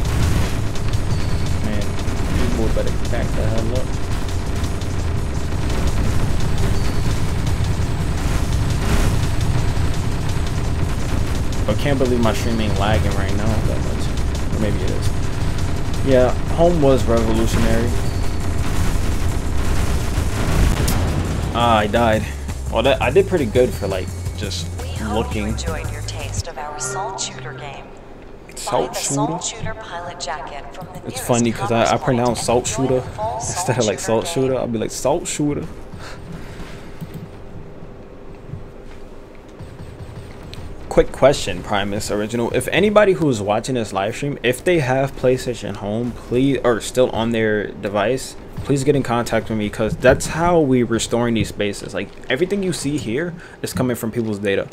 Man, people better back the hell up. I can't believe my stream ain't lagging right now that much. Or maybe it is. Yeah, home was revolutionary. Ah, I died. Well, that, I did pretty good for like just looking. We hope you enjoyed your taste of our Salt Shooter game. Salt Shooter? Salt Shooter pilot jacket from the it's funny because I, I pronounce Salt Shooter instead of like Salt Shooter. I'll be like Salt Shooter. Quick question, Primus Original. If anybody who's watching this live stream, if they have PlayStation Home, please, or still on their device, please get in contact with me, because that's how we're restoring these spaces. Like, everything you see here is coming from people's data.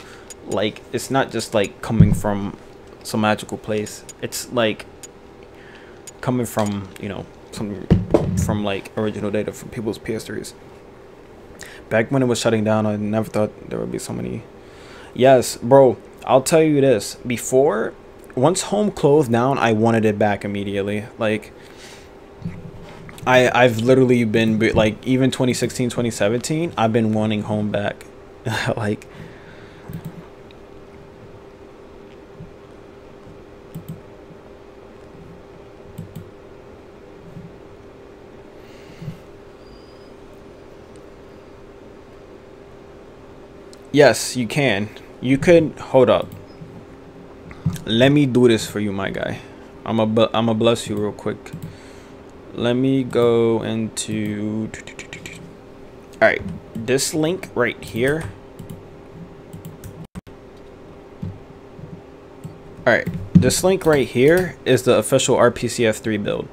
Like, it's not just like coming from some magical place. It's like coming from, you know, some from like original data from people's P S threes. Back when it was shutting down, I never thought there would be so many. Yes, bro. I'll tell you this, before, once home closed down, I wanted it back immediately. Like, I, I've literally been, like, even twenty sixteen, twenty seventeen, I've been wanting home back. Like, yes, you can. You could hold up. Let me do this for you, my guy. I'm a I'm gonna bless you real quick. Let me go into. All right, this link right here. All right, this link right here is the official R P C S three build.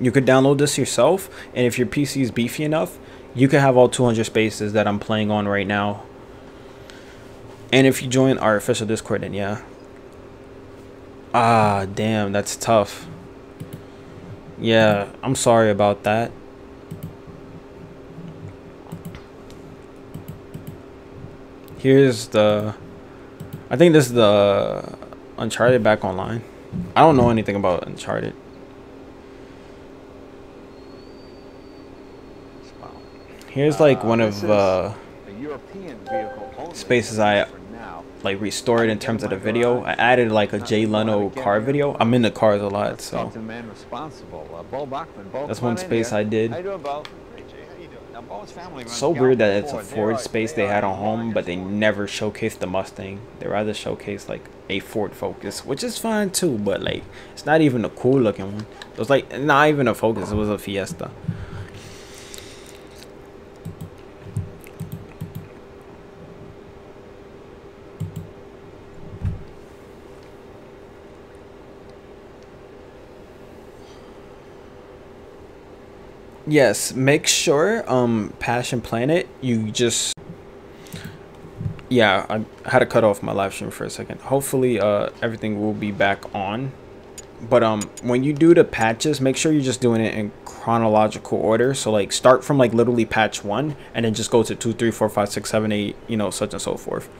You could download this yourself, and if your P C is beefy enough, you can have all two hundred spaces that I'm playing on right now. And if you join our official Discord, then yeah. Ah, damn, that's tough. Yeah, I'm sorry about that. Here's the... I think this is the Uncharted back online. I don't know anything about Uncharted. Here's like one of uh, spaces I... like restored in terms of the video. I added like a Jay Leno car video. I'm in the cars a lot, so that's one space I did. So weird that it's a Ford space they had on home, but they never showcased the Mustang. They rather showcased like a Ford Focus, which is fine too, but like it's not even a cool looking one. It was like not even a Focus, it was a Fiesta. Yes, make sure, um, Passion Planet, you just, yeah, I had to cut off my live stream for a second. Hopefully, uh, everything will be back on, but, um, when you do the patches, make sure you're just doing it in chronological order. So, like, start from, like, literally patch one, and then just go to two, three, four, five, six, seven, eight, you know, such and so forth.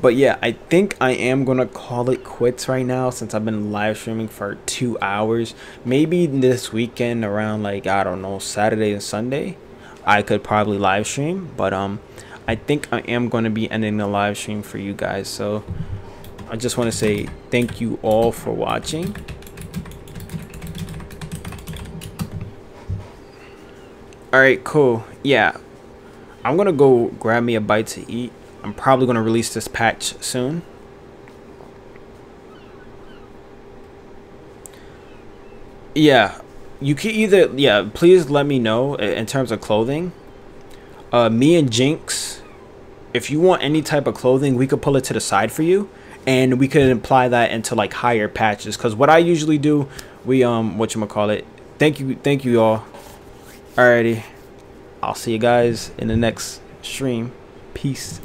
But yeah, I think I am going to call it quits right now since I've been live streaming for two hours. Maybe this weekend around like, I don't know, Saturday and Sunday, I could probably live stream. But um, I think I am going to be ending the live stream for you guys. So I just want to say thank you all for watching. All right, cool. Yeah, I'm going to go grab me a bite to eat. I'm probably going to release this patch soon. Yeah, you can either, yeah, please let me know in terms of clothing. Uh, me and Jinx, if you want any type of clothing, we could pull it to the side for you. and we could apply that into like higher patches. Because what I usually do, we um whatchamacallit, thank you thank you all. Alrighty, I'll see you guys in the next stream. Peace.